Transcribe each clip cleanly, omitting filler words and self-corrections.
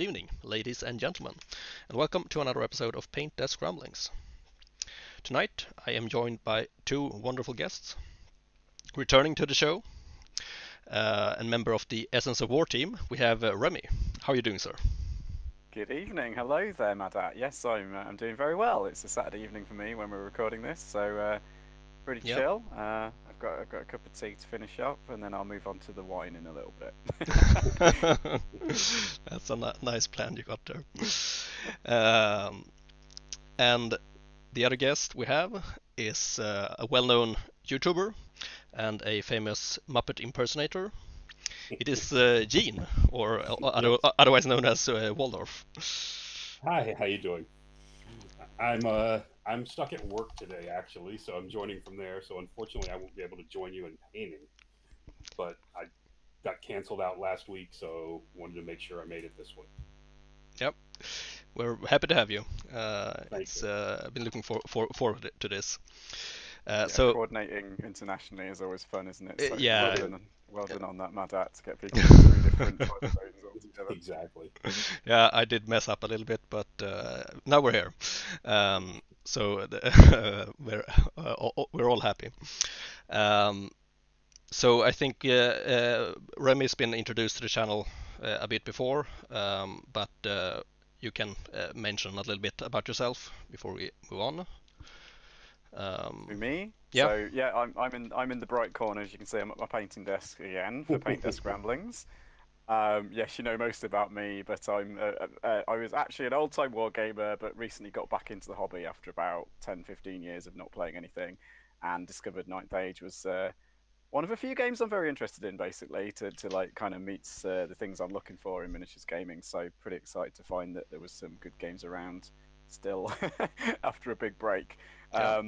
Good evening, ladies and gentlemen, and welcome to another episode of Paint Desk Rumblings. Tonight I am joined by two wonderful guests, returning to the show, and member of the Essence of War team. We have Remy. How are you doing, sir? Good evening. Hello there, Mada. Yes, I'm doing very well. It's a Saturday evening for me when we're recording this, so pretty chill. I've got a cup of tea to finish up, and then I'll move on to the wine in a little bit. That's a nice plan you got there. And the other guest we have is a well-known YouTuber and a famous Muppet impersonator. It is Gene, or otherwise known as Waldorf. Hi, how you doing? I'm stuck at work today, actually, so I'm joining from there. So unfortunately, I won't be able to join you in painting. But I got canceled out last week, so wanted to make sure I made it this week. Yep, we're happy to have you. I've been looking forward to this. So coordinating internationally is always fun, isn't it? So yeah. Well done on that, Madat, to get people from three different time zones altogether. Exactly. Yeah, I did mess up a little bit, but now we're here. We're all happy. So I think Remy's been introduced to the channel a bit before, but you can mention a little bit about yourself before we move on. Me? Yeah. So yeah, I'm in the bright corner, as you can see. I'm at my painting desk again for Paint Desk Ramblings. Yes, you know most about me, but I was actually an old-time war gamer, but recently got back into the hobby after about 10-15 years of not playing anything, and discovered Ninth Age was one of a few games I'm very interested in, basically, to like kind of meets the things I'm looking for in miniatures gaming. So pretty excited to find that there was some good games around still after a big break. Yeah.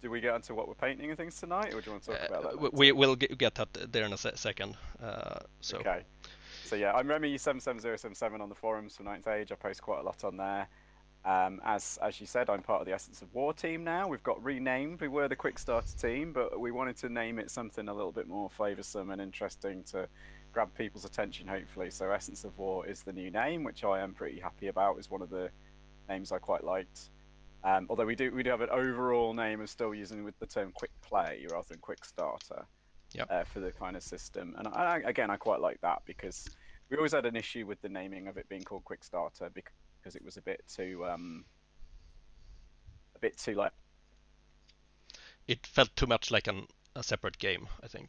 Do we get onto what we're painting and things tonight, or do you want to talk about that? We'll get that there in a second. Okay. So yeah, I'm Remy77077 on the forums for Ninth Age. I post quite a lot on there. As you said, I'm part of the Essence of War team now. We've got renamed. We were the Quickstarter team, but we wanted to name it something a little bit more flavoursome and interesting to grab people's attention, hopefully. So Essence of War is the new name, which I am pretty happy about. It's one of the names I quite liked. Although we do have an overall name of still using with the term Quick Play rather than Quick Starter, yep, for the kind of system. And I quite like that, because we always had an issue with the naming of it being called Quick Starter, because it was a bit too like, it felt too much like a separate game, I think.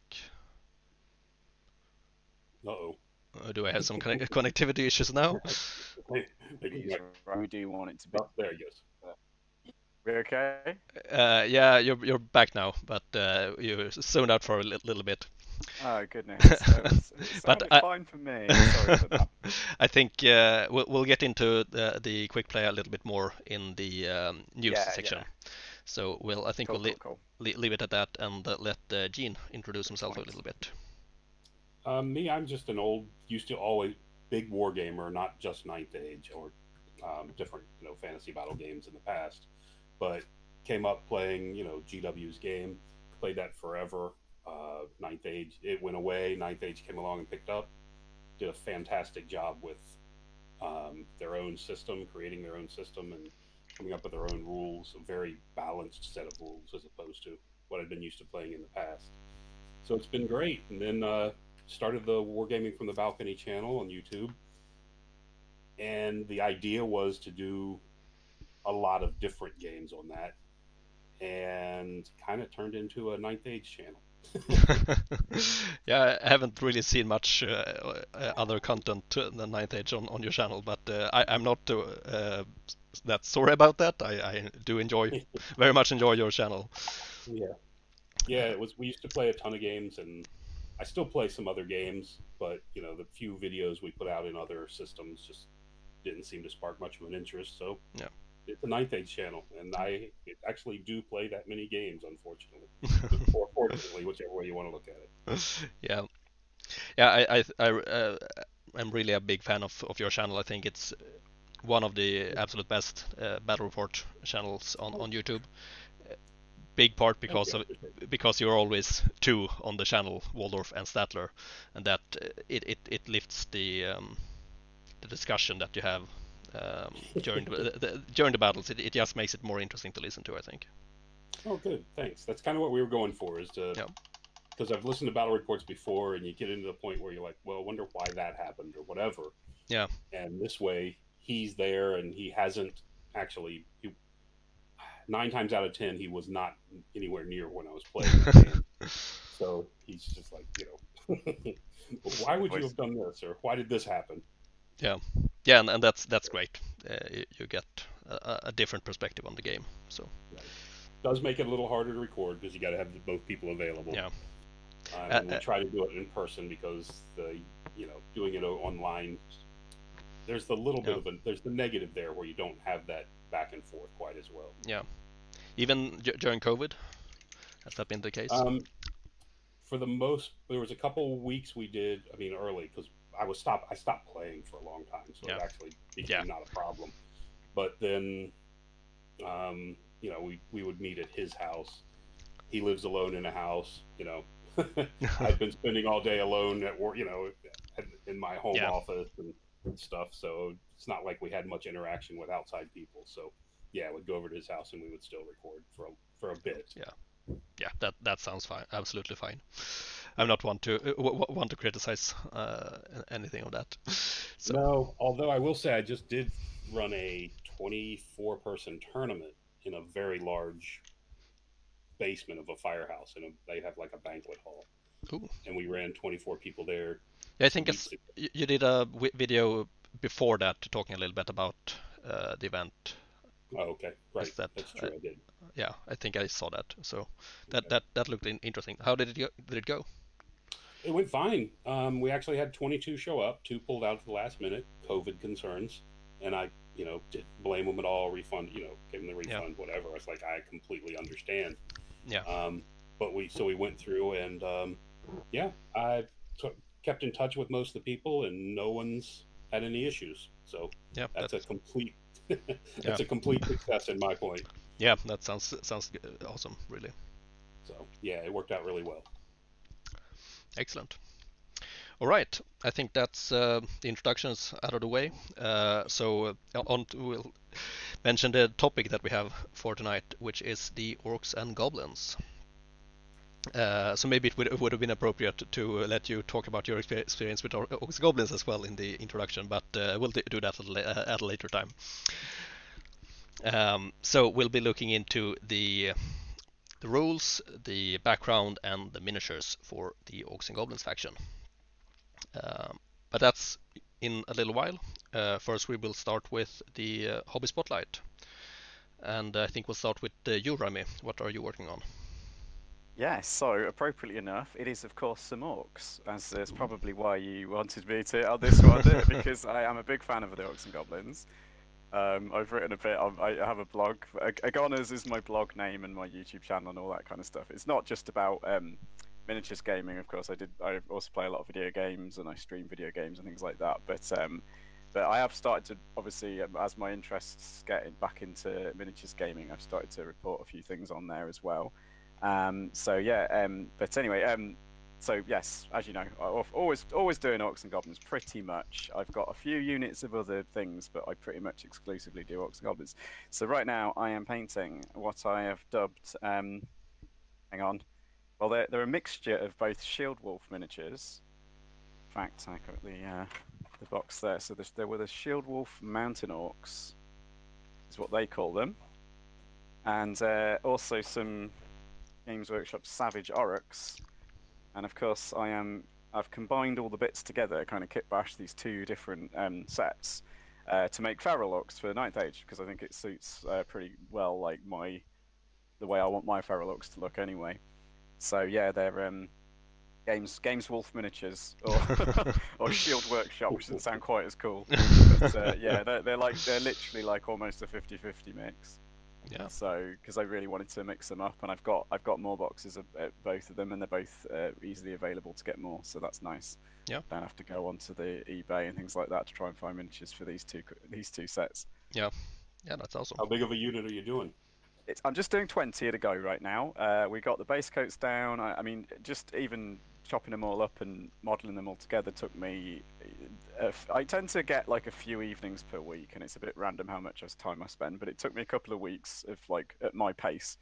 Uh-oh. Do I have some connectivity issues now? We do want it to be. Oh, there it goes. We okay? Yeah, you're back now, but you zoned out for a little bit. Oh goodness! It's fine for me. Sorry for that. I think we'll get into the Quick Play a little bit more in the news section. Yeah. So we'll leave it at that, and let Gene introduce himself a little bit. Me, I'm just an old, used to always big war gamer, not just Ninth Age or different fantasy battle games in the past. But came up playing, GW's game, played that forever. Ninth Age, it went away. Ninth Age came along and picked up. Did a fantastic job with their own system, creating their own system, and coming up with their own rules. A very balanced set of rules as opposed to what I'd been used to playing in the past. So it's been great. And then started the Wargaming from the Balcony channel on YouTube. And the idea was to do a lot of different games on that, and kind of turned into a Ninth Age channel. Yeah, I haven't really seen much other content than Ninth Age on your channel, but I'm not that sorry about that. I do enjoy, very much enjoy your channel. Yeah, it was, we used to play a ton of games, and I still play some other games, but the few videos we put out in other systems just didn't seem to spark much of an interest, so yeah. It's a Ninth Age channel, and I actually do play that many games, unfortunately, or fortunately, whichever way you want to look at it. Yeah, I'm really a big fan of your channel. I think it's one of the absolute best battle report channels on YouTube. Big part because you're always two on the channel, Waldorf and Statler, and that it lifts the discussion that you have during the battles. It just makes it more interesting to listen to, I think. Oh, good. Thanks. That's kind of what we were going for, is to, because I've listened to battle reports before, and you get into the point where you're like, well, I wonder why that happened or whatever. Yeah. And this way, he's there, and he hasn't actually. He, 9 times out of 10, he was not anywhere near when I was playing. So he's just like, you know, why would you have done this, or why did this happen? Yeah, yeah, and that's great. You get a different perspective on the game. So right. Does make it a little harder to record because you got to have both people available. Yeah, and we try to do it in person because doing it online, there's the little bit of there's the negative there where you don't have that back and forth quite as well. Yeah, even during COVID, has that been the case? For the most, there was a couple weeks we did. I mean, early because. I stopped playing for a long time, so it actually became not a problem. But then, we would meet at his house. He lives alone in a house. I've been spending all day alone at work, in my home office and stuff. So it's not like we had much interaction with outside people. So I would go over to his house and we would still record for a bit. Yeah, that sounds fine. Absolutely fine. I'm not want to criticize anything of that. So. No, although I will say I just did run a 24-person tournament in a very large basement of a firehouse, and they have like a banquet hall. Ooh. And we ran 24 people there. Yeah, I think you did a video before that talking a little bit about the event. Oh, okay, right. That's true. I did. Yeah, I think I saw that. So that looked interesting. How did it go? It went fine. We actually had 22 show up. 2 pulled out at the last minute, COVID concerns, and I, didn't blame them at all. Refund, gave them the refund, whatever. It's like I completely understand. Yeah. But we went through, and I kept in touch with most of the people, and no one's had any issues. So that's a complete. That's a complete success in my point. Yeah, that sounds awesome, really. So, it worked out really well. Excellent. All right, I think that's the introductions out of the way. We'll mention the topic that we have for tonight, which is the orcs and goblins. So maybe it would have been appropriate to let you talk about your experience with orcs and goblins as well in the introduction, but we'll do that at a later time. So we'll be looking into the rules, the background, and the miniatures for the orcs and goblins faction. But that's in a little while. First, we will start with the hobby spotlight, and I think we'll start with you, Remy. What are you working on? Yeah, so appropriately enough, it is of course some orcs, as that's probably why you wanted me to on this one, because I am a big fan of the orcs and goblins. I've written a bit. I have a blog. Agoners is my blog name and my YouTube channel and all that kind of stuff. It's not just about miniatures gaming, of course. I also play a lot of video games and I stream video games and things like that. But I have started to, obviously, as my interests get back into miniatures gaming, I've started to report a few things on there as well. So yes, as you know, I've always doing orcs and goblins pretty much. I've got a few units of other things, but I pretty much exclusively do orcs and goblins. So right now I am painting what I have dubbed, hang on, well they're a mixture of both Shieldwolf miniatures. In fact, I got the box there. So there were the Shieldwolf mountain orcs, is what they call them, and also some Games Workshop Savage Oryx, and of course I've combined all the bits together, kind of kitbashed these two different sets to make feral orcs for the Ninth Age, because I think it suits pretty well like the way I want my feral orcs to look anyway. So yeah, they're Games Wolf miniatures, or or Shield Workshop, which doesn't sound quite as cool. But yeah, they're literally like almost a 50-50 mix. Yeah. So, because I really wanted to mix them up, and I've got more boxes of both of them, and they're both easily available to get more, so that's nice. Yeah. Don't have to go onto the eBay and things like that to try and find miniatures for these two sets. Yeah. Yeah, that's awesome. How big of a unit are you doing? I'm just doing 20 at a go right now. We got the base coats down. I mean, just even chopping them all up and modeling them all together took me I tend to get like a few evenings per week, and it's a bit random how much time I spend, but it took me a couple of weeks of like at my pace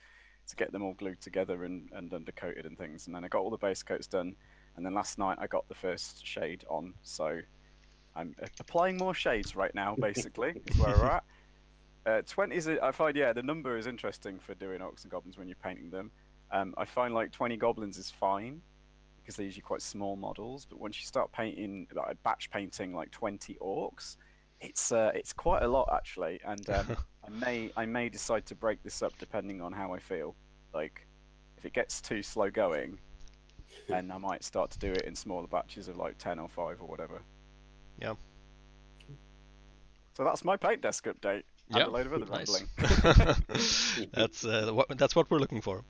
to get them all glued together and undercoated and things. And then I got all the base coats done, and then last night I got the first shade on. So I'm applying more shades right now, basically, is where we're at. 20 is, I find, yeah, the number is interesting for doing orcs and goblins when you're painting them. I find like 20 goblins is fine, because they're usually quite small models, but once you start painting, like batch painting like 20 orcs, it's quite a lot actually, and I may decide to break this up depending on how I feel. Like, if it gets too slow going, then I might start to do it in smaller batches of like 10 or 5 or whatever. Yeah. So that's my paint desk update. Yeah. A load of other nice. That's what we're looking for.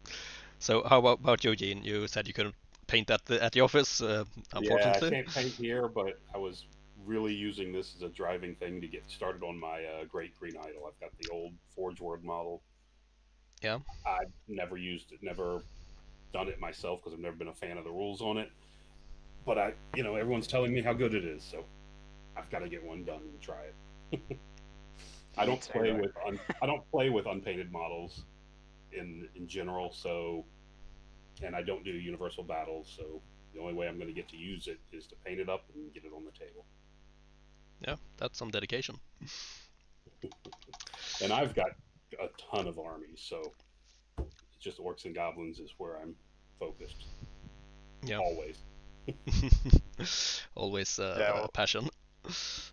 So how about you, Gene? You said you couldn't paint at the office, unfortunately. Yeah, I can't paint here, but I was really using this as a driving thing to get started on my Great Green Idol. I've got the old Forge World model. Yeah. I've never used it, never done it myself, because I've never been a fan of the rules on it. But everyone's telling me how good it is, so I've got to get one done and try it. I don't play with unpainted models in general, so, and I don't do Universal Battles, so the only way I'm going to get to use it is to paint it up and get it on the table. Yeah, that's some dedication. And I've got a ton of armies, so it's just orcs and goblins is where I'm focused. Yeah. Always. Always a passion.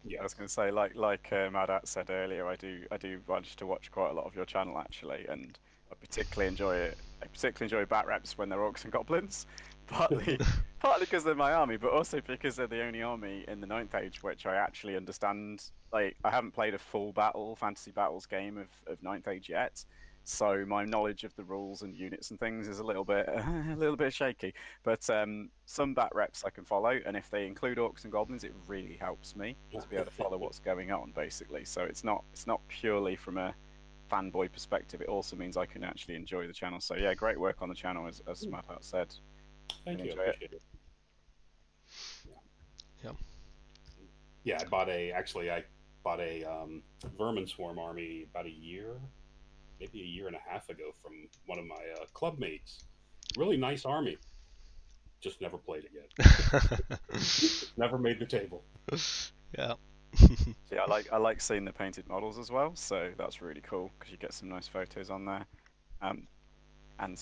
Yeah, I was going to say, like Mada said earlier, I do manage to watch quite a lot of your channel actually, and I particularly enjoy it. I particularly enjoy bat reps when they're orcs and goblins, partly because they're my army, but also because they're the only army in the Ninth Age which I actually understand. Like, I haven't played a full fantasy battles game of Ninth Age yet, so my knowledge of the rules and units and things is a little bit shaky, but some bat reps I can follow, and if they include orcs and goblins, it really helps me to be able to follow what's going on, basically. So it's not purely from a fanboy perspective, it also means I can actually enjoy the channel. So yeah, great work on the channel, as Matt said. Thank you. Appreciate it. Yeah, I bought a Vermin Swarm army about a year and a half ago from one of my club mates. Really nice army. Just never played it yet. Never made the table. Yeah. See, I like seeing the painted models as well, so that's really cool because you get some nice photos on there. And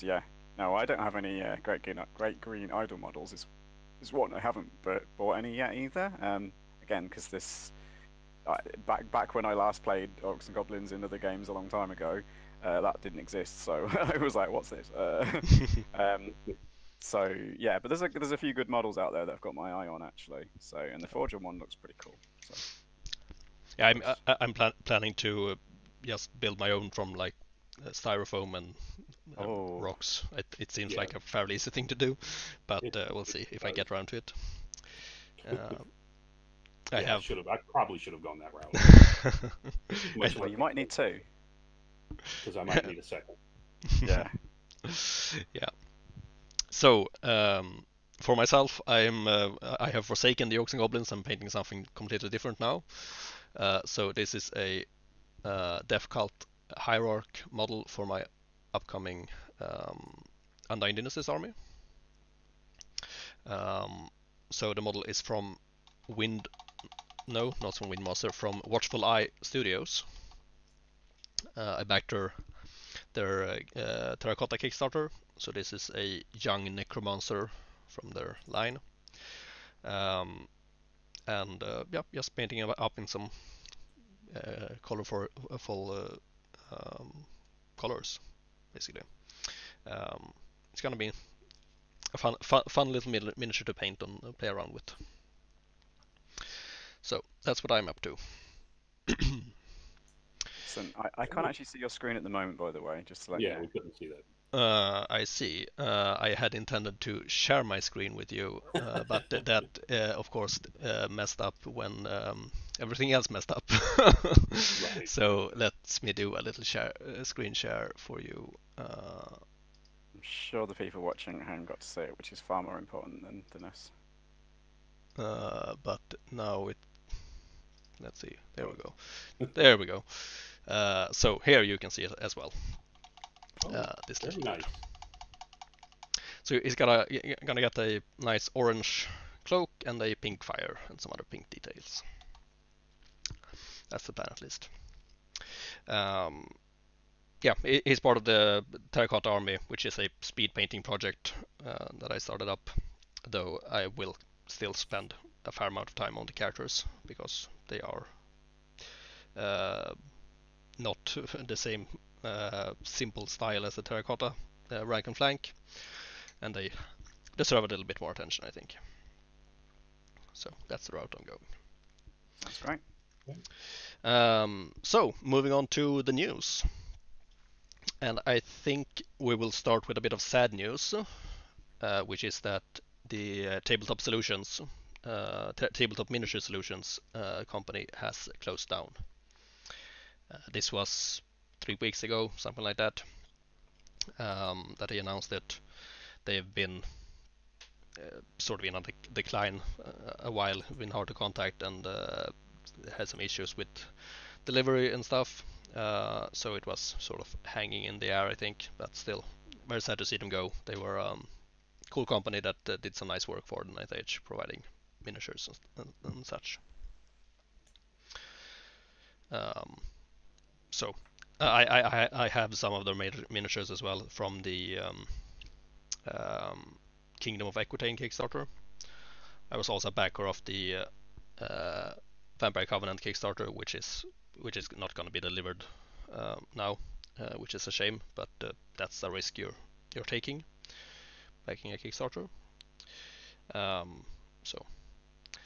yeah, no, I don't have any Great Green Idol models. Is one I haven't bought any yet either. Again, because this back when I last played Orcs and Goblins in other games a long time ago, that didn't exist. So I was like, what's this? So yeah, but there's a few good models out there that I've got my eye on actually. So, and the Forge one looks pretty cool. So. Yeah, I'm planning to just build my own from like styrofoam and rocks. It seems like a fairly easy thing to do, but we'll see if I get around to it. I probably should have gone that route. Well, you might need two, because I might need a second. Yeah. Yeah. So for myself, I have forsaken the Orcs and Goblins. I'm painting something completely different now. So this is a Death Cult Hierarch model for my upcoming Undying Dynasties army. So the model is not from Windmaster, from Watchful Eye Studios. I backed their Terracotta Kickstarter. So this is a young necromancer from their line, just painting it up in some colorful colors, basically. It's gonna be a fun little miniature to paint and play around with. So that's what I'm up to. Listen, I can't actually see your screen at the moment, by the way. Just to let you know. We couldn't see that. I see. I had intended to share my screen with you, but that, of course, messed up when everything else messed up. Right. So let me do a little screen share for you. I'm sure the people watching haven't got to see it, which is far more important than us. But now it Let's see. There we go. There we go. So here you can see it as well. This very little nice. So he's gonna get a nice orange cloak and a pink fire and some other pink details. That's the planet list. Yeah, he's part of the Terracotta Army, which is a speed painting project that I started up, though I will still spend a fair amount of time on the characters because they are not the same simple style as the Terracotta rank and flank, and they deserve a little bit more attention, I think. So that's the route I'm going. That's right. Yeah. So moving on to the news. And I think we will start with a bit of sad news, which is that the Tabletop Solutions, Tabletop Miniature Solutions company has closed down. This was 3 weeks ago, something like that, that they announced that they've been sort of in a decline a while, been hard to contact, and had some issues with delivery and stuff. So it was sort of hanging in the air, I think, but still very sad to see them go. They were a cool company that did some nice work for the Ninth Age, providing miniatures and such. So I have some of their miniatures as well from the Kingdom of Aquitaine Kickstarter. I was also a backer of the Vampire Covenant Kickstarter, which is not going to be delivered now, which is a shame, but that's the risk you're taking, backing a Kickstarter. So,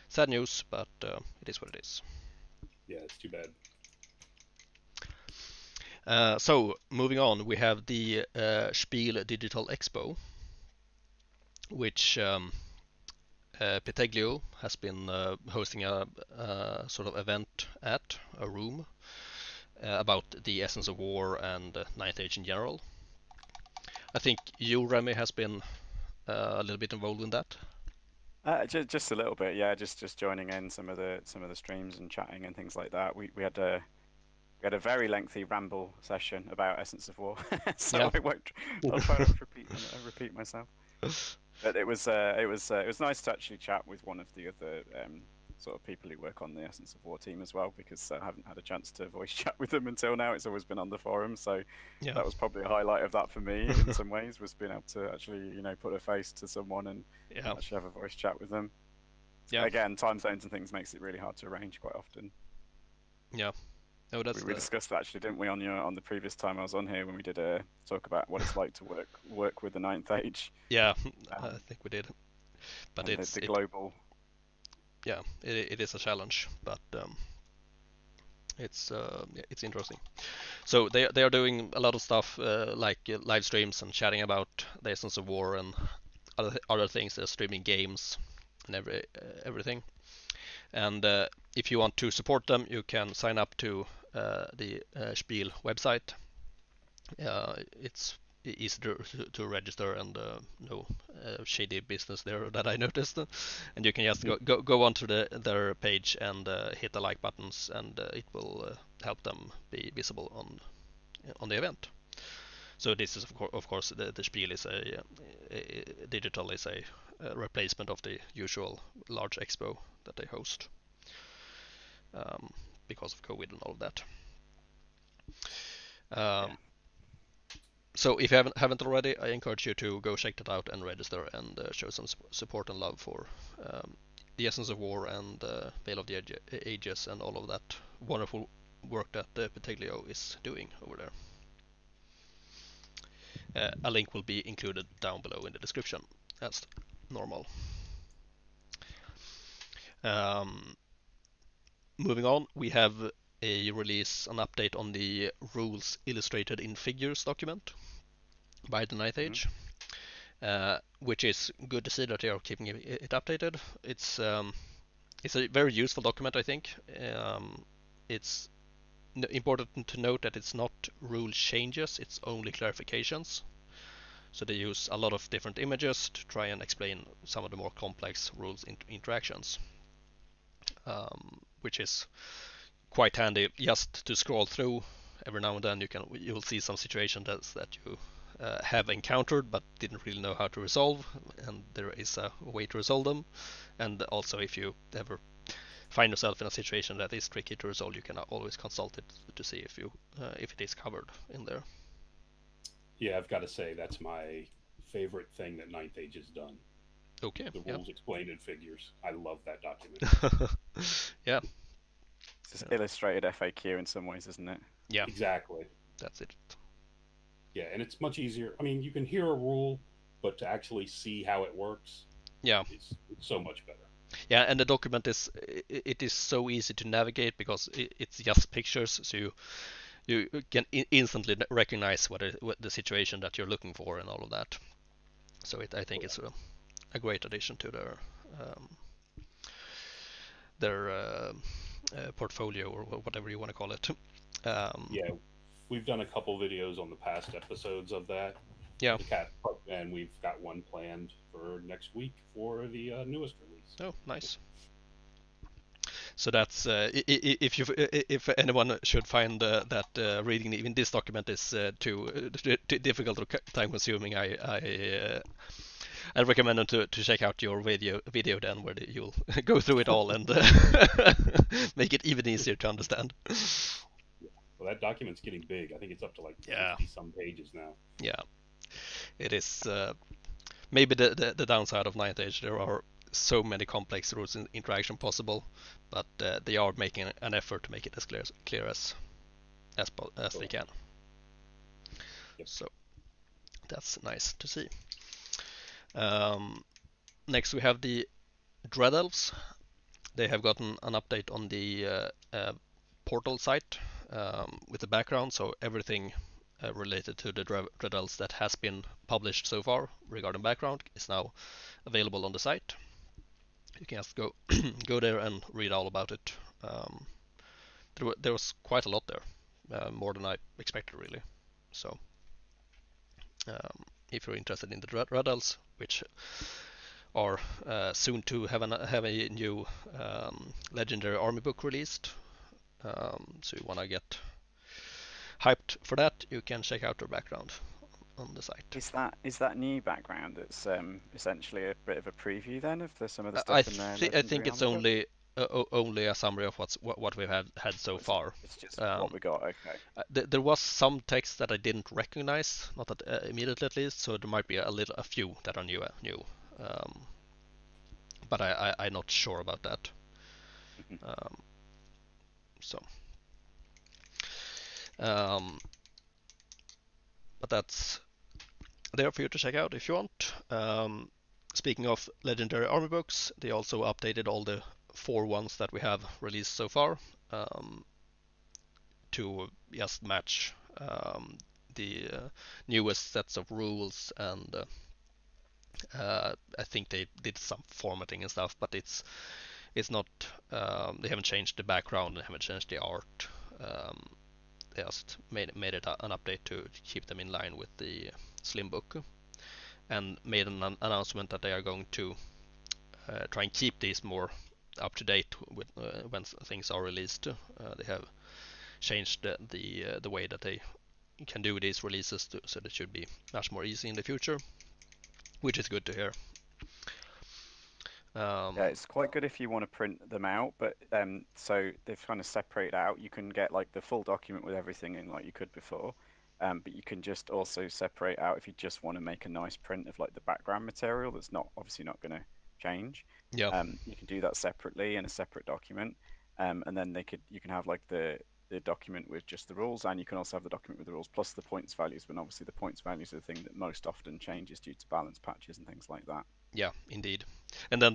sad news, but it is what it is. Yeah, it's too bad. So, moving on, we have the Spiel Digital Expo, which Piteglio has been hosting a sort of event at a room about the Essence of War and Ninth Age in general. I think you, Remy, has been a little bit involved in that. Just a little bit, yeah. Just joining in some of the streams and chatting and things like that. We had a very lengthy ramble session about Essence of War, so yeah. I'll try not to repeat myself. But it was nice to actually chat with one of the other sort of people who work on the Essence of War team as well, because I haven't had a chance to voice chat with them until now. It's always been on the forum, so yeah. That was probably a highlight of that for me in some ways, was being able to actually, you know, put a face to someone and yeah. Actually have a voice chat with them. Yeah. Again, time zones and things makes it really hard to arrange quite often. Yeah. Oh, that's we discussed that actually, didn't we, on the previous time I was on here when we did a talk about what it's like to work with the Ninth Age. Yeah, I think we did. But it's the global. Yeah, it is a challenge, but it's interesting. So they are doing a lot of stuff like live streams and chatting about the Essence of War and other things. They're streaming games and everything. And if you want to support them, you can sign up to the Spiel website. It's easy to register, and no shady business there that I noticed. And you can just go onto their page and hit the like buttons, and it will help them be visible on the event. So this is of course the Spiel is a digital is a replacement of the usual large expo that they host because of COVID and all of that. Yeah. So if you haven't already, I encourage you to go check that out and register and show some support and love for the Essence of War and Veil of the Ages and all of that wonderful work that Piteglio is doing over there. A link will be included down below in the description, as normal. Moving on, we have an update on the Rules Illustrated in Figures document by the Ninth Age, which is good to see that they are keeping it updated. It's a very useful document, I think. It's important to note that it's not rule changes, it's only clarifications. So they use a lot of different images to try and explain some of the more complex rules interactions. which is quite handy just to scroll through. Every now and then you'll see some situation that you have encountered but didn't really know how to resolve, and there is a way to resolve them. And also, if you ever find yourself in a situation that is tricky to resolve, you can always consult it to see if it is covered in there. Yeah, I've got to say that's my favorite thing that Ninth Age has done. Okay. The rules explained in figures. I love that document. Yeah. It's just illustrated FAQ in some ways, isn't it? Yeah. Exactly. That's it. Yeah, and it's much easier. I mean, you can hear a rule, but to actually see how it works, yeah, it's so much better. Yeah, and the document is so easy to navigate because it's just pictures, so you can instantly recognize what the situation that you're looking for and all of that. So I think it's a great addition to their portfolio, or whatever you want to call it. Yeah, we've done a couple videos on the past episodes of that. Yeah. And we've got one planned for next week for the newest release. Oh, nice. So that's if anyone should find that reading even this document is too difficult or time-consuming, I recommend them to check out your video then, where you'll go through it all and make it even easier to understand. Yeah. Well, that document's getting big. I think it's up to like 50 some pages now. Yeah, it is. Maybe the downside of Ninth Age, there are so many complex rules in interaction possible, but they are making an effort to make it as clear as they can. Yep. So that's nice to see. Next we have the Dread Elves. They have gotten an update on the portal site with the background, so everything related to the Dread Elves that has been published so far regarding background is now available on the site. You can just go there and read all about it. There was quite a lot there, more than I expected really. So if you're interested in the Dread Elves, which are soon to have a new legendary army book released, so you want to get hyped for that, you can check out their background on the site. Is that new background that's essentially a bit of a preview then of some of the stuff in there? I think it's only a summary of what we've had so far. It's just what we got. Okay. There was some text that I didn't recognize, not that immediately at least. So there might be a few that are new, but I'm not sure about that. Mm-hmm. But that's there for you to check out if you want. Speaking of legendary army books, they also updated all the 4 ones that we have released so far to just match the newest sets of rules, and I think they did some formatting and stuff, but it's not they haven't changed the background, they haven't changed the art. They just made it an update to keep them in line with the Slim book, and made an announcement that they are going to try and keep these more up to date with when things are released. They have changed the way that they can do these releases, so that should be much more easy in the future, which is good to hear. Yeah, it's quite good if you want to print them out, but so they've kind of separated out. You can get like the full document with everything in, like you could before, but you can just also separate out if you just want to make a nice print of like the background material that's not obviously not going to change. Yeah. You can do that separately in a separate document, and then you can have like the document with just the rules, and you can also have the document with the rules plus the points values. But obviously, the points values are the thing that most often changes due to balance patches and things like that. Yeah, indeed. And then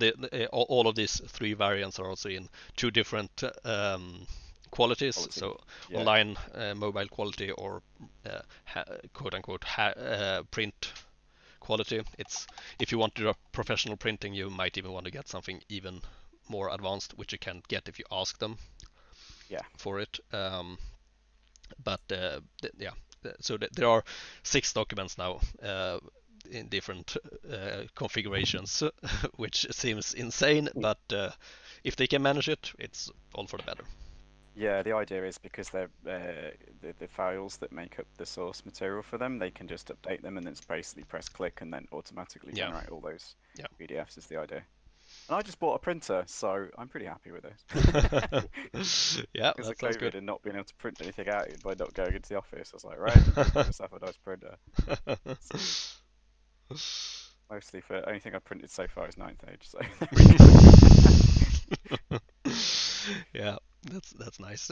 all of these 3 variants are also in 2 different qualities. Quality. So yeah. Online mobile quality, or quote unquote print quality. It's if you want to do professional printing, you might even want to get something even more advanced, which you can get if you ask them. Yeah. For it. So there are 6 documents now in different configurations, which seems insane, but if they can manage it, it's all for the better. Yeah, the idea is because they're, the files that make up the source material for them, they can just update them and then basically press click and then automatically generate all those PDFs is the idea. And I just bought a printer, so I'm pretty happy with it. Yeah, because of COVID good. And not being able to print anything out by not going into the office, I was like, right, I just have a nice printer. So, mostly for anything I've printed so far is Ninth Age. So. Yeah, that's nice.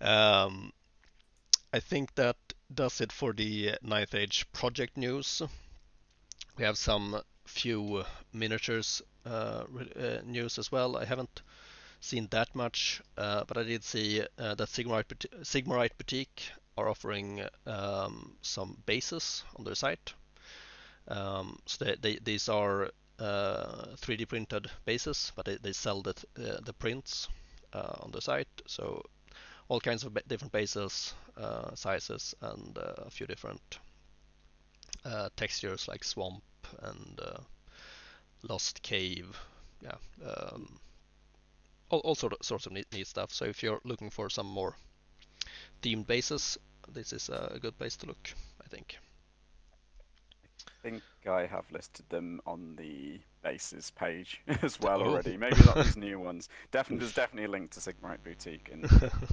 I think that does it for the Ninth Age project news. We have some few miniatures news as well. I haven't seen that much, but I did see that Sigmarite Boutique are offering some bases on their site. So these are 3D printed bases, but they sell the prints on the site. So all kinds of different bases, sizes, and a few different textures like swamp and lost cave, all sorts of neat stuff. So if you're looking for some more themed bases, this is a good place to look, I think. I think I have listed them on the bases page as well already. Maybe not these new ones. Definitely, there's definitely a link to Sigmarite Boutique, and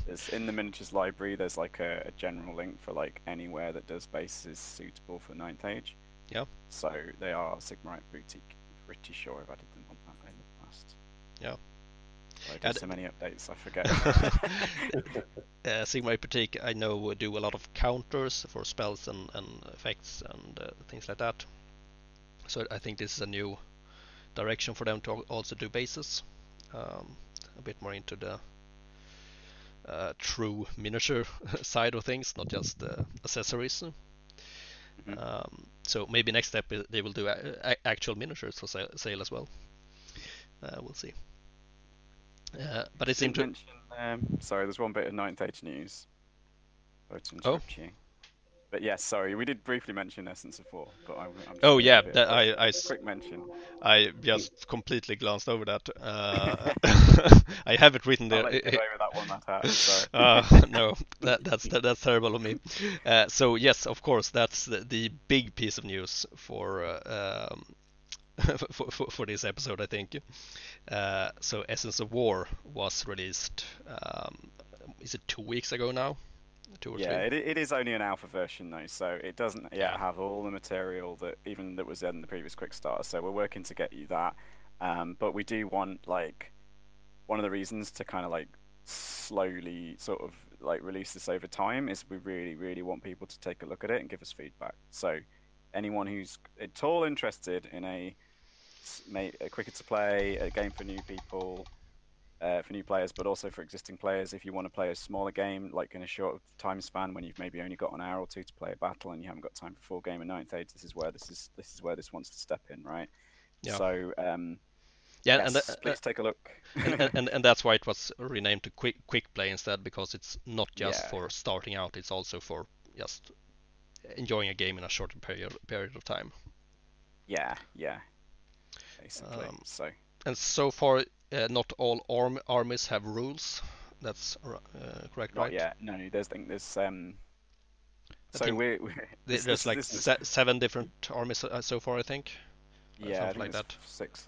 there's, in the miniatures library, there's like a general link for like anywhere that does bases suitable for Ninth Age. Yeah. So they are Sigmarite Boutique. I'm pretty sure I've added them on that in the past. Yeah. I did so many updates, I forget. Sigmarite Boutique, I know, do a lot of counters for spells and effects and things like that. So I think this is a new direction for them to also do bases. A bit more into the true miniature side of things, not just accessories. Mm-hmm. So maybe next step they will do actual miniatures for sale as well. We'll see. But it's interesting. Sorry, there's one bit of Ninth Age news. Oh. But yes, yeah, sorry, we did briefly mention Essence of War. But I quick mention. I just completely glanced over that. I have it written there. I'll let you get away with that one, sorry. No, that's terrible of me. So yes, of course, that's the big piece of news for. For this episode, I think. So Essence of War was released, is it 2 weeks ago now? 2 or 3? Yeah, it is only an alpha version though, so it doesn't yet have all the material that was in the previous quick starter, so we're working to get you that. But we do want, like, one of the reasons to kind of like slowly sort of like release this over time is we really, really want people to take a look at it and give us feedback. So anyone who's at all interested in a quicker to play, a game for new players, but also for existing players, if you want to play a smaller game, like in a short time span when you've maybe only got an hour or two to play a battle and you haven't got time for full game of Ninth Age, this is where this wants to step in, right? Yeah. So please take a look. and that's why it was renamed to Quick Play instead, because it's not just for starting out, it's also for just enjoying a game in a short period of time. Yeah, basically. So and so far, not all armies have rules. That's correct, right? Yeah, no, there's so there's like 7 different armies so far, I think. Yeah, I think like that. Six,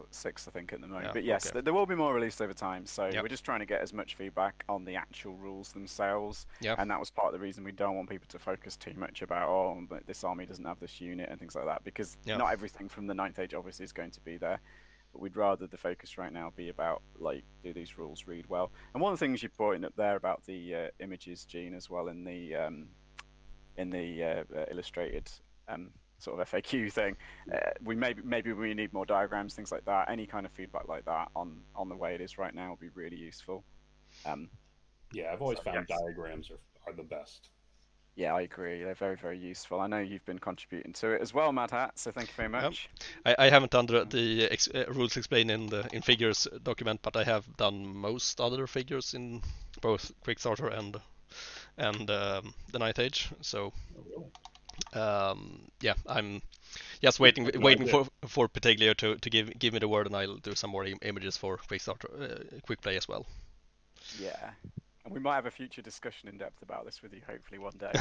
I think, at the moment. Yeah, but yes, there will be more released over time. So we're just trying to get as much feedback on the actual rules themselves. Yeah. And that was part of the reason we don't want people to focus too much about, oh, but this army doesn't have this unit and things like that, because not everything from the Ninth Age obviously is going to be there. But we'd rather the focus right now be about, like, do these rules read well? And one of the things you brought in up there about the images, Gene, as well, in the illustrated. Sort of FAQ thing, we maybe we need more diagrams, things like that. Any kind of feedback like that on the way it is right now would be really useful. I've always found diagrams are the best. Yeah, I agree. They're very, very useful. I know you've been contributing to it as well, Mad Hat, so thank you very much. Yep. I haven't done the rules explained in figures document, but I have done most other figures in both Quickstarter and the Ninth Age. So yeah, I'm just waiting for Pataglio to give me the word, and I'll do some more images for Quick Play as well. Yeah. And we might have a future discussion in depth about this with you, hopefully one day.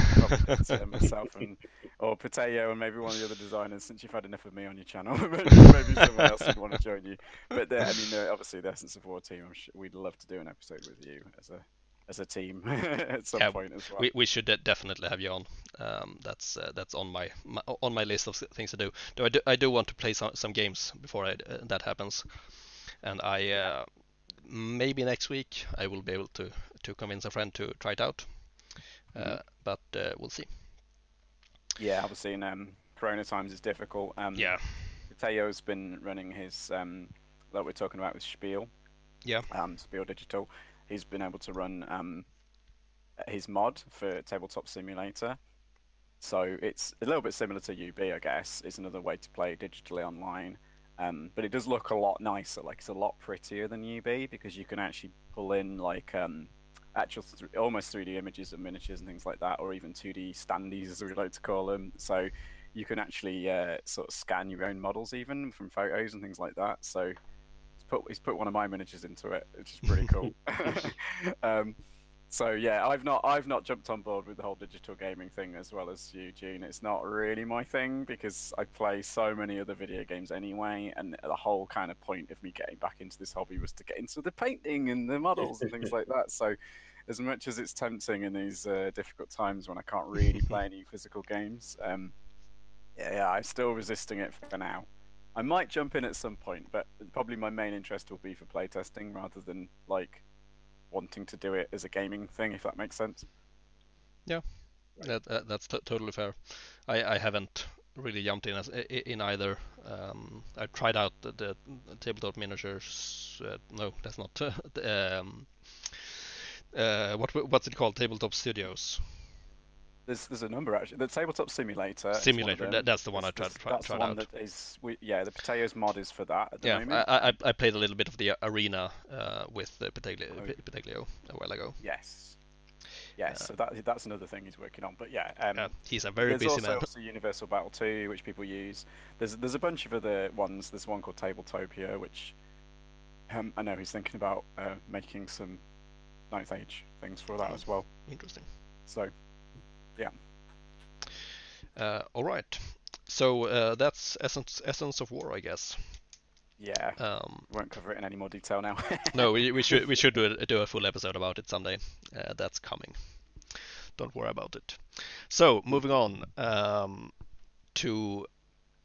Myself or Pateo and maybe one of the other designers, since you've had enough of me on your channel. Maybe someone else would want to join you. But I mean, obviously the Essence of War team, we'd love to do an episode with you as a team at some point as well. We should definitely have you on. That's on my list of things to do. Though I do want to play some games before that happens, and I. Maybe next week I will be able to convince a friend to try it out, but we'll see. Yeah, obviously in Corona times is difficult. Yeah, Teo's been running his like we're talking about with Spiel. Yeah. Spiel Digital. He's been able to run his mod for Tabletop Simulator. So it's a little bit similar to UB, I guess. It's another way to play digitally online. But it does look a lot nicer, like it's a lot prettier than UB, because you can actually pull in like actual almost 3D images of miniatures and things like that, or even 2D standees as we like to call them. So you can actually sort of scan your own models even from photos and things like that. So he's put one of my miniatures into it, which is pretty cool. So yeah, I've not jumped on board with the whole digital gaming thing as well as you, Gene. It's not really my thing because I play so many other video games anyway, and the whole kind of point of me getting back into this hobby was to get into the painting and the models and things like that. So as much as it's tempting in these difficult times when I can't really play any physical games, yeah, I'm still resisting it for now. I might jump in at some point, but probably my main interest will be for playtesting rather than like wanting to do it as a gaming thing, if that makes sense. Yeah, that's totally fair. I haven't really jumped in either. I tried out the Tabletop Miniatures. No, that's not. What's it called? Tabletop Studios. There's a number actually. The Tabletop Simulator. That's the one I tried out. That is, the Pateo's mod is for that. At the moment. I played a little bit of the arena with Pataglio a while ago. Yes. Yes. So that's another thing he's working on. But yeah, he's a very busy man. There's also Universal Battle 2, which people use. There's a bunch of other ones. There's one called Tabletopia, which I know he's thinking about making some Ninth Age things for that as well. Interesting. So. Yeah. All right. So that's Essence of War, I guess. Yeah. We won't cover it in any more detail now. No, we should do a full episode about it someday. That's coming. Don't worry about it. So moving on to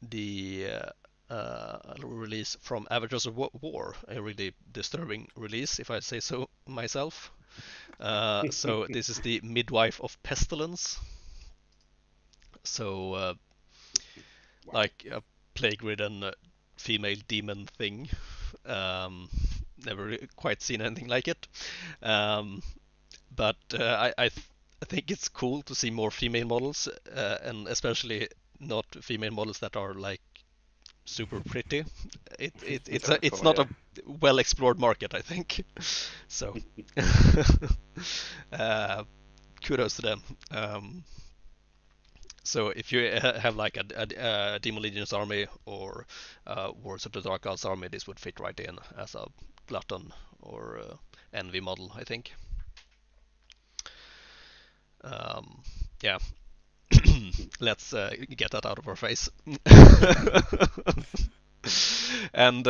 the release from Avatars of War, a really disturbing release, if I say so myself. So this is the Midwife of Pestilence. So like a plague-ridden female demon thing. Never really quite seen anything like it. But I think it's cool to see more female models, and especially not female models that are like super pretty. It's not a well explored market, I think. So kudos to them. So if you have like a Demon Legion's army or Wars of the Dark Arts army, this would fit right in as a Glutton or Envy model, I think. Yeah. Let's get that out of our face. And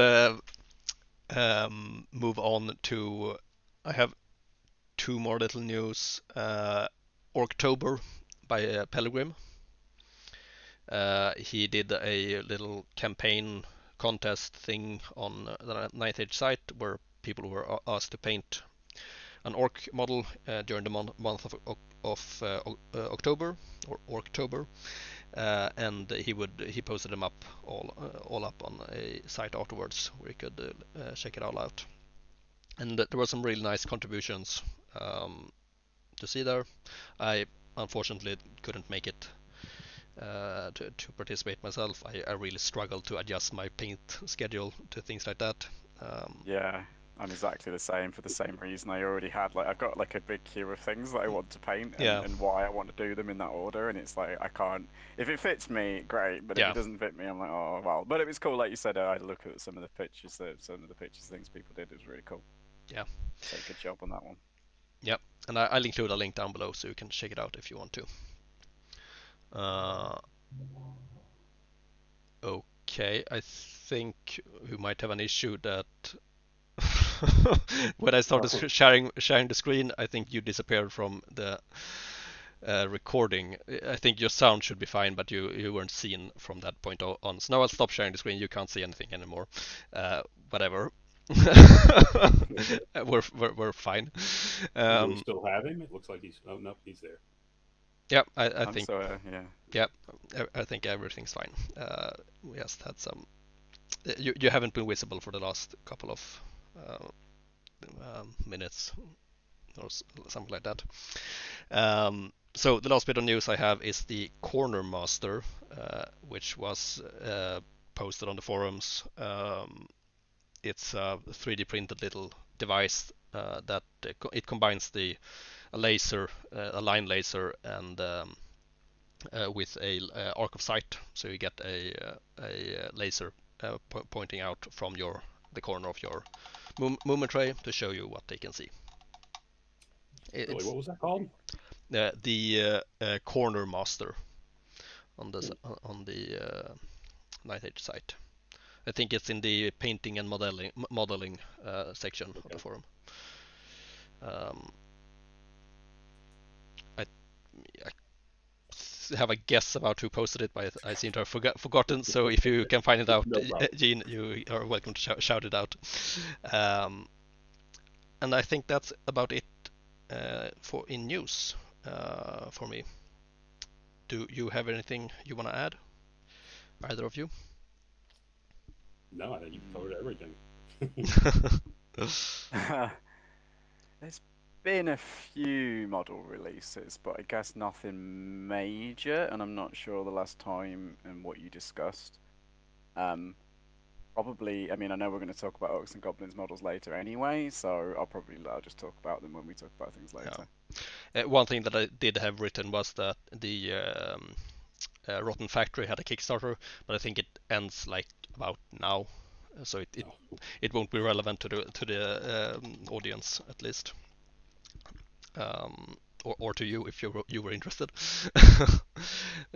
move on to, I have two more little news. Orktober by Pellegrim. He did a little campaign contest thing on the Ninth Age site where people were asked to paint an orc model during the month of October or Orktober, and he posted them up all up on a site afterwards where you could check it all out, and there were some really nice contributions to see there. I unfortunately couldn't make it to participate myself. I really struggled to adjust my paint schedule to things like that. Yeah. I'm exactly the same for the same reason. I already had, like, I've got like a big queue of things that I want to paint and, yeah, and why I want to do them in that order, and it's like I can't, if it fits me, great, but if it doesn't fit me, I'm like, oh well. But it was cool, like you said, I look at some of the pictures, things people did. It was really cool. Yeah. So good job on that one. Yep, and I'll include a link down below so you can check it out if you want to. Okay, I think we might have an issue that when I started sharing the screen, I think you disappeared from the recording. I think your sound should be fine, but you weren't seen from that point on. So now I'll stop sharing the screen. You can't see anything anymore. Whatever. We're fine. Do we still have him? It looks like he's... Oh, no, he's there. Yeah, I think... So, yeah. Yeah, I think everything's fine. We just had some... You haven't been visible for the last couple of minutes or something like that. So the last bit of news I have is the Corner Master, which was posted on the forums. It's a 3D printed little device that it combines a laser, a line laser, and with a arc of sight, so you get a laser pointing out from the corner of your movement tray to show you what they can see. Wait, what was that called? The Corner Master on the Ninth Age site. I think it's in the painting and modeling section of the forum. I have a guess about who posted it, but I seem to have forgotten. So if you can find it out, no problem. Gene, you are welcome to shout it out. And I think that's about it in news for me. Do you have anything you want to add, either of you? No, I think you've covered everything. There's been a few model releases, but I guess nothing major, and I'm not sure the last time and what you discussed. Probably, I mean, I know we're going to talk about Orcs and Goblins models later anyway, so I'll just talk about them when we talk about things later. Yeah. One thing that I did have written was that the Rotten Factory had a Kickstarter, but I think it ends like about now, so it won't be relevant to the audience, at least, or to you if you were interested.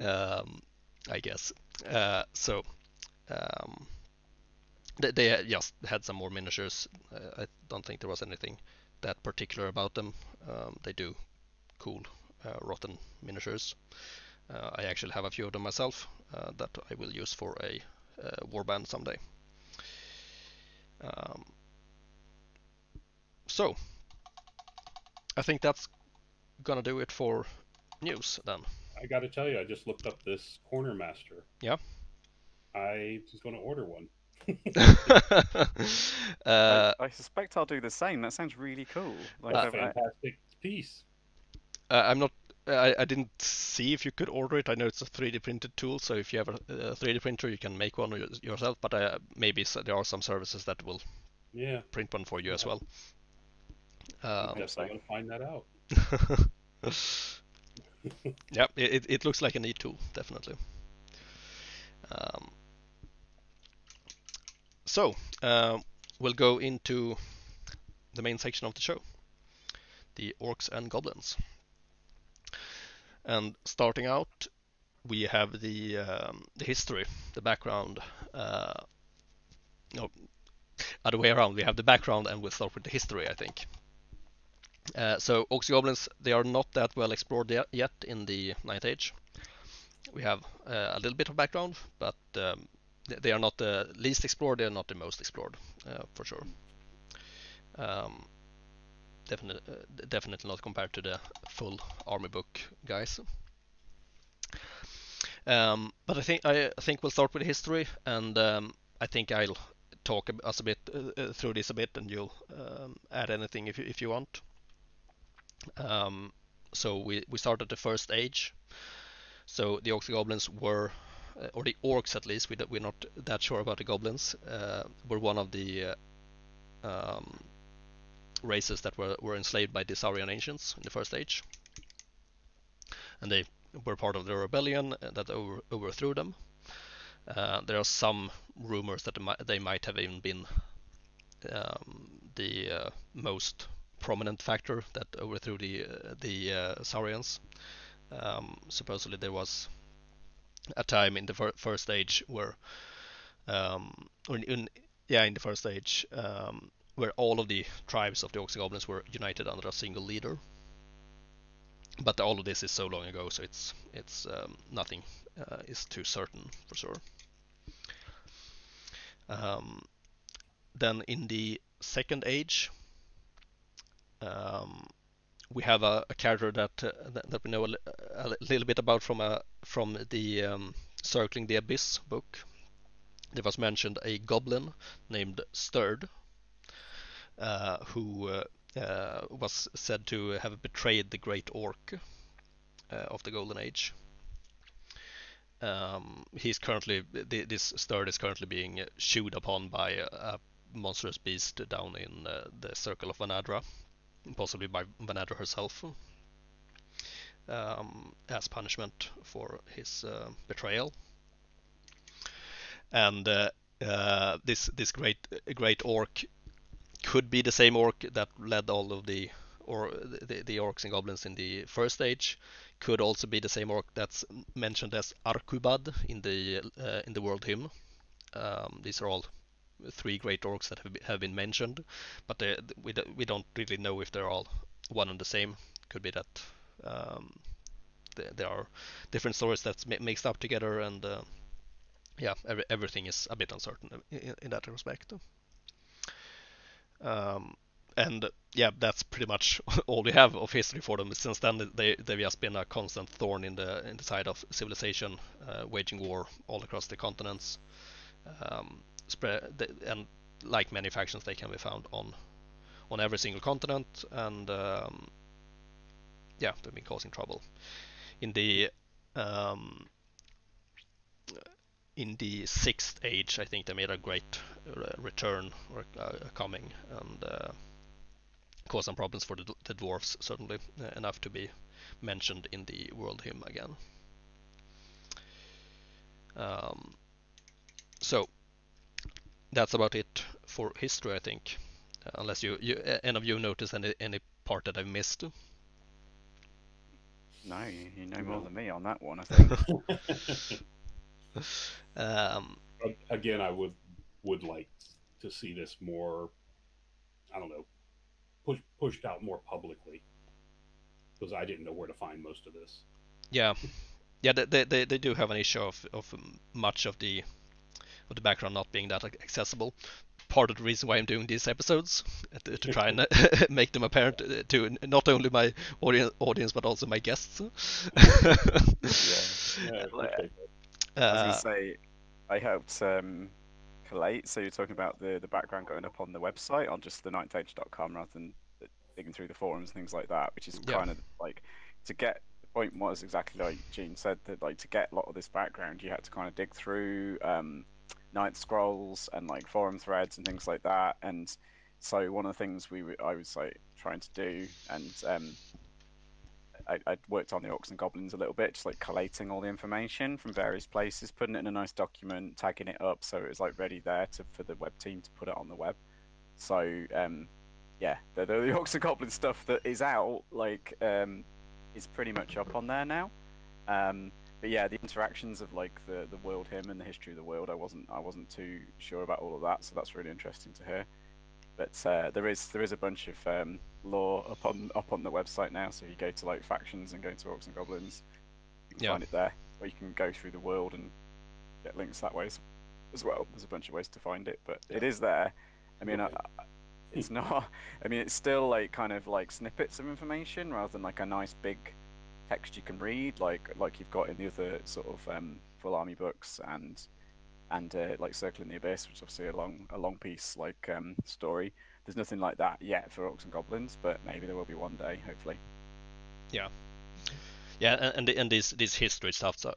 I guess. So they just had some more miniatures. I don't think there was anything that particular about them. They do cool rotten miniatures. I actually have a few of them myself that I will use for a warband someday. So I think that's gonna do it for news then. I gotta tell you, I just looked up this Corner Master. Yeah. I was gonna order one. I suspect I'll do the same. That sounds really cool. Like a fantastic piece. I didn't see if you could order it. I know it's a 3D printed tool, so if you have a 3D printer, you can make one yourself. But maybe there are some services that will print one for you as well. I'm going to find that out. Yeah, it looks like a neat tool, definitely. So we'll go into the main section of the show, the Orcs and Goblins. And starting out, we have the history, the background. No, other way around. We have the background, and we'll start with the history, I think. So Orcs and Goblins, they are not that well explored yet in the Ninth Age. We have a little bit of background, but they are not the least explored. They are not the most explored, for sure. Definitely not compared to the full army book guys. But I think we'll start with history, and I think I'll talk us a bit through this a bit, and you'll add anything if you want. So we start at the First Age. So the Orcs and Goblins were, or the Orcs at least, we're not that sure about the Goblins, were one of the races that were enslaved by the Saurian ancients in the First Age. And they were part of the rebellion that overthrew them. There are some rumors that they might have even been the most prominent factor that overthrew the Saurians. Supposedly there was a time in the First Age where, where all of the tribes of the Orcs and Goblins were united under a single leader. But all of this is so long ago, so it's nothing is too certain for sure. Then in the Second Age, we have a character that we know a little bit about from the Circling the Abyss book. There was mentioned a goblin named Styrd, who was said to have betrayed the great orc of the Golden Age. He's currently, this Styrd is currently being chewed upon by a monstrous beast down in the Circle of Vanadra, possibly by Vanadra herself, as punishment for his betrayal. And this great orc could be the same orc that led all of the orcs and goblins in the First Age. Could also be the same orc that's mentioned as Arkubad in the world hymn. These are all three great orcs that have been mentioned, but we don't really know if they're all one and the same. Could be that there are different stories that's mixed up together, and yeah, everything is a bit uncertain in that respect. And yeah, that's pretty much all we have of history for them. Since then, they've just been a constant thorn in the side of civilization, waging war all across the continents. And like many factions, they can be found on every single continent, and yeah, they've been causing trouble. In the Sixth Age, I think they made a great return or coming, and caused some problems for the dwarves, certainly enough to be mentioned in the World Hymn again. So that's about it for history, I think, unless any of you notice any part that I've missed. No, you know more than me on that one, I think. Again, I would like to see this more, I don't know, pushed out more publicly, because I didn't know where to find most of this. Yeah, they do have an issue of much of the background not being that accessible. Part of the reason why I'm doing these episodes to try and make them apparent to not only my audience but also my guests. Yeah, okay. I was going to say, I helped collate, so you're talking about the background going up on the website on just the9thage.com rather than digging through the forums and things like that, which is kind of like, to get, the point was exactly like Gene said, that like to get a lot of this background you had to kind of dig through Ninth Scrolls and like forum threads and things like that. And so one of the things I was like trying to do, and I'd worked on the Orcs and Goblins a little bit, just like collating all the information from various places, putting it in a nice document, tagging it up, so it was like ready there for the web team to put it on the web. So yeah, the Orcs and Goblins stuff that is out, like, is pretty much up on there now. But yeah, the interactions of like the world hymn and the history of the world, I wasn't too sure about all of that, so that's really interesting to hear. But there is a bunch of lore up on the website now. So if you go to like factions and go to Orcs and Goblins, you can find it there. Or you can go through the world and get links that way as well. There's a bunch of ways to find it, but it is there. I mean, it's not. I mean, it's still like kind of like snippets of information rather than like a nice big text you can read, like you've got in the other sort of full army books and like Circling the Abyss, which is obviously a long piece, like story. There's nothing like that yet for Orcs and Goblins, but maybe there will be one day, hopefully. Yeah, and these history stuff are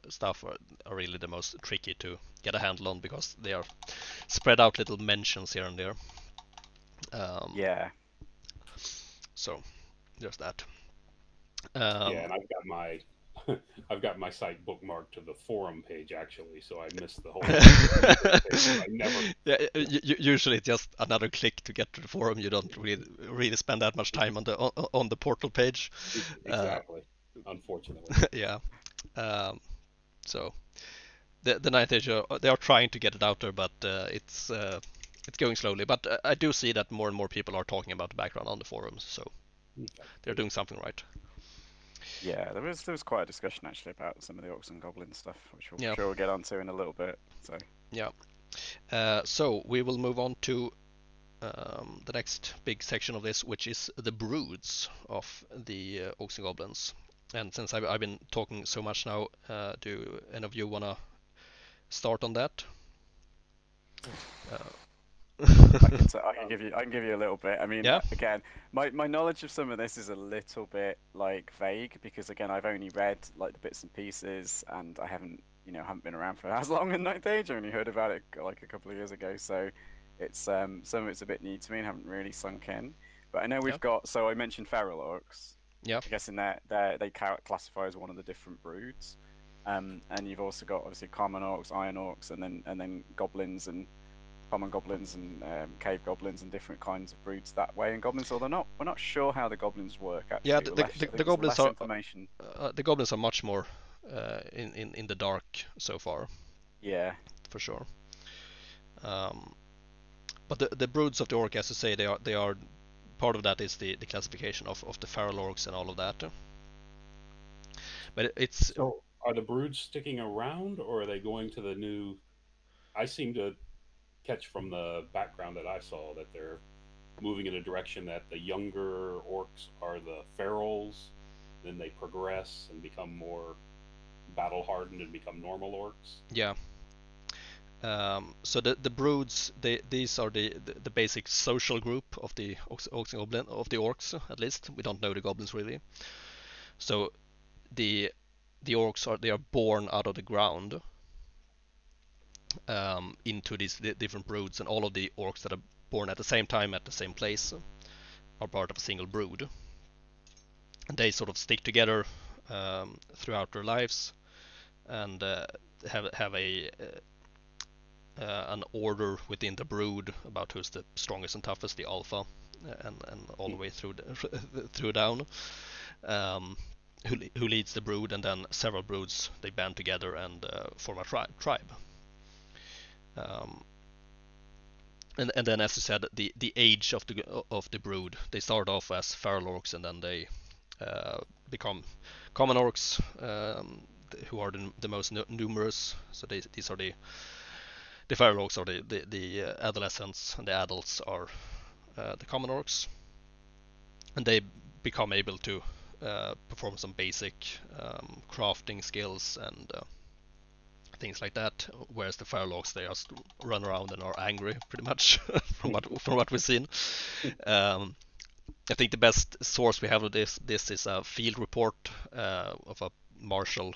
really the most tricky to get a handle on, because they are spread out little mentions here and there. Yeah. So just that. Yeah, and I've got my I've got my site bookmarked to the forum page actually, so I missed the whole thing. I never... Yeah, usually it's just another click to get to the forum. You don't really spend that much time on the portal page. Exactly. Unfortunately. Yeah. So the Ninth Age, they are trying to get it out there, but it's going slowly. But I do see that more and more people are talking about the background on the forums, so they're doing something right. Yeah, there was quite a discussion actually about some of the orcs and goblin stuff, which we'll sure we'll get onto in a little bit. So yeah, so we will move on to the next big section of this, which is the broods of the orcs and goblins. And since I've been talking so much now, do any of you wanna start on that? I can give you a little bit. I mean, again, my knowledge of some of this is a little bit like vague, because again, I've only read like the bits and pieces, and I haven't been around for as long in Ninth Age. I only heard about it like a couple of years ago, so it's some of it's a bit new to me and haven't really sunk in. But I know we've got. So I mentioned feral orcs. Yeah. I guess in they classify as one of the different broods, and you've also got obviously common orcs, iron orcs, and then goblins and common goblins and cave goblins and different kinds of broods that way. And goblins, although we're not sure how the goblins work. Actually, yeah, the goblins are much more in the dark so far. Yeah, for sure. But the broods of the orc, as you say, they are. Part of that is the classification of the feral orcs and all of that. But it's... So, are the broods sticking around, or are they going to the new... I seem to catch from the background that I saw that they're moving in a direction that the younger orcs are the ferals, then they progress and become more battle-hardened and become normal orcs. Yeah. So the broods, these are the basic social group of the orcs and goblins, of the orcs at least. We don't know the goblins really. So the orcs are born out of the ground into these different broods, and all of the orcs that are born at the same time at the same place are part of a single brood. And they sort of stick together throughout their lives and have a an order within the brood about who's the strongest and toughest, the alpha, and all the way through through down, who leads the brood, and then several broods they band together and form a tribe. And then, as you said, the age of the brood, they start off as feral orcs, and then they become common orcs, who are the most numerous. So these are the feral orcs, or the adolescents, and the adults are the common orcs, and they become able to perform some basic crafting skills and things like that. Whereas the feral orcs, they just run around and are angry, pretty much, from what we've seen. I think the best source we have of this is a field report of a marshal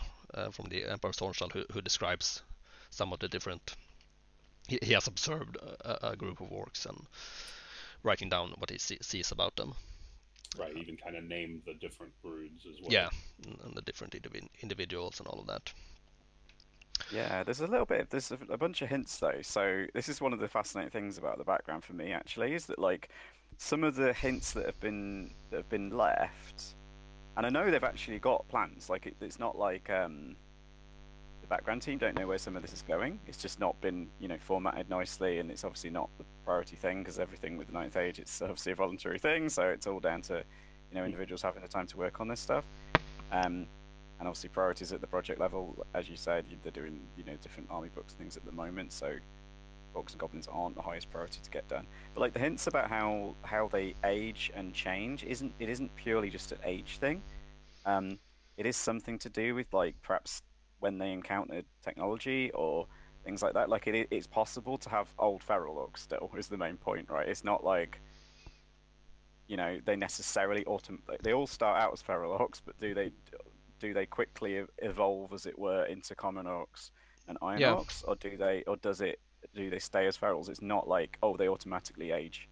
from the Emperor's Hornshell who describes some of the different. He has observed a group of orcs and writing down what he sees about them. Right, even kind of named the different broods as well. Yeah, and the different individuals and all of that. Yeah, there's a bunch of hints though. So this is one of the fascinating things about the background for me actually, is that like some of the hints that have been left, and I know they've actually got plans. Like it's not like. Background team don't know where some of this is going. It's just not been, formatted nicely, and it's obviously not the priority thing, because everything with the Ninth Age, it's obviously a voluntary thing, so it's all down to, individuals having the time to work on this stuff. And obviously priorities at the project level, as you said, they're doing, different army books and things at the moment, so orcs and goblins aren't the highest priority to get done. But like the hints about how they age and change isn't purely just an age thing. It is something to do with like perhaps when they encountered technology or things like that. Like it's possible to have old feral orcs still, is the main point, right? It's not like, they necessarily they all start out as feral orcs, but do they quickly evolve, as it were, into common orcs and iron orcs, or do they stay as ferals? It's not like, oh, they automatically age.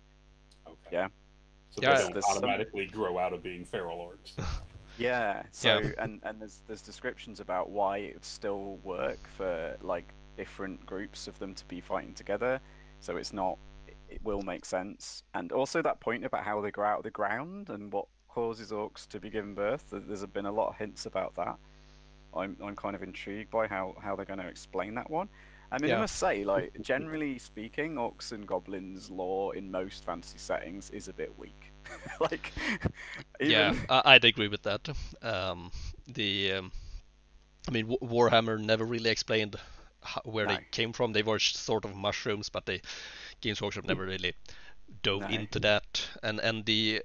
Okay. Yeah. so yeah, they don't automatically grow out of being feral orcs. Yeah, so yeah. And there's descriptions about why it would still work for like different groups of them to be fighting together, so it's not, it will make sense. And also that point about how they grow out of the ground and what causes orcs to be given birth, there's been a lot of hints about that. I'm kind of intrigued by how they're going to explain that one. I mean, yeah. I must say, like, generally speaking, orcs and goblins lore in most fantasy settings is a bit weak. Like, even... yeah, I'd agree with that. I mean, Warhammer never really explained where they came from. They were sort of mushrooms, but the Games Workshop never really dove into that. And the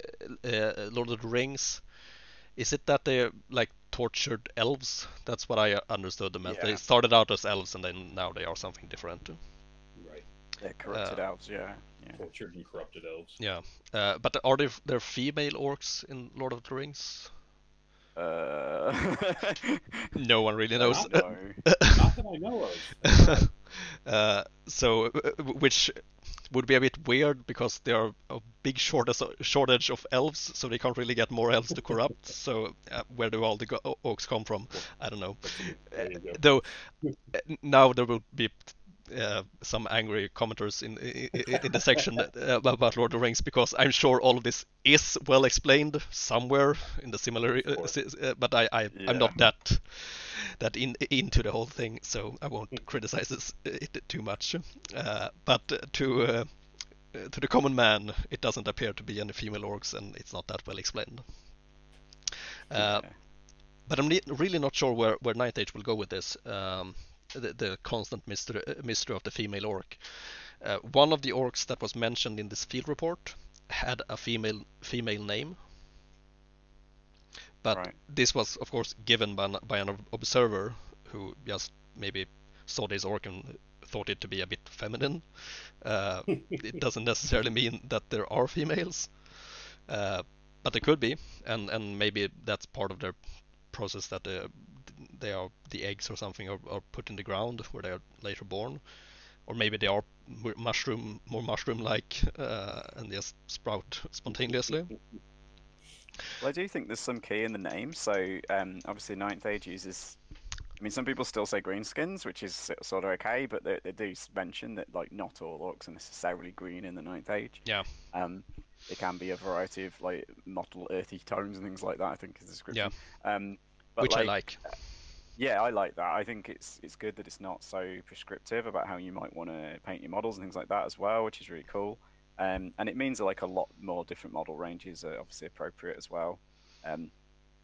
Lord of the Rings, is it that they're like tortured elves? That's what I understood them as. Yeah. They started out as elves, and then now they are something different. Right. They're corrupted elves, yeah. Tortured and corrupted elves. Yeah. But are there female orcs in Lord of the Rings? No one really knows. No. Not that I know of. So, which would be a bit weird because there are a big shortage of elves, so they can't really get more elves to corrupt. So where do all the orcs come from? I don't know. Though now there will be some angry commenters in the section about Lord of the Rings, because I'm sure all of this is well explained somewhere in the similar. But I'm not that into the whole thing, so I won't criticize it too much. But to the common man, it doesn't appear to be any female orcs, and it's not that well explained. But I'm really not sure where Ninth Age will go with this. The constant mystery of the female orc. One of the orcs that was mentioned in this field report had a female name. But this was, of course, given by an observer who just maybe saw this orc and thought it to be a bit feminine. It doesn't necessarily mean that there are females, but there could be, and maybe that's part of their process, that the eggs or something are put in the ground where they are later born, or maybe they are mushroom-like and just sprout spontaneously. Well, I do think there's some key in the name. So obviously Ninth Age uses, I mean, some people still say greenskins, which is sort of okay, but they do mention that, like, not all orcs are necessarily green in the Ninth Age. Yeah. It can be a variety of, like, mottled earthy tones and things like that, I think is the description. Yeah. But, which, like, I like. Yeah, I like that. I think it's good that it's not so prescriptive about how you might want to paint your models and things like that as well, which is really cool. And it means that, like, a lot more different model ranges are obviously appropriate as well. I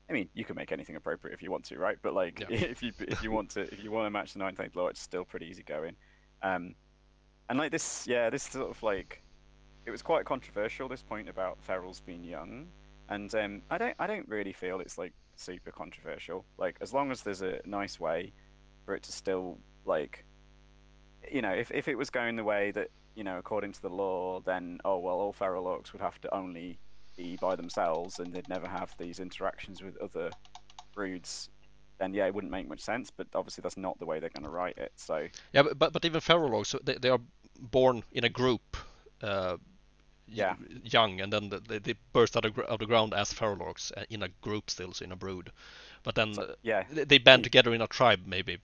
mean, you can make anything appropriate if you want to, right? But, like, if you want to match the Ninth Age lore, it's still pretty easy going. And like this, this sort of, like, it was quite controversial, this point about ferals being young, and I don't really feel it's, like, super controversial. Like, as long as there's a nice way for it to still, like, you know, if it was going the way that, you know, according to the law, then, oh, well, all feral orcs would have to only be by themselves and they'd never have these interactions with other broods, then, yeah, it wouldn't make much sense, but obviously that's not the way they're going to write it, so... Yeah, but even feral orcs, they are born in a group, young, and then they burst out of the ground as feral orcs, in a group still, so in a brood. But then they band together in a tribe, maybe,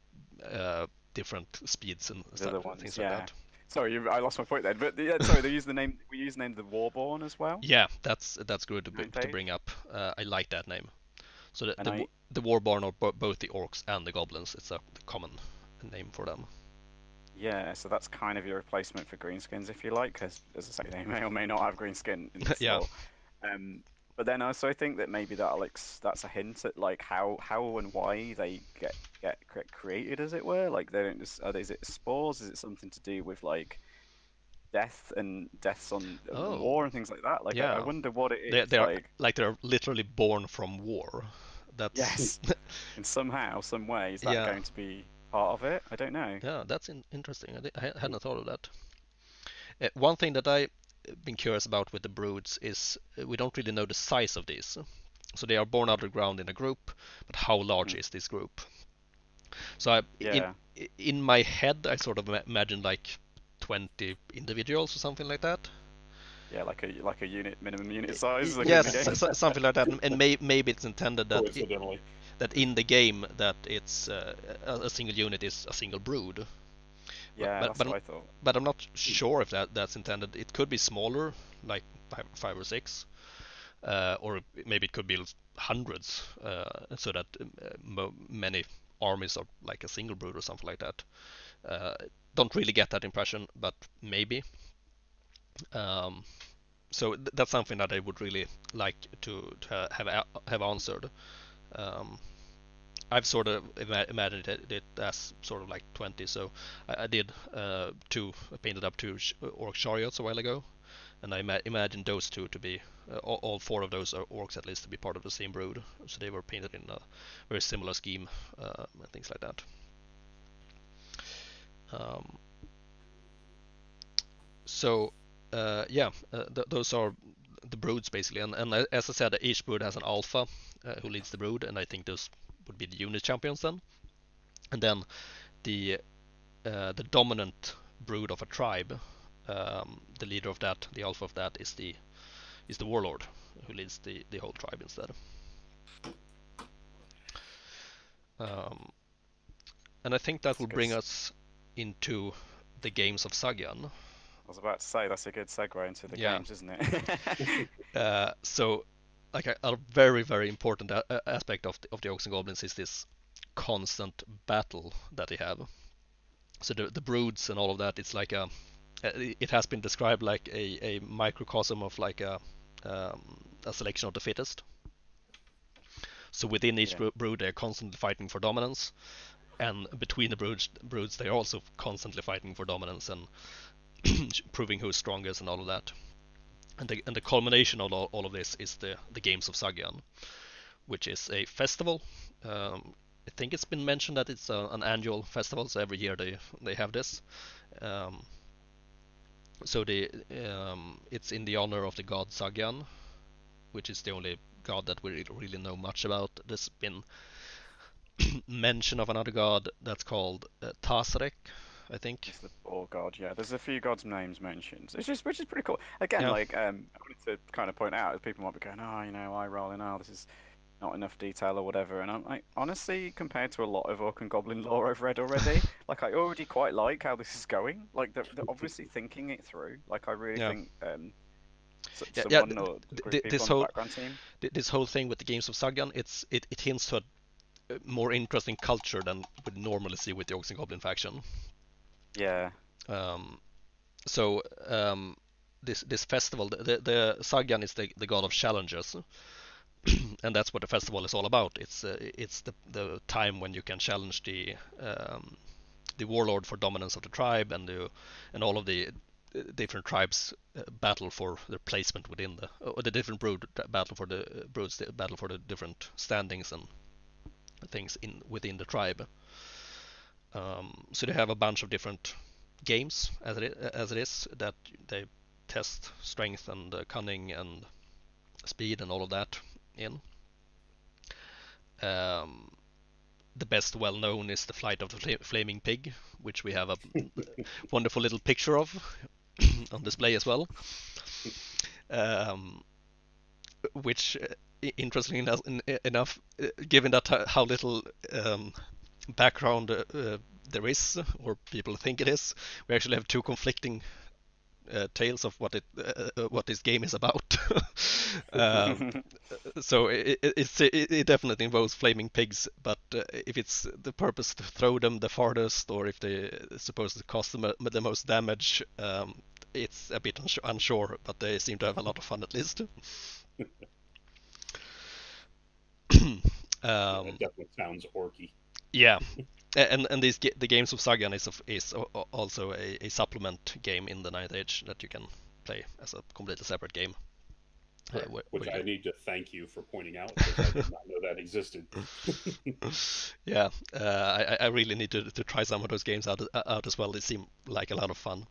different speeds and stuff, things like that. Sorry, I lost my point then. But they use the name. We use the name of the Warborn as well. Yeah, that's good to bring up. I like that name. So the Warborn are both the orcs and the goblins. It's a common name for them. Yeah, so that's kind of your replacement for greenskins, if you like, because, as I say, they may or may not have greenskin in the store. But then also I think that maybe that's a hint at, like, how and why they get created, as it were. Like, they don't just is it spores? Is it something to do with, like, deaths on war and things like that? Like, I wonder what it is. They're literally born from war. That's and somehow, some way, is that going to be part of it? I don't know. Yeah, that's interesting. I hadn't thought of that. One thing that I've been curious about with the broods is we don't really know the size of these, so they are born out of the ground in a group, but how large is this group? So in my head I sort of imagined, like, 20 individuals or something like that, Yeah, like a unit minimum unit size. Yes, something like that. And maybe it's intended that that in the game that it's a single unit is a single brood. Yeah, but what I thought. But I'm not sure if that's intended. It could be smaller, like five or six, or maybe it could be hundreds, so that many armies are like a single brood or something like that. Don't really get that impression, but maybe. So that's something that I would really like to have answered. I've sort of imagined it as sort of like 20, so I did painted up two orc chariots a while ago, and I imagined those two to be, all four of those are orcs at least, to be part of the same brood, so they were painted in a very similar scheme, and things like that. Those are the broods basically, and as I said, each brood has an alpha who leads the brood, and I think those would be the unit champions then, and then the dominant brood of a tribe, the leader of that, the alpha of that, is the warlord who leads the whole tribe instead. And I think that will bring us into the games of Sagyan. I was about to say, that's a good segue into the games, isn't it? So, like a very, very important aspect of the Orcs and Goblins is this constant battle that they have. So the broods and all of that, it's like it has been described like a microcosm of like a selection of the fittest. So within each brood, they're constantly fighting for dominance, and between the broods, they're also constantly fighting for dominance and proving who's strongest and all of that, and the culmination of all of this is the Games of Sagyan, which is a festival. I think it's been mentioned that it's an annual festival, so every year they have this. It's in the honor of the god Sagyan, which is the only god that we really know much about. There's been mention of another god that's called Tasrek, I think. It's the Boar God, yeah. There's a few gods' names mentioned, which is pretty cool. Again, I wanted to kind of point out, people might be going, oh, you know, eye rolling, oh, this is not enough detail or whatever. And I'm like, honestly, compared to a lot of Orc and Goblin lore I've read already, like, I already quite like how this is going. Like, they're obviously thinking it through. Like, I really think this whole thing with the Games of Sagyan, it hints to a more interesting culture than we'd normally see with the Orcs and Goblin faction. Yeah. This festival, the Sagyan is the god of challenges, and that's what the festival is all about. It's the time when you can challenge the warlord for dominance of the tribe, and all of the different tribes battle for their placement within the different brood battle for the broods battle for the different standings and things within the tribe. So they have a bunch of different games as it is that they test strength and cunning and speed and all of that in. The best well-known is the Flight of the Flaming Pig, which we have a wonderful little picture of on display as well. Which, interestingly enough, given that how little background there is, or people think it is, we actually have two conflicting tales of what this game is about. So it definitely involves flaming pigs, but if it's the purpose to throw them the farthest, or if they're supposed to cause them the most damage, it's a bit unsure, but they seem to have a lot of fun at least. It definitely sounds orky. Yeah, and the Games of Sagyan is also a supplement game in the Ninth Age that you can play as a completely separate game. Which I need to thank you for pointing out, because I did not know that existed. Yeah, I really need to try some of those games out as well. They seem like a lot of fun.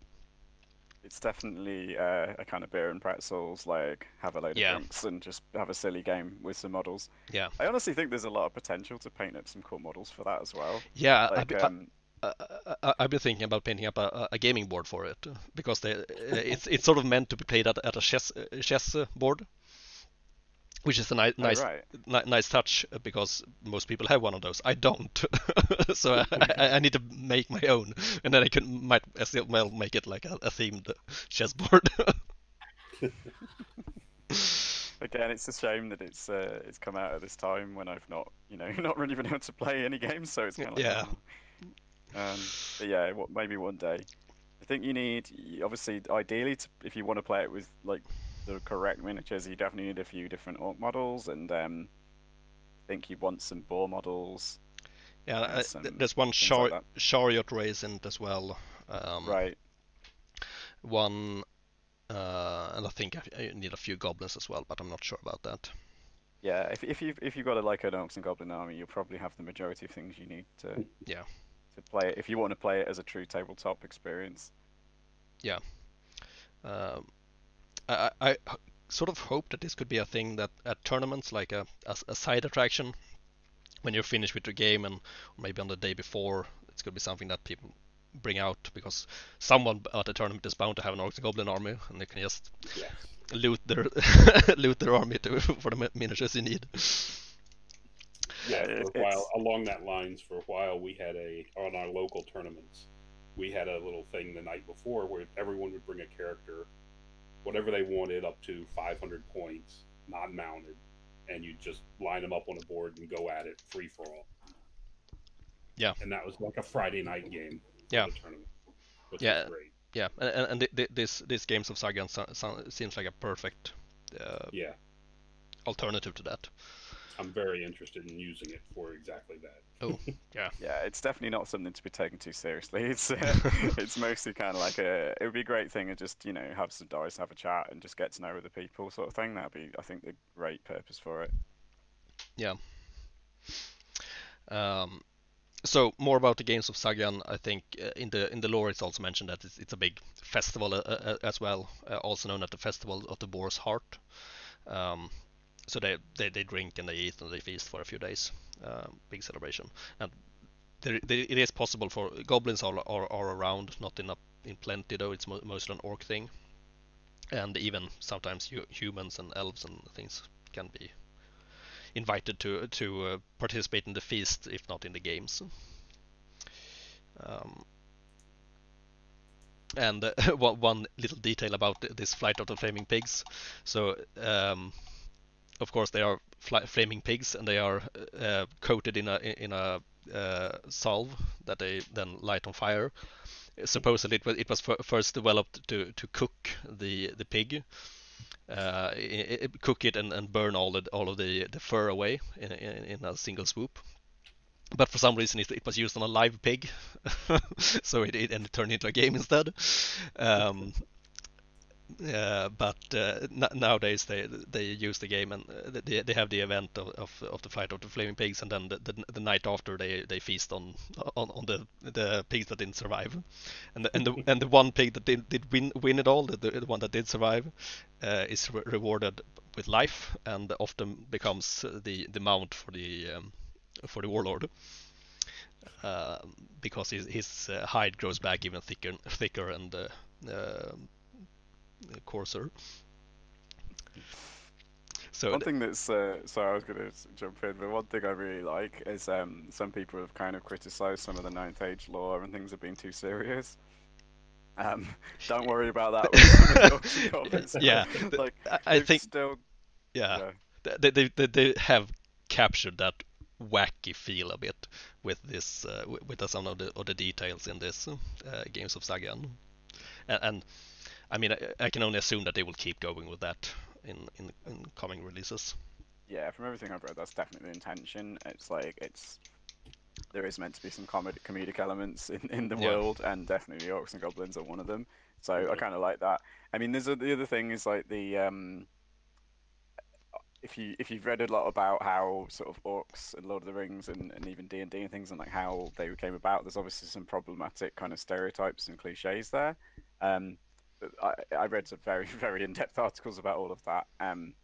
It's definitely a kind of beer and pretzels, like have a load of drinks and just have a silly game with some models. Yeah, I honestly think there's a lot of potential to paint up some cool models for that as well. Yeah, like, I've been thinking about painting up a gaming board for it, because it's sort of meant to be played at a chess board, which is a nice touch, because most people have one of those. I don't, so I need to make my own, and then I might as well make it like a themed chess board. Again, it's a shame that it's come out at this time when I've not really been able to play any games, so it's kind of but yeah, maybe one day. I think you need, obviously, ideally, if you want to play it with like the correct miniatures, you definitely need a few different orc models, and I think you want some boar models. Yeah, there's one chariot race in it as well. Right. One. And I think I need a few goblins as well, but I'm not sure about that. Yeah, if you've got like an orcs and goblin army, you'll probably have the majority of things you need to play it, if you want to play it as a true tabletop experience. Yeah, I sort of hope that this could be a thing that at tournaments, like a side attraction, when you're finished with your game, and or maybe on the day before, it's gonna be something that people bring out, because someone at a tournament is bound to have an orcs and goblin army, and they can just loot their army for the miniatures you need. Yeah, for a while, along that lines, for a while we had on our local tournaments, we had a little thing the night before where everyone would bring a character, whatever they wanted, up to 500 points, not mounted, and you just line them up on a board and go at it free for all. Yeah, and that was like a Friday night game. Yeah, and these games of Sagyan seems like a perfect alternative to that. I'm very interested in using it for exactly that. Oh, yeah. Yeah, it's definitely not something to be taken too seriously. It's it's mostly kind of like it would be a great thing to just have some dice, have a chat, and just get to know other people, sort of thing. That'd be, I think, the great purpose for it. Yeah. So more about the games of Sagyan, I think in the lore it's also mentioned that it's a big festival as well, also known as the Festival of the Boar's Heart. So they drink and they eat and they feast for a few days, big celebration. And it is possible for goblins are around, not in plenty though. It's mostly an orc thing, and even sometimes humans and elves and things can be invited to participate in the feast, if not in the games. One little detail about this flight of the flaming pigs. So, of course, they are flaming pigs, and they are coated in a salve that they then light on fire. Supposedly, it was first developed to cook the pig. Cook it and burn all of the fur away in a single swoop, but for some reason it was used on a live pig, so it turned into a game instead. Nowadays they use the game, and they have the event of the flight of the flaming pigs, and then the night after they feast on the pigs that didn't survive, and the one pig that did win it all, the one that did survive, is rewarded with life, and often becomes the mount for the warlord, because his hide grows back even thicker and coarser. So one thing that's sorry, I was going to jump in, but one thing I really like is some people have kind of criticized some of the Ninth Age lore and things have been too serious. Don't worry about that. Yeah, like, I think still, they have captured that wacky feel a bit with this with some of the details in this Games of Sagyan, and I mean, I can only assume that they will keep going with that in coming releases. Yeah, from everything I've read, that's definitely the intention. It's like there is meant to be some comedic elements in the world, and definitely the orcs and goblins are one of them. So I kind of like that. I mean, the other thing is like the if you've read a lot about how sort of orcs and Lord of the Rings and even D&D and things, and like how they came about, there's obviously some problematic kind of stereotypes and cliches there. I read some very, very in-depth articles about all of that, and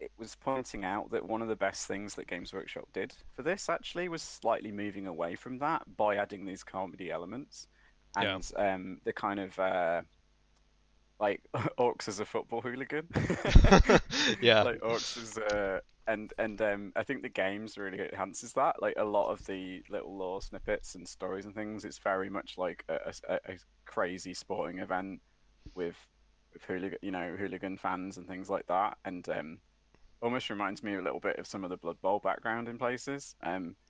it was pointing out that one of the best things that Games Workshop did for this actually was slightly moving away from that by adding these comedy elements and the kind of like Orcs as a football hooligan. Yeah, like Orcs as a and I think the games really enhances that. Like a lot of the little lore snippets and stories and things, it's very much like a crazy sporting event with hooligan, you know, hooligan fans and things like that, and almost reminds me a little bit of some of the Blood Bowl background in places.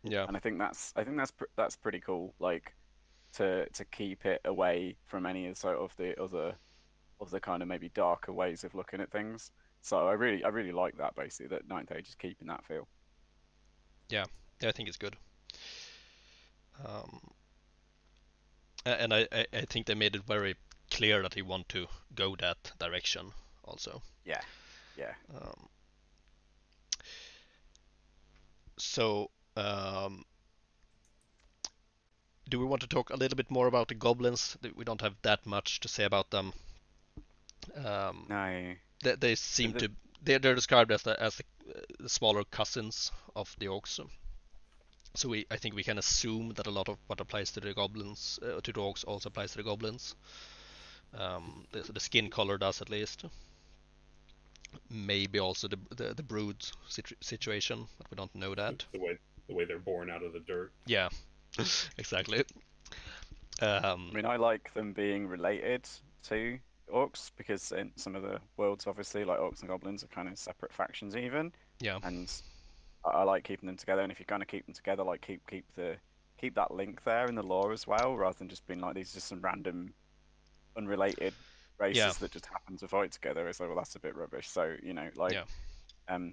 Yeah, and I think that's pretty cool. Like to keep it away from any sort of the other of the kind of maybe darker ways of looking at things. So I really like that, basically, that Ninth Age is keeping that feel. Yeah, I think it's good. And I think they made it very clear that they want to go that direction also. Yeah. So do we want to talk a little bit more about the goblins? We don't have that much to say about them. No. They seem to... They're described as the smaller cousins of the orcs. So I think we can assume that a lot of what applies to the goblins, to the orcs, also applies to the goblins. The skin color does, at least. Maybe also the brood situation, but we don't know that. The way they're born out of the dirt. Yeah, exactly. I mean, I like them being related to orcs, because in some of the worlds, obviously, like, orcs and goblins are kind of separate factions even. Yeah. And I like keeping them together, and if you're going to keep them together, like, keep that link there in the lore as well, rather than just being like, these are just some random unrelated races that just happen to fight together. It's like, well, that's a bit rubbish. So, you know, like, I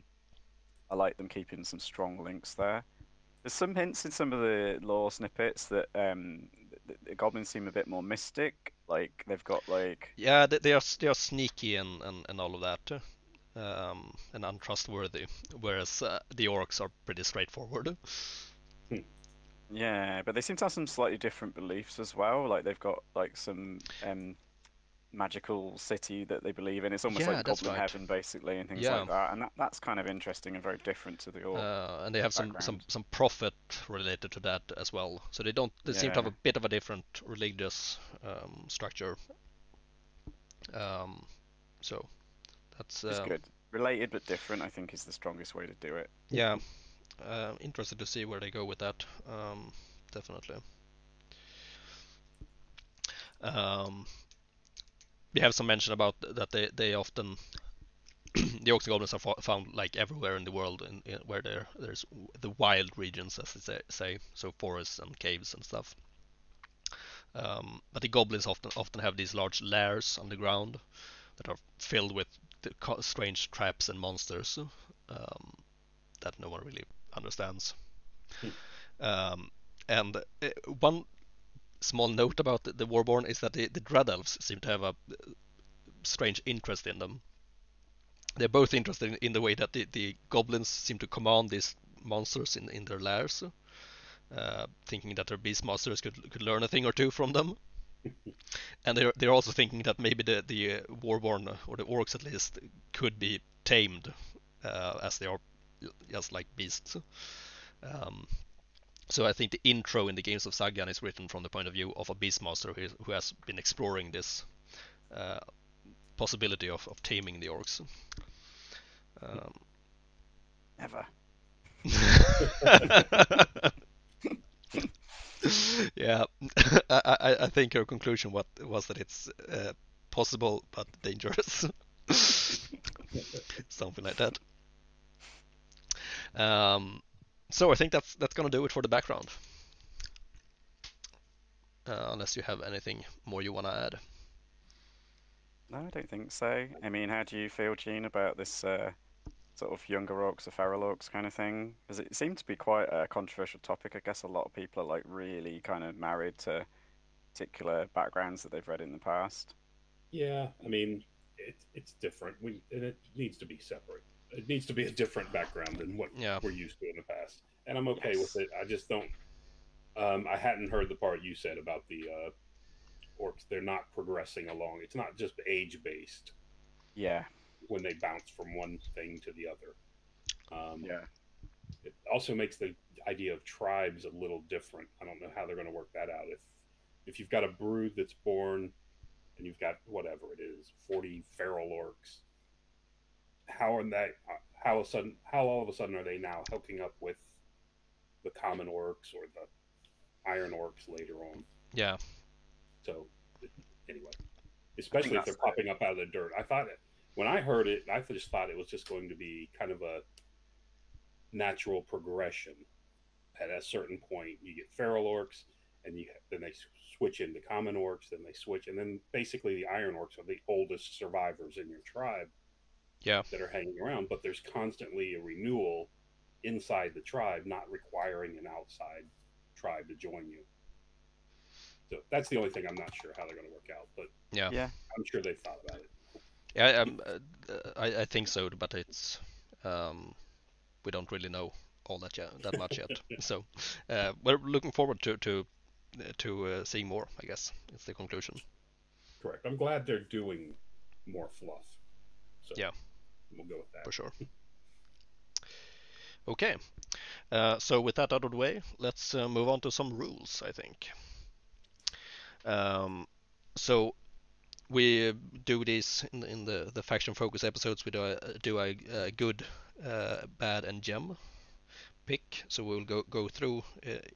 like them keeping some strong links there. There's some hints in some of the lore snippets that the goblins seem a bit more mystic. Like, they've got, like... Yeah, they are sneaky and all of that, and untrustworthy, whereas the orcs are pretty straightforward. Yeah, but they seem to have some slightly different beliefs as well. Like, they've got, like, some magical city that they believe in. It's almost like goblin heaven, basically, and things like that. And that's kind of interesting and very different to the orc. And they have some prophet related to that as well. So they don't. They seem to have a bit of a different religious structure. So that's good. Related but different, I think, is the strongest way to do it. Yeah. Interested to see where they go with that. Definitely. We have some mention about that they often the orcs and goblins are found like everywhere in the world, in where there's the wild regions, as they say, so forests and caves and stuff. But the goblins often have these large lairs on the ground that are filled with strange traps and monsters that no one really understands. And one small note about the Warborn is that the Dread Elves seem to have a strange interest in them. They're both interested in the way that the goblins seem to command these monsters in their lairs, thinking that their beast masters could learn a thing or two from them. And they're also thinking that maybe the Warborn, or the orcs at least, could be tamed, as they are just like beasts. So I think the intro in the Games of Sagyan is written from the point of view of a beastmaster who has been exploring this possibility of taming the orcs. Never. Yeah, I think her conclusion was that it's possible but dangerous. Something like that. So I think that's gonna do it for the background. Unless you have anything more you wanna add. No, I don't think so. I mean, how do you feel, Gene, about this sort of younger orcs or feral orcs kind of thing? Because it seemed to be quite a controversial topic. I guess a lot of people are like really kind of married to particular backgrounds that they've read in the past. Yeah, I mean, it's different. And it needs to be separate. It needs to be a different background than what we're used to in the past, and I'm okay with it. I just don't. I hadn't heard the part you said about the orcs. They're not progressing along. It's not just age based. Yeah. when they bounce from one thing to the other. Yeah. It also makes the idea of tribes a little different. I don't know how they're going to work that out. If you've got a brood that's born and you've got whatever it is, 40 feral orcs, how all of a sudden are they now hooking up with the common orcs or the iron orcs later on? Yeah. So anyway, especially if they're popping up out of the dirt. I thought it, when I heard it, I just thought it was just going to be kind of a natural progression. At a certain point, you get feral orcs, and then they switch into common orcs, then they switch, and then basically the iron orcs are the oldest survivors in your tribe. Yeah. That are hanging around, but there's constantly a renewal inside the tribe, not requiring an outside tribe to join you. So that's the only thing I'm not sure how they're going to work out, but yeah, I'm sure they've thought about it. Yeah, I think so, but it's we don't really know all that much yet. So we're looking forward to seeing more. I guess it's the conclusion. Correct. I'm glad they're doing more fluff. So yeah, we'll go with that for sure. Okay, so with that out of the way, let's move on to some rules, I think. So we do this in the faction focus episodes. We do a good, bad, and gem pick. So we'll go through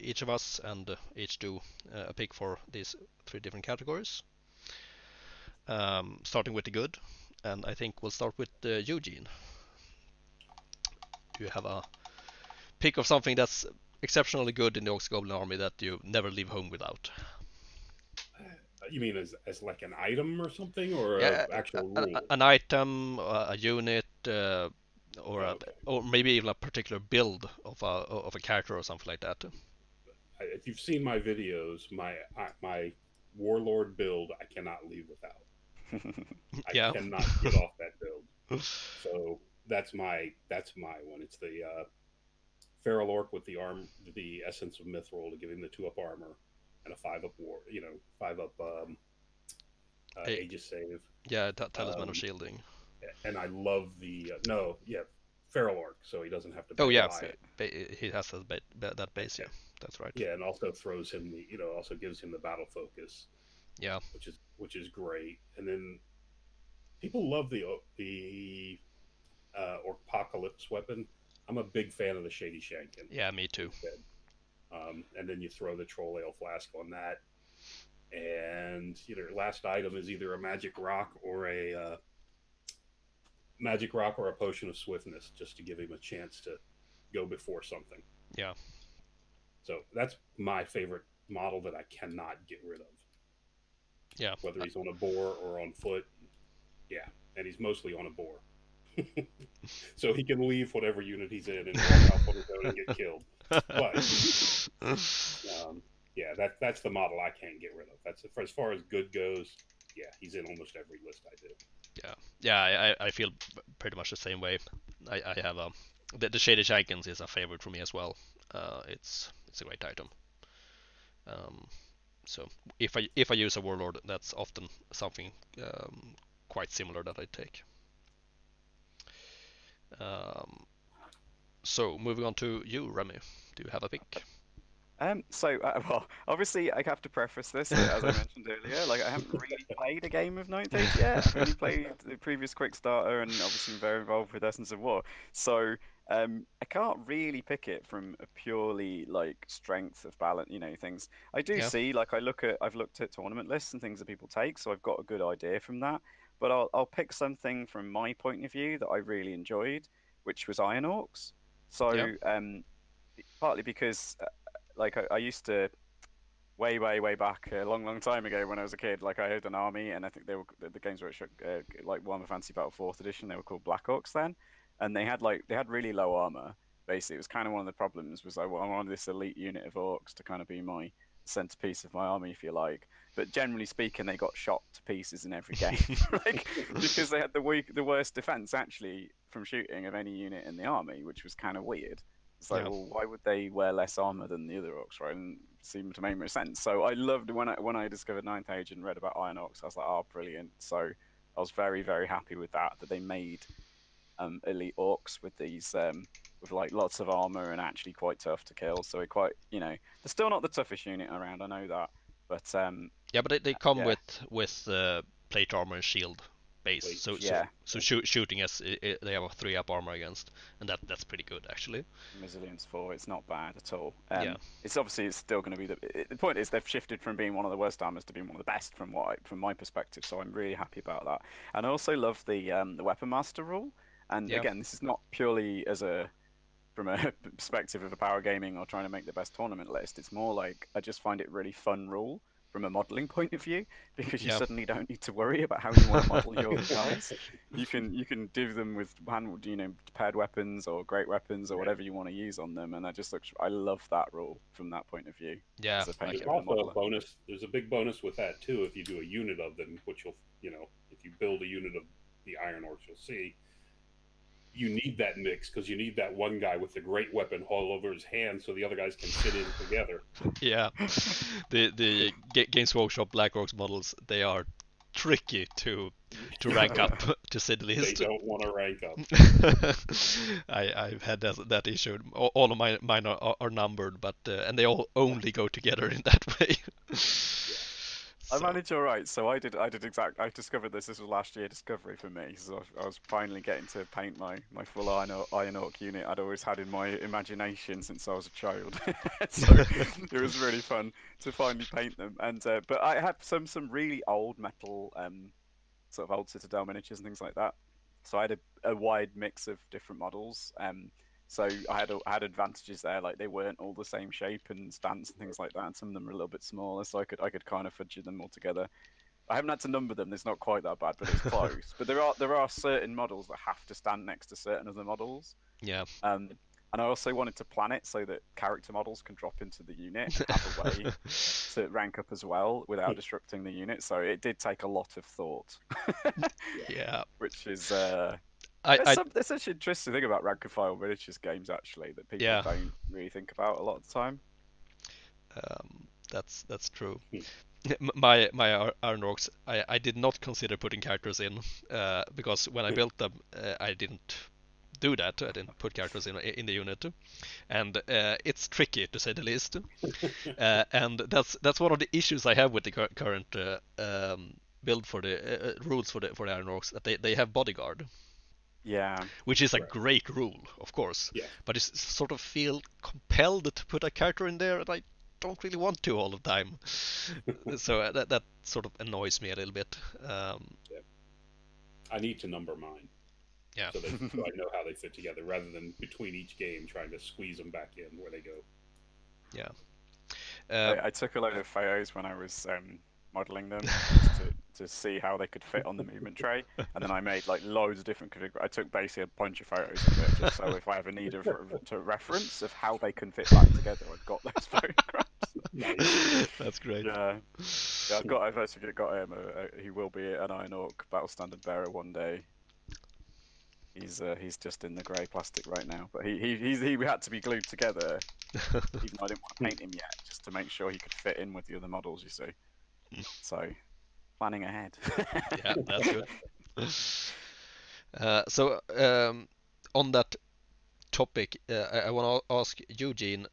each of us and each do a pick for these three different categories. Starting with the good, and I think we'll start with Eugene. You have a pick of something that's exceptionally good in the Orcs Goblin Army that you never leave home without. You mean as like an item or something, or an actual rule? An item, a unit, or maybe even a particular build of a character or something like that. If you've seen my videos, my warlord build, I cannot leave without. Yeah. I cannot get off that build. So that's my one. It's the feral orc with the essence of mithril to give him the 2+ armor. And a 5+ war, 5+ Aegis save. Yeah, Talisman of Shielding. And I love the feral orc, so he doesn't have to. Oh yeah, he has that base. Yeah, that's right. Yeah, and also throws him the also gives him the battle focus. Yeah, which is great. And then people love the Orcpocalypse weapon. I'm a big fan of the Shady Shankin. Yeah, me too. And then you throw the troll ale flask on that, and your last item is either a magic rock or a potion of swiftness, just to give him a chance to go before something. Yeah. So that's my favorite model that I cannot get rid of. Yeah. Whether he's on a boar or on foot. Yeah, and he's mostly on a boar, so he can leave whatever unit he's in and walk off on his own and get killed. But yeah, that's the model I can't get rid of. That's as far as good goes. Yeah, he's in almost every list I do. Yeah, I feel pretty much the same way. I have the Shady Jenkins is a favorite for me as well. It's a great item. So if I use a warlord, that's often something quite similar that I take. So moving on to you, Remy. Do you have a pick? Well, obviously I have to preface this, as I mentioned earlier. Like, I haven't really played a game of Ninth Age yet. I've only played the previous quick starter, and obviously I'm very involved with Essence of War. So I can't really pick it from a purely strength of balance, things. I do see, I've looked at tournament lists and things that people take, so I've got a good idea from that. But I'll pick something from my point of view that I really enjoyed, which was Iron Orcs. So partly because I used to way back a long time ago when I was a kid, I had an army, and I think they were the Games Workshop Warhammer Fantasy Battle 4th edition. They were called Black Orcs then, and they had really low armor. Basically, it was kind of one of the problems was I wanted this elite unit of orcs to kind of be my centerpiece of my army, if you like. But generally speaking, they got shot to pieces in every game, because they had the worst defense actually from shooting of any unit in the army, which was kind of weird. It's like, well, why would they wear less armor than the other orcs, right? And it seemed to make no sense. So I loved when I discovered Ninth Age and read about Iron Orcs. I was like, oh, brilliant. So I was very, very happy with that. That they made elite orcs with these with like lots of armor and actually quite tough to kill. So it quite, you know, they're still not the toughest unit around. I know that, but yeah, but they come with plate armor and shield base. So yeah, so shooting as they have a 3+ armor against, and that's pretty good actually. Resilience 4, it's not bad at all. Yeah, it's still going to be the point is they've shifted from being one of the worst armors to being one of the best from my perspective. So I'm really happy about that, and I also love the Weapon Master rule. And again, this is not purely from a perspective of a power gaming or trying to make the best tournament list. It's more like I just find it really fun rule from a modeling point of view, because you suddenly don't need to worry about how you want to model your guys. You can do them with hand, you know, paired weapons or great weapons or whatever you want to use on them, and that just looks. I love that rule from that point of view. Yeah, there's also a bonus. There's a big bonus with that too. If you do a unit of them, which you'll, you know, if you build a unit of the Iron Orcs, you'll see. You need that mix because you need that one guy with the great weapon all over his hand, so the other guys can fit in together. Yeah, the Games Workshop Black Orcs models, they are tricky to rank up, to say the least. They don't want to rank up. I've had that issue. All of mine are numbered, but and they all only go together in that way. I managed all right, so I did exactly. I discovered this. This was last year discovery for me. So I was finally getting to paint my full Iron Orc unit I'd always had in my imagination since I was a child. So it was really fun to finally paint them. And but I had some really old metal, sort of old Citadel miniatures and things like that. So I had a wide mix of different models. So I had advantages there, like they weren't all the same shape and stance and things like that, and some of them were a little bit smaller, so I could kind of fudge them all together. I haven't had to number them, it's not quite that bad, but it's close. But there are certain models that have to stand next to certain other models. Yeah. And I also wanted to plan it so that character models can drop into the unit and have a way to rank up as well without disrupting the unit. So it did take a lot of thought. Yeah. Which is there's such an interesting thing about rank and file miniatures games actually that people don't really think about a lot of the time. That's true. My Iron Orcs, I did not consider putting characters in because when I built them, I didn't do that. I didn't put characters in the unit, and it's tricky to say the least. And that's one of the issues I have with the current build for the rules for the Iron Orcs, that they have bodyguard. Yeah, which is a great rule, of course. Yeah. But it's sort of feel compelled to put a character in there, and I don't really want to all the time. So that sort of annoys me a little bit. Yeah. I need to number mine. Yeah. So I know how they fit together, rather than between each game trying to squeeze them back in where they go. Yeah. I took a load of photos when I was modeling them to see how they could fit on the movement tray, and then I made like loads of different configurations. I took basically a bunch of photos of it, just so if I ever need a reference of how they can fit back together, I've got those photographs. That's great. Yeah, I've got him. He will be an Iron Orc battle standard bearer one day. He's just in the grey plastic right now, but he had to be glued together. Even though I didn't want to paint him yet, just to make sure he could fit in with the other models. You see. So, planning ahead. Yeah, that's good. So, on that topic, I want to ask you, Gene,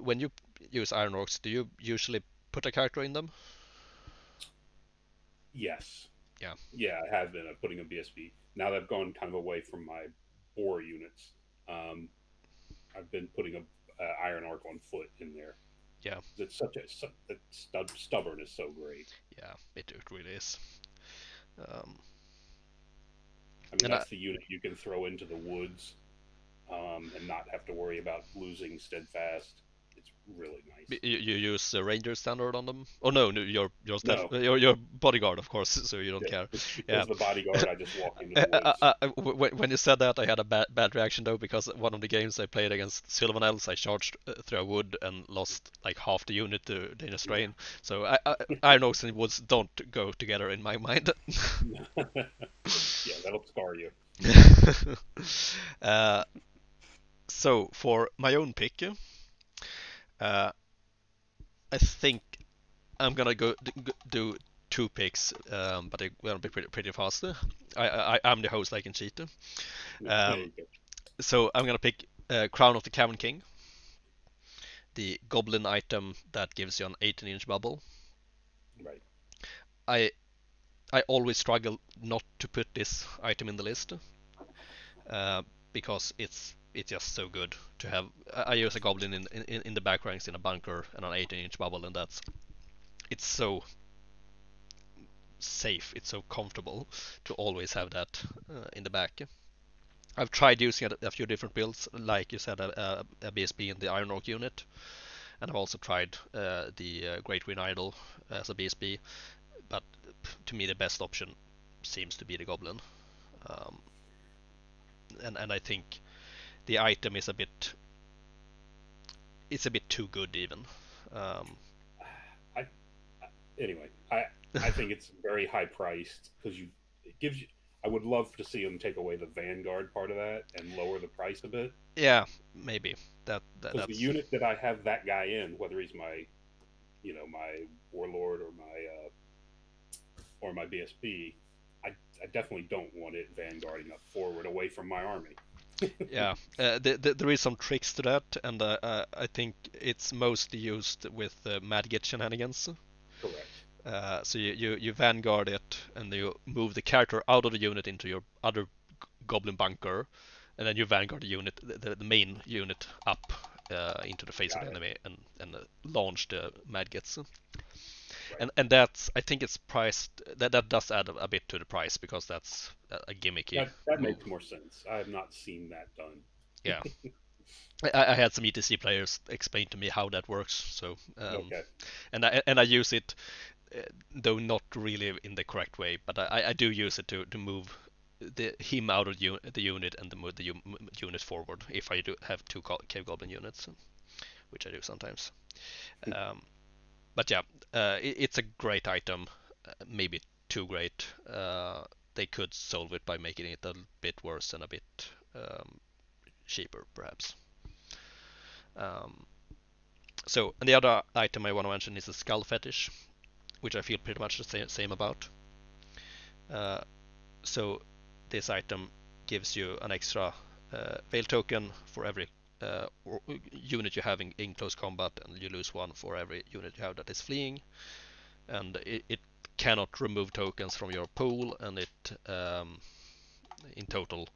when you use Iron Orcs, do you usually put a character in them? Yes. Yeah. Yeah, I have been putting a BSB. Now that I've gone kind of away from my boar units, I've been putting an Iron Orc on foot in there. Yeah, it's stubborn is so great. Yeah, it really is. I mean, that's the unit you can throw into the woods and not have to worry about losing steadfast. It's really nice. You use the Ranger standard on them? Oh no, your bodyguard, of course, so you don't care. Yeah, the bodyguard. I just walk into the woods. When you said that, I had a bad reaction though, because one of the games I played against Sylvan Elves, I charged through a wood and lost like half the unit to Danish Strain. Yeah. So Iron Orcs and woods don't go together in my mind. Yeah, that'll scar you. So for my own pick. I think I'm gonna do two picks, but they will be pretty fast. I'm the host, I can cheat. So I'm gonna pick Crown of the Cavern King, the goblin item that gives you an 18-inch bubble. Right. I always struggle not to put this item in the list because it's just so good to have. I use a goblin in the back ranks in a bunker and an 18-inch bubble, and it's so safe, it's so comfortable to always have that in the back. I've tried using a few different builds, like you said, a BSB in the Iron Orc unit, and I've also tried the Great Green Idol as a BSB, but to me the best option seems to be the goblin, and I think the item is a bit too good even. I think it's very high priced because it gives you. I would love to see them take away the Vanguard part of that and lower the price a bit. Yeah, maybe that's the unit that I have that guy in, whether he's my, my warlord or my BSB, I definitely don't want it vanguarding up forward away from my army. Yeah, there is some tricks to that, and I think it's mostly used with Madgit shenanigans. Correct. So you vanguard it, and you move the character out of the unit into your other goblin bunker, and then you vanguard the unit, the main unit, up into the face of the enemy and launch the Madgets. Right. And I think it's priced. That does add a bit to the price because that's a gimmicky. That makes more sense. I have not seen that done. Yeah. I had some ETC players explain to me how that works. So okay. And I use it. Though not really in the correct way, but I do use it to move him out of the unit and to move the unit forward if I do have two cave goblin units, which I do sometimes. But yeah, it's a great item, maybe too great. They could solve it by making it a bit worse and a bit cheaper, perhaps. So, and the other item I want to mention is the Skull Fetish, which I feel pretty much the same about. So this item gives you an extra Veil token for every unit you have in close combat, and you lose one for every unit you have that is fleeing. And it cannot remove tokens from your pool, and it in total,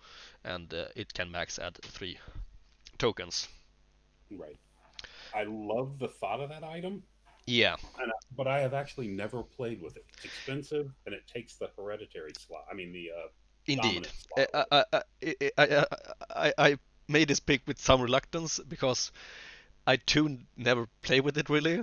and it can max add 3 tokens. Right. I love the thought of that item. Yeah, but I have actually never played with it. It's expensive, and it takes the hereditary slot. I mean, the indeed. Slot. I made this pick with some reluctance because I too never play with it really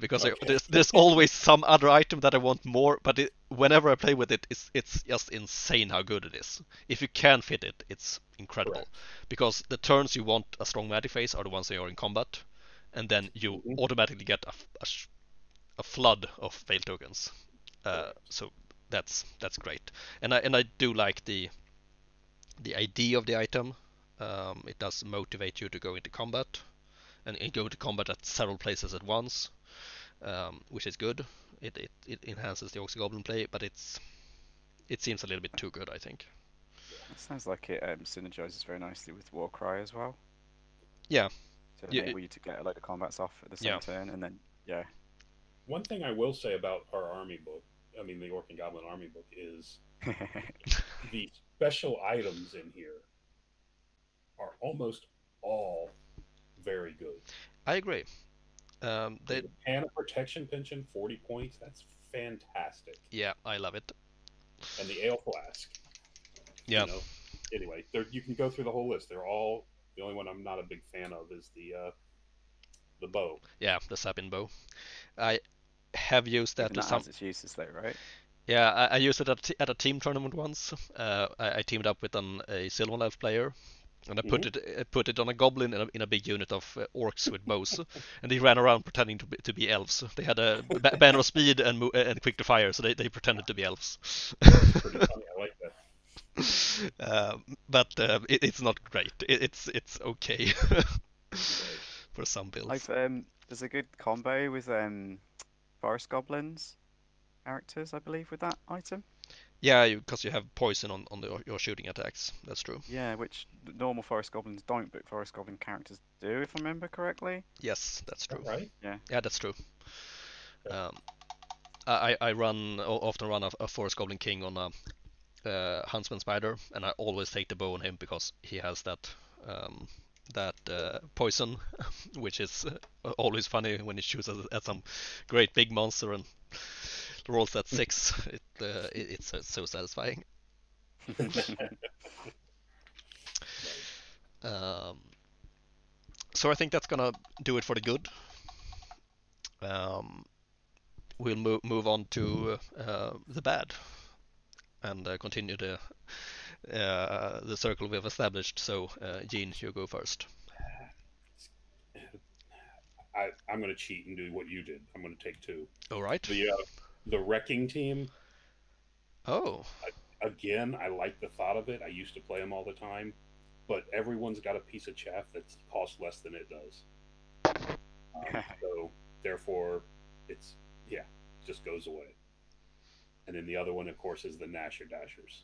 because okay. There's always some other item that I want more. But whenever I play with it, it's just insane how good it is. If you can fit it, it's incredible. Correct. Because the turns you want a strong magic phase are the ones that you are in combat. And then you automatically get a flood of failed tokens, so that's great. And I do like the idea of the item. It does motivate you to go into combat, and go into combat at several places at once, which is good. It enhances the Oxygoblin play, but it seems a little bit too good, I think. It sounds like it synergizes very nicely with Warcry as well. Yeah. So enable you to get a load of combats off at the same turn, and then One thing I will say about our army book, I mean the Orc and Goblin army book, is the special items in here are almost all very good. I agree. The Pan of Protection Pension, 40 points, that's fantastic. Yeah, I love it. And the Ale Flask. Yeah. Anyway, you can go through the whole list. They're all. The only one I'm not a big fan of is the bow. Yeah, the Sabin bow. I have used that. Even that has its uses though, right? Yeah, I used it at a team tournament once. I teamed up with a Sylvan Elf player, and I put it on a goblin in a big unit of orcs with bows, and they ran around pretending to be elves. They had a banner of speed and quick to fire, so they pretended to be elves. That's pretty funny. I like that. But it's not great. It's okay for some builds. There's a good combo with forest goblins characters, I believe, with that item. Yeah, because you have poison on your shooting attacks. That's true. Yeah, which normal forest goblins don't, but forest goblin characters do, if I remember correctly. Yes, that's true. Right? Yeah. Yeah, that's true. I often run a forest goblin king on a huntsman spider, and I always take the bow on him because he has that poison, which is always funny when he shoots at some great big monster and rolls at 6. It's so satisfying. So I think that's gonna do it for the good. We'll move on to the bad, and continue the circle we have established. So Gene, you go first. I'm gonna cheat and do what you did. I'm gonna take 2. All right. So you have the wrecking team. Oh. Again, I like the thought of it. I used to play them all the time, but everyone's got a piece of chaff that costs less than it does. So therefore, it's. Yeah, just goes away. And then the other one, of course, is the Nasher Dashers.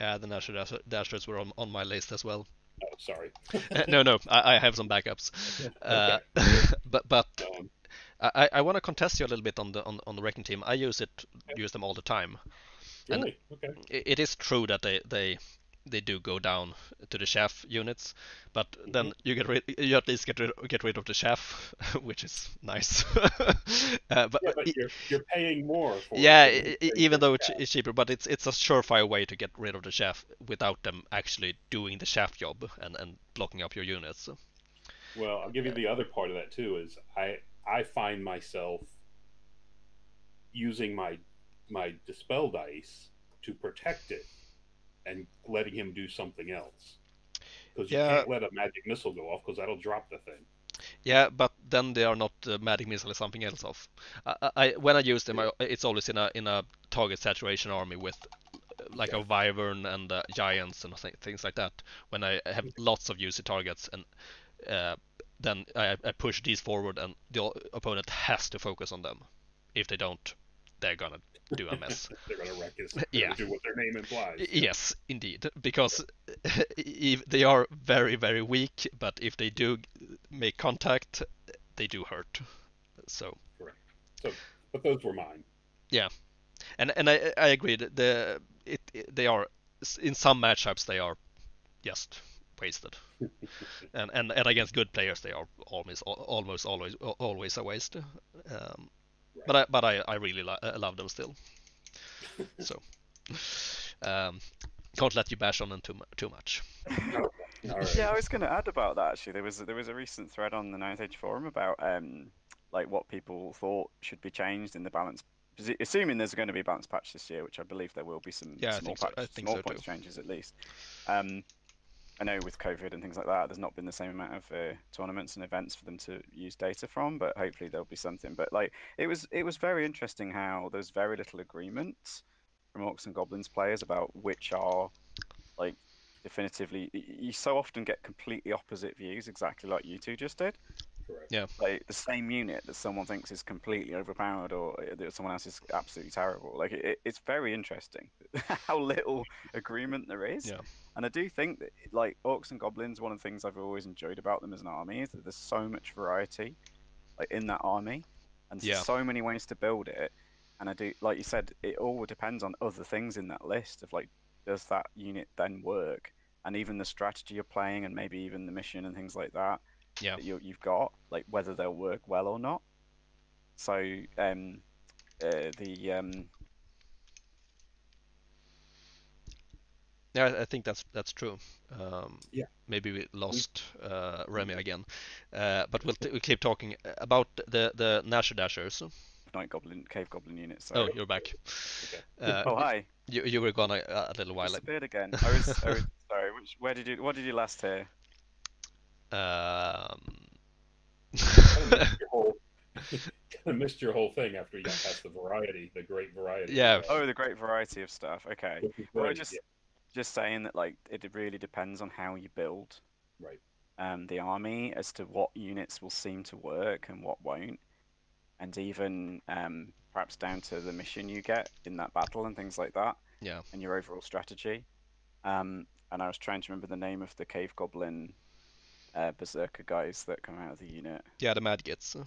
Yeah, the Nasher Dashers were on my list as well. Oh, sorry. No, I have some backups. Okay. But I want to contest you a little bit on the wrecking team. I use them all the time. Really? And okay. It is true that they do go down to the chaff units, but then you at least get rid of the chaff, which is nice. but you're paying more for it. Yeah, even though it's cheaper, but it's a surefire way to get rid of the chaff without them actually doing the chaff job and blocking up your units. Well, I'll give you the other part of that too, is I find myself using my dispel dice to protect it and letting him do something else, because you can't let a magic missile go off, because that'll drop the thing. Yeah, but then they are not magic missile, is something else off. When I use them, it's always in a target saturation army with a wyvern and giants and things like that. When I have lots of UC targets, and then I push these forward, and the opponent has to focus on them. If they don't, they're gonna do a mess. They're gonna wreck us. Yeah. Do what their name implies. Yes, indeed. Because they are very, very weak, but if they do make contact, they do hurt. So. Correct. So, but those were mine. Yeah, and I agree. They are, in some matchups they are just wasted, and against good players they are almost always a waste. But I really love them still. So can't let you bash on them too much. All right. Yeah, I was going to add about that actually. There was a recent thread on the Ninth Age forum about what people thought should be changed in the balance. Assuming there's going to be a balance patch this year, which I believe there will be some small points changes at least. I know with COVID and things like that, there's not been the same amount of tournaments and events for them to use data from, but hopefully there'll be something. But it was very interesting how there's very little agreement from Orcs and Goblins players about which are definitively. You so often get completely opposite views, exactly like you two just did. Correct. Yeah. The same unit that someone thinks is completely overpowered, or that someone else is absolutely terrible. It's very interesting how little agreement there is. Yeah. And I do think that Orcs and Goblins, one of the things I've always enjoyed about them as an army is that there's so much variety in that army, and so many ways to build it. And I do, like you said, it all depends on other things in that list of does that unit then work, and even the strategy you're playing, and maybe even the mission and things like that. Yeah, that you've got whether they'll work well or not. So yeah, I think that's true. Yeah, maybe we lost Remy again, but we'll keep talking about the Nasher Dashers. Night Goblin, Cave Goblin units. Sorry. Oh, you're back. Okay. Oh, hi. You were gone a little while. Disappeared again. I was sorry. What did you last hear? Missed your whole thing after you got past the great variety. Yeah. Oh, the great variety of stuff. Okay. Well, just saying that it really depends on how you build, right? The army as to what units will seem to work and what won't. and even perhaps down to the mission you get in that battle and things like that. Yeah. And your overall strategy. And I was trying to remember the name of the cave goblin berserker guys that come out of the unit. Yeah, the Madgits. The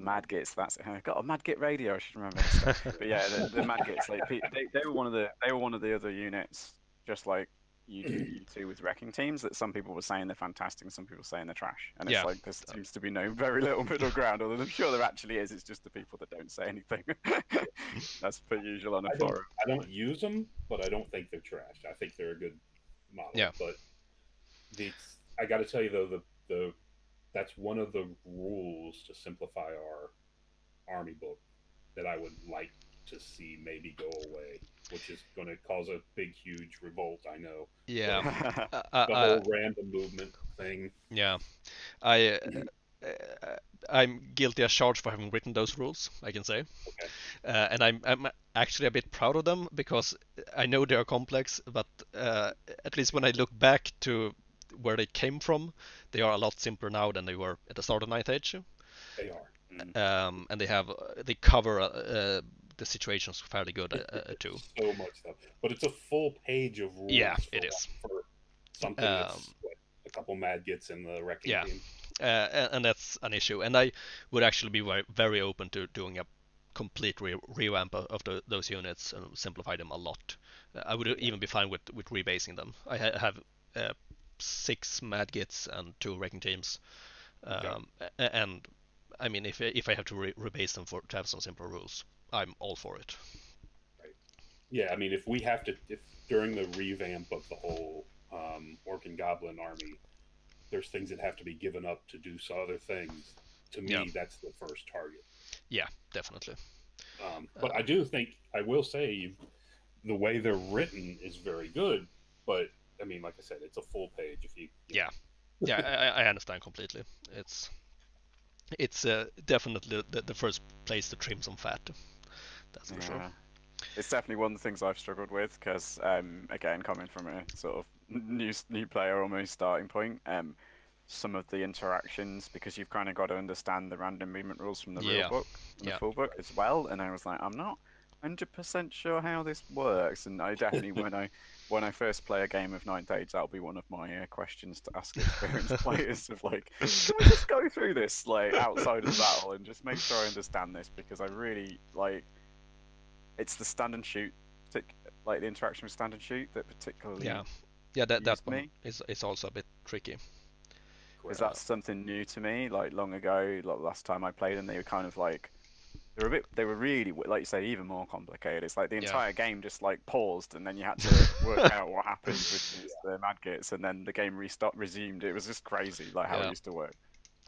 Madgits, that's it. I've got a Madgit radio. I should remember. But yeah, the Madgits, like they were one of the other units, just like you do you two with wrecking teams. That some people were saying they're fantastic, and some people were saying they're trash. And it's like there seems to be no very little middle ground. Although I'm sure there actually is. It's just the people that don't say anything. That's per usual on a forum. I don't use them, but I don't think they're trash. I think they're a good model. Yeah. But I got to tell you though, that's one of the rules to simplify our army book that I would like to see maybe go away, which is going to cause a big, huge revolt. I know. Yeah. The whole random movement thing. Yeah, I'm guilty as charged for having written those rules, I can say. Okay. And I'm actually a bit proud of them because I know they are complex, but at least when I look back to where they came from, they are a lot simpler now than they were at the start of Ninth Age. They are. And they cover the situations fairly good too. So much stuff, but it's a full page of rules. Yeah, it is. For something that's what, a couple Madgits in the wrecking team. And that's an issue. And I would actually be very, very open to doing a complete revamp of those units and simplify them a lot. I would even be fine with rebasing them. I have 6 Madgits and 2 wrecking teams, and I mean, if I have to rebase them to have some simpler rules, I'm all for it. Right. Yeah, I mean, if we have to, if during the revamp of the whole Orc and Goblin army, there's things that have to be given up to do some other things. To me, that's the first target. Yeah, definitely. But I do think I will say the way they're written is very good, but. I mean, like I said, it's a full page. If you I understand completely. It's definitely the first place to trim some fat. That's for sure. It's definitely one of the things I've struggled with because, again, coming from a sort of new player almost starting point, some of the interactions, because you've kind of got to understand the random movement rules from the real book, the full book as well. And I was like, I'm not 100% sure how this works, and I definitely when I first play a game of Ninth Age, that'll be one of my questions to ask experienced players of like, can I just go through this like outside of battle and just make sure I understand this, because I really like it's the stand and shoot, like the interaction with stand and shoot that particularly that one is also a bit tricky. Is that something new to me? Like long ago, like last time I played, and they were kind of like. They were really, like you say, even more complicated. It's like the entire game just like paused, and then you had to work out what happened with the Madgits, and then the game resumed. It was just crazy, like how it used to work.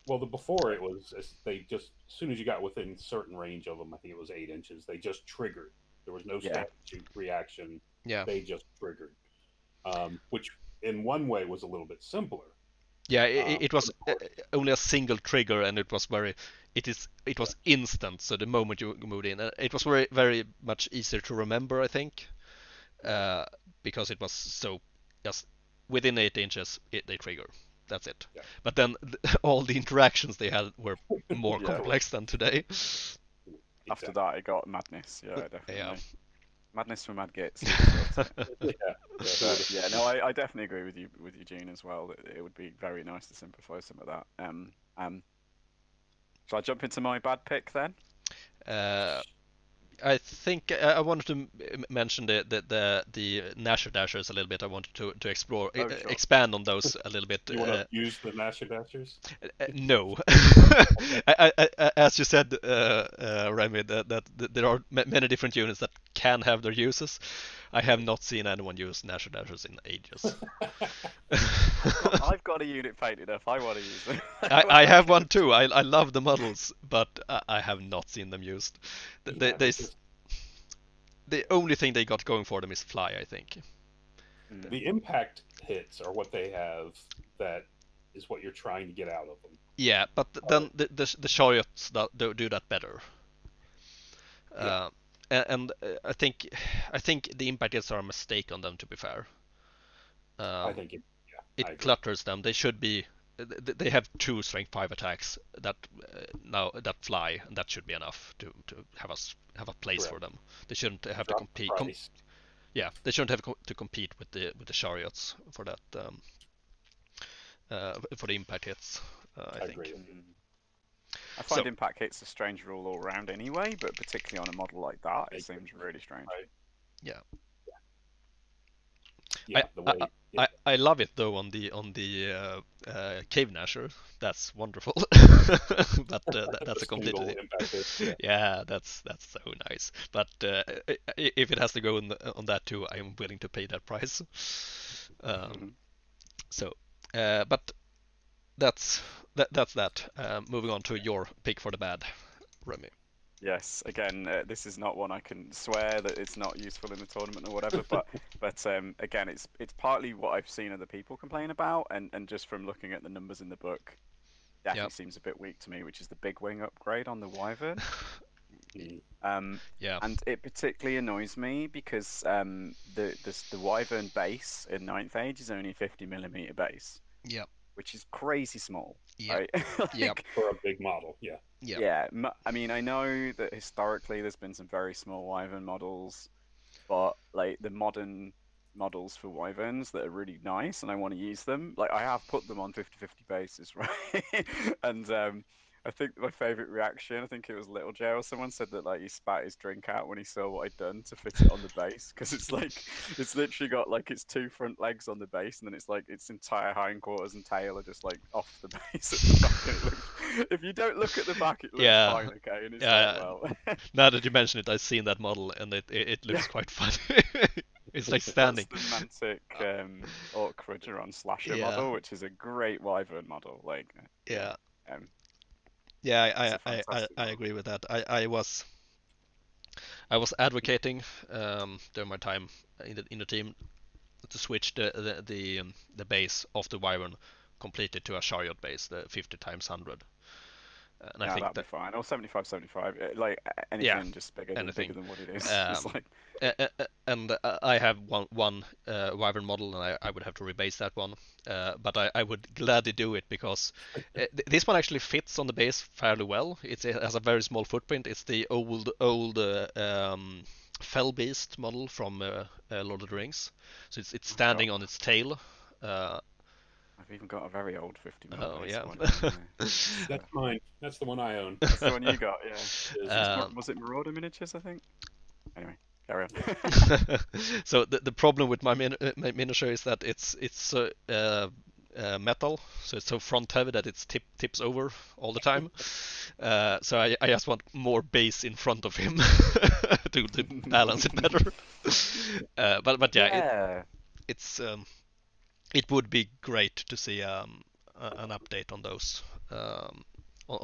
Well, before it was they just as soon as you got within certain range of them, I think it was 8 inches, they just triggered. There was no statute reaction. Yeah, they just triggered, which in one way was a little bit simpler. Yeah, it was only a single trigger, and it was very. It was instant, so the moment you moved in, it was very, very much easier to remember, I think, because it was so just within 8 inches they trigger. That's it. Yeah. But then all the interactions they had were more complex than today. After that, it got madness. Yeah, definitely. Yeah. Madness for Madgits. I definitely agree with you, Gene, as well. That it would be very nice to simplify some of that. Shall I jump into my bad pick then? I think I wanted to mention the Nasher Dashers a little bit. I wanted to explore, expand on those a little bit. You want to use the Nasher Dashers? No. As you said, Remy, that there are many different units that can have their uses. I have not seen anyone use Nasher Dashers in ages. I've got a unit painted up. I want to use them. I have one too. I love the models, but I have not seen them used. The only thing they got going for them is fly, I think. The impact hits are what they have. That is what you're trying to get out of them. Yeah, but then the chariots do that better. Yeah. And I think the impact hits are a mistake on them. To be fair, I think it clutters them. They should be they have two strength 5 attacks that now that fly, and that should be enough to have us have a place for them. They shouldn't have to compete. They shouldn't have to compete with the chariots for that for the impact hits. I think. I find impact hits a strange rule all around anyway, but particularly on a model like that, it seems really strange. I love it though on the cave gnasher. That's wonderful. That's a completely that's so nice. But if it has to go on that too, I am willing to pay that price. But that's that. Moving on to your pick for the bad, Remy. Yes, again, this is not one I can swear that it's not useful in the tournament or whatever, but again, it's partly what I've seen other people complain about, and just from looking at the numbers in the book, definitely seems a bit weak to me, which is the big wing upgrade on the Wyvern. And it particularly annoys me because the Wyvern base in Ninth Age is only 50mm base. Yep. Which is crazy small, right? For a big model, I mean, I know that historically there's been some very small Wyvern models, but like the modern models for Wyverns that are really nice, and I want to use them. Like I have put them on 50-50 bases, right? And I think my favorite reaction, I think it was Little Joe or someone said that like he spat his drink out when he saw what I'd done to fit it on the base, because it's like it's literally got like its two front legs on the base, and then it's like its entire hindquarters and tail are just like off the base at the back. It looks, if you don't look at the back, it looks fine, okay? And it's like, well. Now that you mention it, I've seen that model, and it looks quite funny. It's like standing. That's the Mantic Orc Ridgeron Slasher model, which is a great Wyvern model. Like I agree with that. I was advocating during my time in the team to switch the base of the Wyvern completely to a Chariot base, the 50x100. And I think that'd be fine, or 75x75, like anything just bigger than what it is. I have one Wyvern model, and I would have to rebase that one. But I would gladly do it because this one actually fits on the base fairly well. It has a very small footprint. It's the old Fell Beast model from Lord of the Rings, so it's standing on its tail. I've even got a very old 50mm. Oh yeah, that's mine. That's the one I own. That's the one you got. Yeah. Was it Marauder Miniatures? I think. Anyway, carry on. So the problem with my miniature is that it's metal, so it's so front heavy that it tips over all the time. So I just want more base in front of him to balance it better. It would be great to see an update on those, on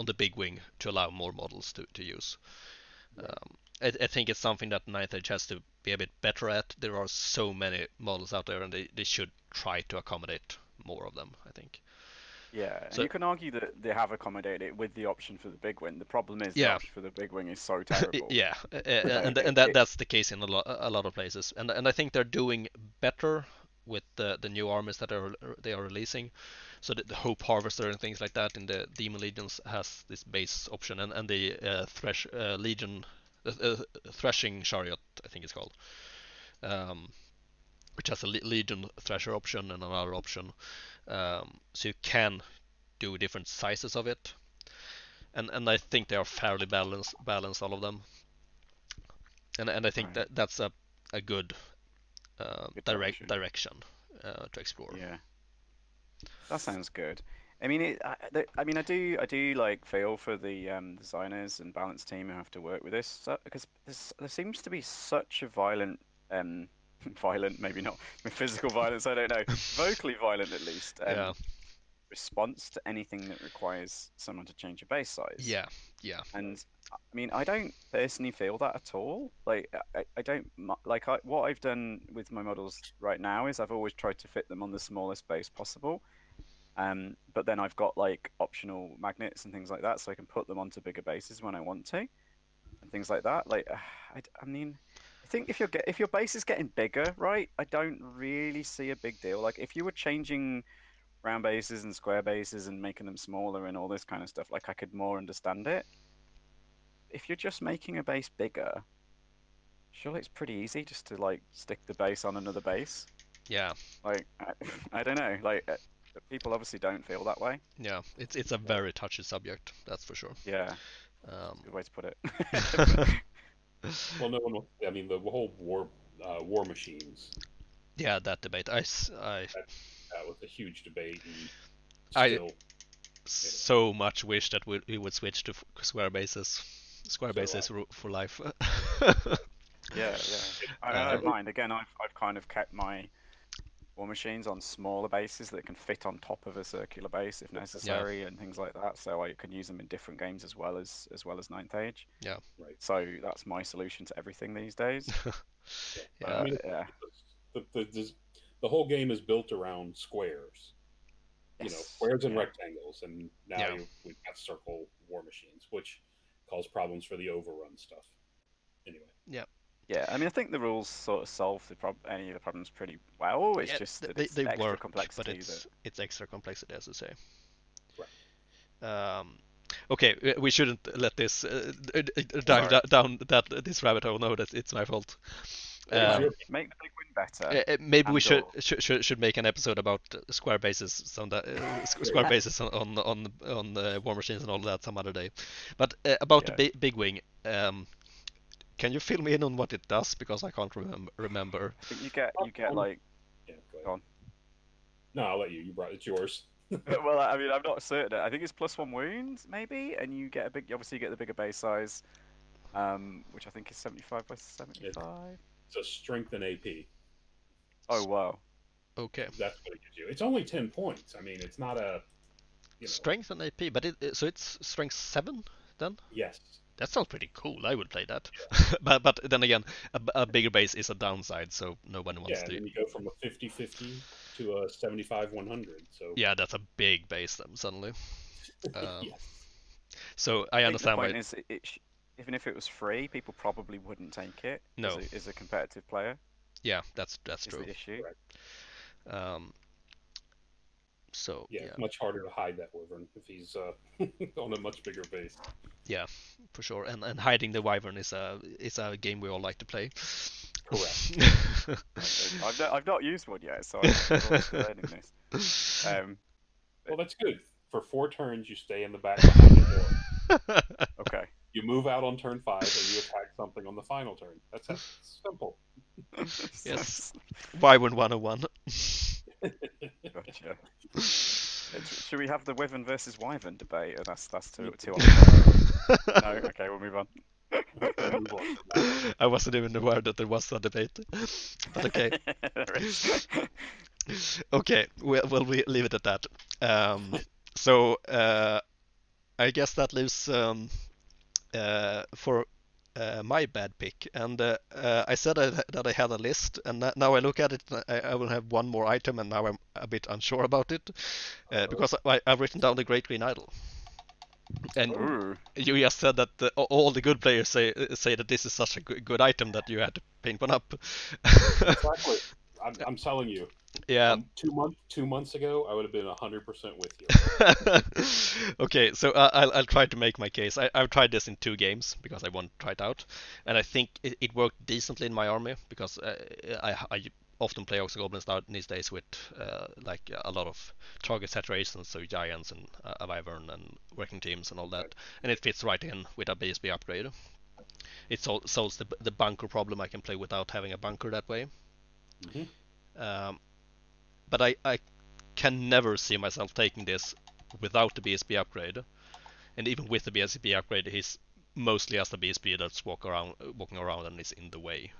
the big wing, to allow more models to use. I think it's something that Ninth Age has to be a bit better at. There are so many models out there, and they should try to accommodate more of them, I think. Yeah, so, and you can argue that they have accommodated it with the option for the big wing. The problem is the option for the big wing is so terrible. That's the case in a lot of places. And I think they're doing better with the new armies that they are releasing, so that the Hope Harvester and things like that in the Demon Legions has this base option, and the Threshing Chariot, I think it's called, which has a Legion Thresher option and another option, so you can do different sizes of it, and I think they are fairly balanced all of them, and I think that's a good direction to explore. Yeah, that sounds good. I mean, I do like feel for the designers and balance team who have to work with this, because there seems to be such a violent, maybe not physical violence, I don't know, vocally violent at least, response to anything that requires someone to change your base size. Yeah. And I mean, I don't personally feel that at all. Like, what I've done with my models right now is I've always tried to fit them on the smallest base possible. But then I've got like optional magnets and things like that, so I can put them onto bigger bases when I want to, and things like that. Like, I mean, I think if your base is getting bigger, right? I don't really see a big deal. Like, if you were changing round bases and square bases and making them smaller and all this kind of stuff, like I could more understand it. If you're just making a base bigger, surely it's pretty easy just to like stick the base on another base. Yeah. Like I don't know. Like people obviously don't feel that way. Yeah, it's a very touchy subject, that's for sure. Yeah. Good way to put it. Well, no one. I mean, the whole war machines. Yeah, that debate. That was a huge debate. And still, so much wish that we would switch to square bases. Square bases for life. Yeah, yeah. I don't mind. Again, I've kind of kept my war machines on smaller bases that can fit on top of a circular base if necessary, and things like that. So I can use them in different games as well as Ninth Age. Yeah. Right. So that's my solution to everything these days. Yeah. I mean, yeah. The whole game is built around squares. Yes. You know, squares and rectangles, and now we've got circle war machines, which cause problems for the overrun stuff. Anyway. Yeah. Yeah, I mean, I think the rules sort of solve any of the problems pretty well. It's just that it's extra complexity. But it's extra complexity, as I say. Right. Okay, we shouldn't let this dive down this rabbit hole. No, it's my fault. Make the big win better. Maybe we should make an episode about square bases, on war machines and all that some other day. But about the big wing. Can you fill me in on what it does, because I can't remember? I think you get like. Yeah, go on. No, I'll let you. You brought it's yours. Well, I mean, I'm not certain. I think it's +1 wound, maybe, and you get Obviously, you get the bigger base size, which I think is 75 by 75. It's a strength and AP. Oh wow. Okay. That's what it gives you. It's only 10 points. I mean, it's not a. You know. Strength and AP, but so it's strength 7 then. Yes. That sounds pretty cool. I would play that, but then again, a bigger base is a downside, so no one wants to. Yeah, and you go from a 50-50 to a 75-100. So yeah, that's a big base then suddenly. So I understand why. Even if it was free, people probably wouldn't take it. No, as a competitive player. Yeah, that's true. The issue. Right. So yeah, it's much harder to hide that wyvern if he's on a much bigger base. Yeah, for sure. And hiding the wyvern is a game we all like to play. Correct. I've not used one yet, so I'm learning this. Well, that's good. For 4 turns, you stay in the back behind the door. Okay. You move out on turn 5, and you attack something on the final turn. That's simple. Yes. Wyvern 101. Gotcha. Should we have the Wyvern versus Wyvern debate? Oh, that's too often. No, okay, we'll move on. I wasn't even aware that there was a debate, but okay. Okay, well, we leave it at that. So I guess that leaves for. My bad pick, and I said that I had a list, and now I look at it, I will have one more item, and now I'm a bit unsure about it, because I've written down the Great Green Idol, and you just said that all the good players say that this is such a good item that you had to pink one up. Exactly, I'm telling you. Yeah. 2 months ago, I would have been 100% with you. Okay, so I'll try to make my case. I've tried this in 2 games because I want to try it out, and I think it worked decently in my army because I often play Oxo Goblins now these days with like a lot of target saturation, so giants and a wyvern and working teams and all that, and it fits right in with a BSB upgrade. It solves the bunker problem. I can play without having a bunker that way. Mm-hmm. But I can never see myself taking this without the BSB upgrade, and even with the BSB upgrade, he's mostly just a BSB that's walking around and is in the way.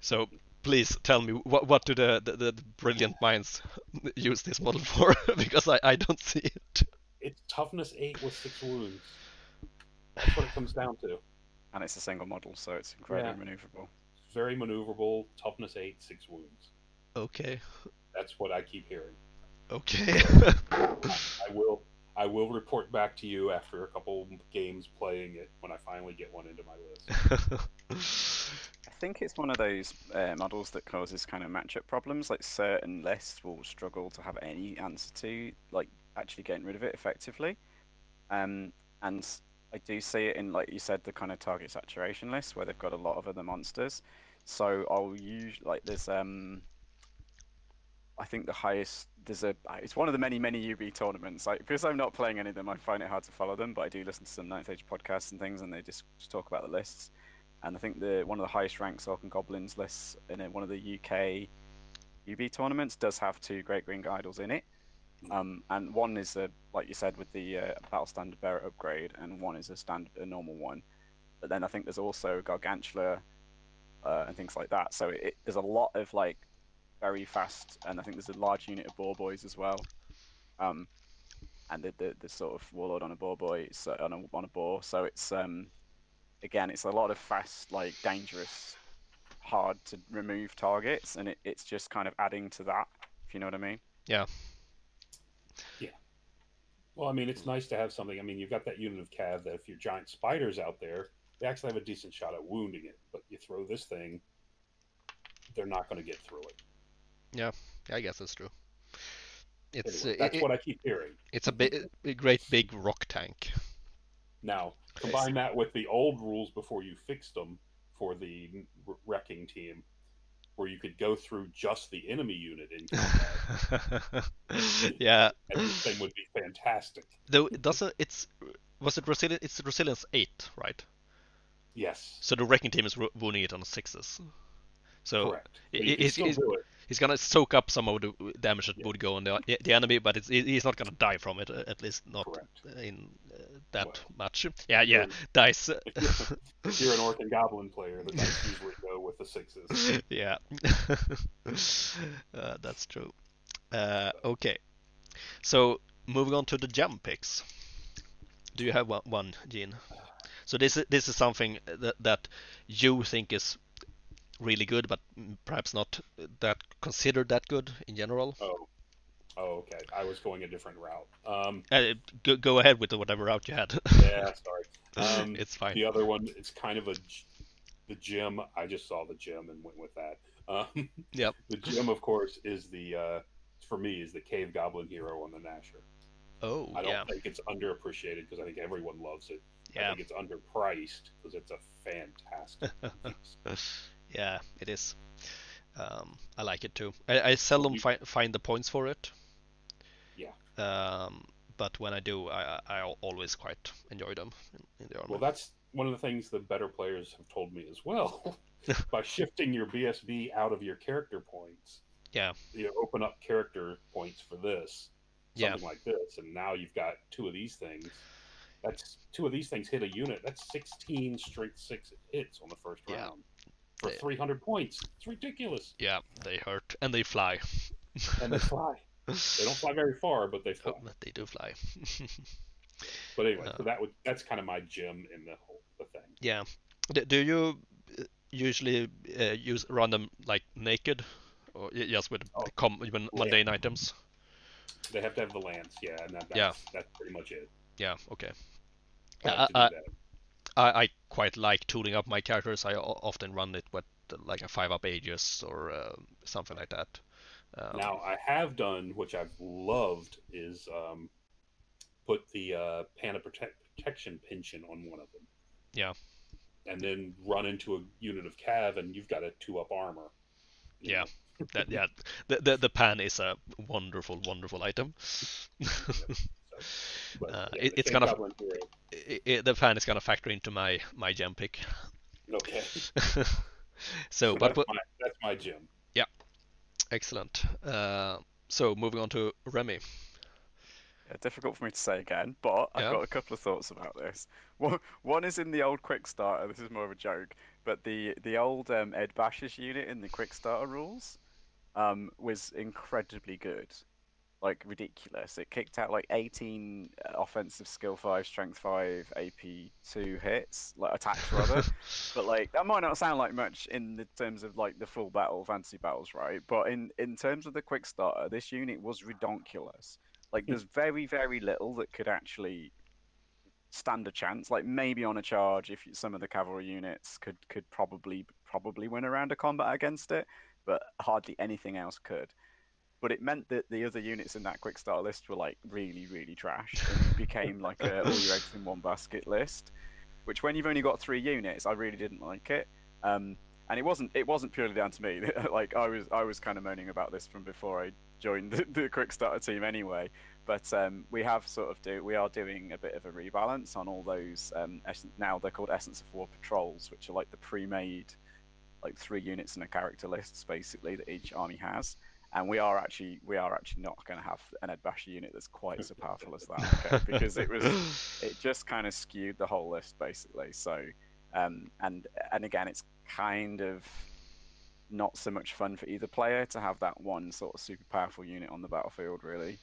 So please tell me what do the brilliant minds use this model for? Because I don't see it. It's toughness 8 with 6 wounds. That's what it comes down to. And it's a single model, so it's incredibly maneuverable. Very maneuverable, toughness 8, 6 wounds. Okay. That's what I keep hearing. Okay. I will report back to you after a couple games playing it when I finally get one into my list. think it's one of those models that causes kind of matchup problems. Like certain lists will struggle to have any answer to like actually getting rid of it effectively. And I do see it in, like you said, the kind of target saturation list where they've got a lot of other monsters. So I'll usually like there's I think the highest it's one of the many UB tournaments. Like because I'm not playing any of them, I find it hard to follow them, but I do listen to some Ninth Age podcasts and things, and they just talk about the lists. And I think the one of the highest ranked Orc and Goblins lists in one of the UK UB tournaments does have 2 Great Green Idols in it. And one is a, like you said, with the Battle Standard Bearer upgrade, and one is a standard, a normal one. But then I think there's also Gargantula and things like that. So there's a lot of like very fast, and I think there's a large unit of Boar Boys as well. And the sort of Warlord on a Boar Boy, so on a Boar. So it's again, it's a lot of fast, like dangerous, hard to remove targets, and it's just kind of adding to that, if you know what I mean. Yeah. Yeah. Well, I mean, it's nice to have something. I mean, you've got that unit of Cav that if your giant spider's out there, they actually have a decent shot at wounding it. But you throw this thing, they're not going to get through it. Yeah, I guess that's true. It's anyway, that's what I keep hearing. It's a great big rock tank. Now, combine that with the old rules before you fixed them for the wrecking team, where you could go through just the enemy unit in combat. Yeah, and this thing would be fantastic. Though it doesn't. It's resilience 8, right? Yes. So the wrecking team is wounding it on 6s. So he's gonna soak up some of the damage that would go on the enemy, but he's not gonna die from it. At least not in that much. Yeah, dice. If you're an Orc and Goblin player, the dice usually go with the 6s. Yeah, that's true. Okay, so moving on to the gem picks. Do you have one, Gene? So this is something that you think is really good, but perhaps not that considered that good in general. Oh, okay. I was going a different route. Go ahead with whatever route you had. Yeah, sorry. It's fine. The other one, it's kind of the gem. I just saw the gem and went with that. Yep. The gem, of course, is for me is the Cave Goblin Hero on the Nasher. Oh, I don't think it's underappreciated because I think everyone loves it. Yeah. I think it's underpriced because it's a fantastic piece. Yeah, it is. I like it too. I seldom find the points for it. Yeah. But when I do, I always quite enjoy them in the army. Well, that's one of the things the better players have told me as well. By shifting your BSB out of your character points, you open up character points for this, something like this, and now you've got 2 of these things. That's 2 of these things hit a unit. That's 16 straight 6 hits on the first round. For 300 points. It's ridiculous. Yeah, they hurt. And they fly. And they fly. They don't fly very far, but they fly. Oh, they do fly. But anyway, so that's kind of my gem in the whole thing. Yeah. Do you usually run them like naked? Or just with mundane items? They have to have the lance, and that's pretty much it. Yeah, okay. I quite like tooling up my characters. I often run it with like a 5-up Aegis or something like that. Now, I have done, which I've loved, is put the Panda Protection Pension on one of them. Yeah. And then run into a unit of Cav and you've got a 2-up armor. Yeah. The pan is a wonderful, wonderful item. But, yeah, it's gonna the pan is gonna factor into my gem pick. Okay. So that's my gem. Yeah, excellent. So moving on to Remy. Yeah, difficult for me to say again, but I've got a couple of thoughts about this. One is in the old Quick Starter. This is more of a joke, but the old Ed Bash's unit in the Quick Starter rules was incredibly good. Like ridiculous. It kicked out like 18 offensive skill 5, strength 5, AP 2 hits, like attacks rather. But like that might not sound like much in the terms of like the full battle, fantasy battles, right? But in terms of the Quick Starter, this unit was redonkulous. Like there's very, very little that could actually stand a chance. Like maybe on a charge, if some of the cavalry units could probably probably win a round of combat against it, but hardly anything else could. But it meant that the other units in that quick start list were like really, really trash. And became like a all your eggs in one basket list, which when you've only got 3 units, I really didn't like it. And it wasn't purely down to me. Like I was kind of moaning about this from before I joined the quick starter team anyway. But we are doing a bit of a rebalance on all those. Now they're called Essence of War patrols, which are like the pre-made, like 3 units in a character lists basically that each army has. And we are actually not going to have an Edbasher unit that's quite so powerful as that, okay? Because it just kind of skewed the whole list basically. So and again, it's kind of not so much fun for either player to have that one sort of super powerful unit on the battlefield, really.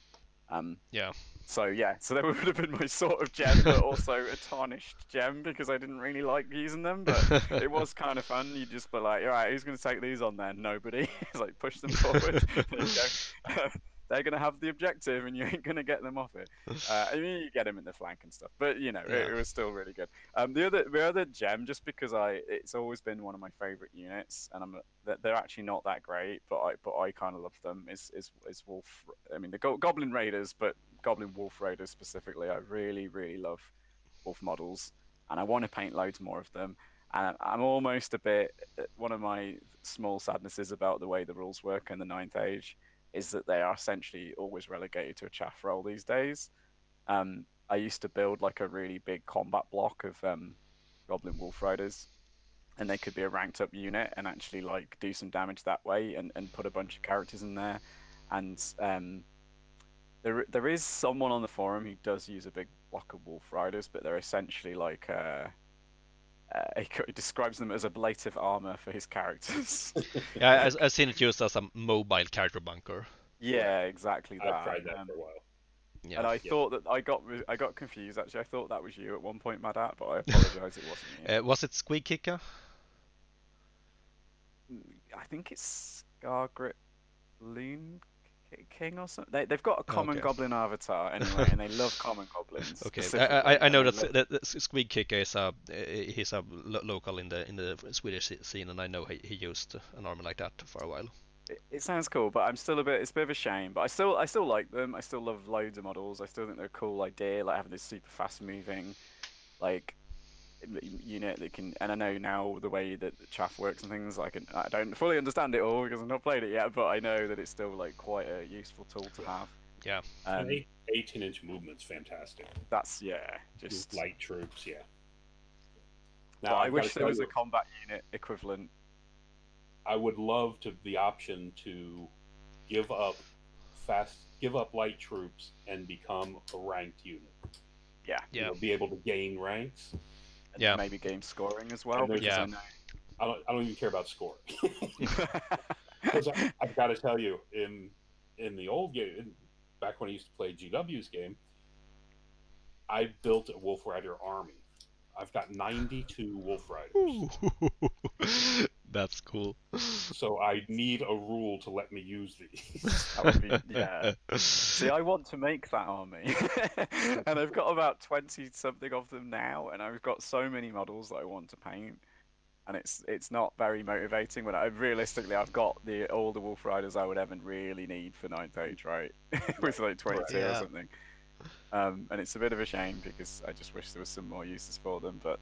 So that would have been my sort of gem, but also a tarnished gem because I didn't really like using them, but it was kind of fun. You'd just be like, all right, who's going to take these on then? Nobody. It's like, push them forward. There you go. They're going to have the objective and you ain't going to get them off it. I mean, you get them in the flank and stuff, but you know, yeah. It was still really good. The other gem, just because it's always been one of my favorite units, and they're actually not that great, but I kind of love them, is Wolf. I mean, the Goblin Raiders, but Goblin Wolf Raiders specifically. I really, really love Wolf models, and I want to paint loads more of them. And I'm almost a bit, one of my small sadnesses about the way the rules work in the Ninth Age is that they are essentially always relegated to a chaff roll these days. I used to build like a really big combat block of Goblin Wolf Riders, and they could be a ranked up unit and actually like do some damage that way, and put a bunch of characters in there. And there is someone on the forum who does use a big block of Wolf Riders, but they're essentially like he describes them as ablative armor for his characters. Yeah, I've seen it used as a mobile character bunker. Yeah, exactly that. I've tried that for a while. Yeah. And I thought that I got confused actually. I thought that was you at one point, Mada, but I apologize, it wasn't you. Was it Squeak Kicker? I think it's Scargrit Loon King or something. They've got a common goblin avatar anyway, and they love common goblins. Okay, I know that Squeak Kicker is he's a local in the Swedish scene, and I know he used an army like that for a while. It sounds cool, but I'm still it's a bit of a shame. But I still like them. I still love loads of models. I still think they're a cool idea, like having this super fast moving, like unit that can, and I know now the way that the chaff works and things, I don't fully understand it all because I've not played it yet, but I know that it's still like quite a useful tool to have. Yeah. 18-inch movement's fantastic. That's just light troops, yeah. Now I wish there was a combat unit equivalent. I would love to the option to give up light troops and become a ranked unit. Yeah. Yeah. You know, be able to gain ranks. And maybe game scoring as well. Yeah. I don't even care about scoring. Because I've got to tell you, in the old game, back when I used to play GW's game, I built a Wolf Rider army. I've got 92 Wolf Riders. That's cool. So I need a rule to let me use these. That would be, yeah. See, I want to make that army. And I've got about 20-something of them now, and I've got so many models that I want to paint. And it's not very motivating. Realistically, I've got all the Wolf Riders I would ever really need for Ninth Age, right? With like 22 or something. And it's a bit of a shame because I just wish there was some more uses for them. But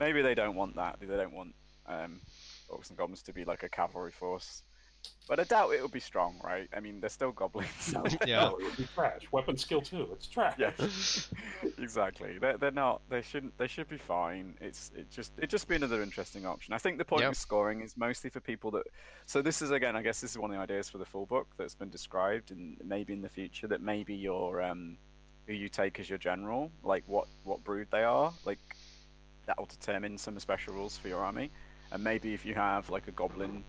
maybe they don't want that. They don't want orcs and goblins to be like a cavalry force, but I doubt it'll be strong, right? I mean, they're still goblins. Yeah, no, it'll be trash. Weapon skill 2, it's trash. Yeah, exactly. They're not. They shouldn't. They should be fine. It just be another interesting option. I think the point of scoring is mostly for people that. So this is again, I guess this is one of the ideas for the full book that's been described, and maybe in the future that maybe your who you take as your general, like what brood they are, like that will determine some special rules for your army. And maybe if you have like a goblin,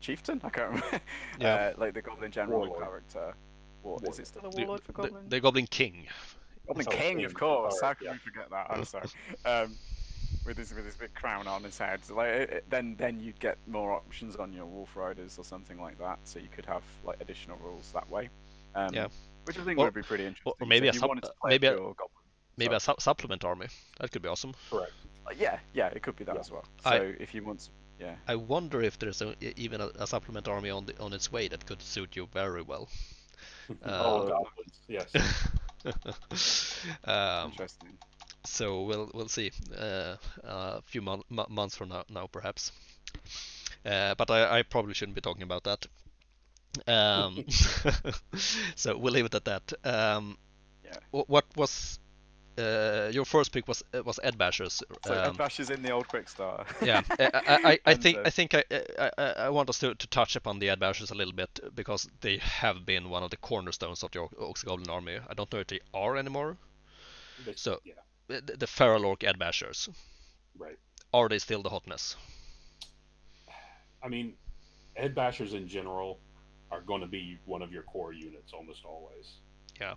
chieftain, I can't remember, like the goblin general character, or is it still a warlord for goblin? The goblin king. Goblin king, of course. How can we forget that? I'm sorry. With his big crown on his head, so like then you'd get more options on your Wolf Riders or something like that. So you could have like additional rules that way. Which I think would be pretty interesting. Or maybe a supplement army. That could be awesome. Correct. Yeah, it could be that as well. So if you want, I wonder if there's even a supplement army on its way that could suit you very well. Yes. Interesting. So we'll see a few months from now perhaps. But I probably shouldn't be talking about that. So we'll leave it at that. What was your first pick? Was Edbashers. So Edbashers in the old Quickstarter. Yeah, I want us to touch upon the Edbashers a little bit, because they have been one of the cornerstones of the Oxgoblin army. I don't know if they are anymore. So the Feral Orc Edbashers. Right. Are they still the hotness? I mean, Edbashers in general are going to be one of your core units almost always. Yeah.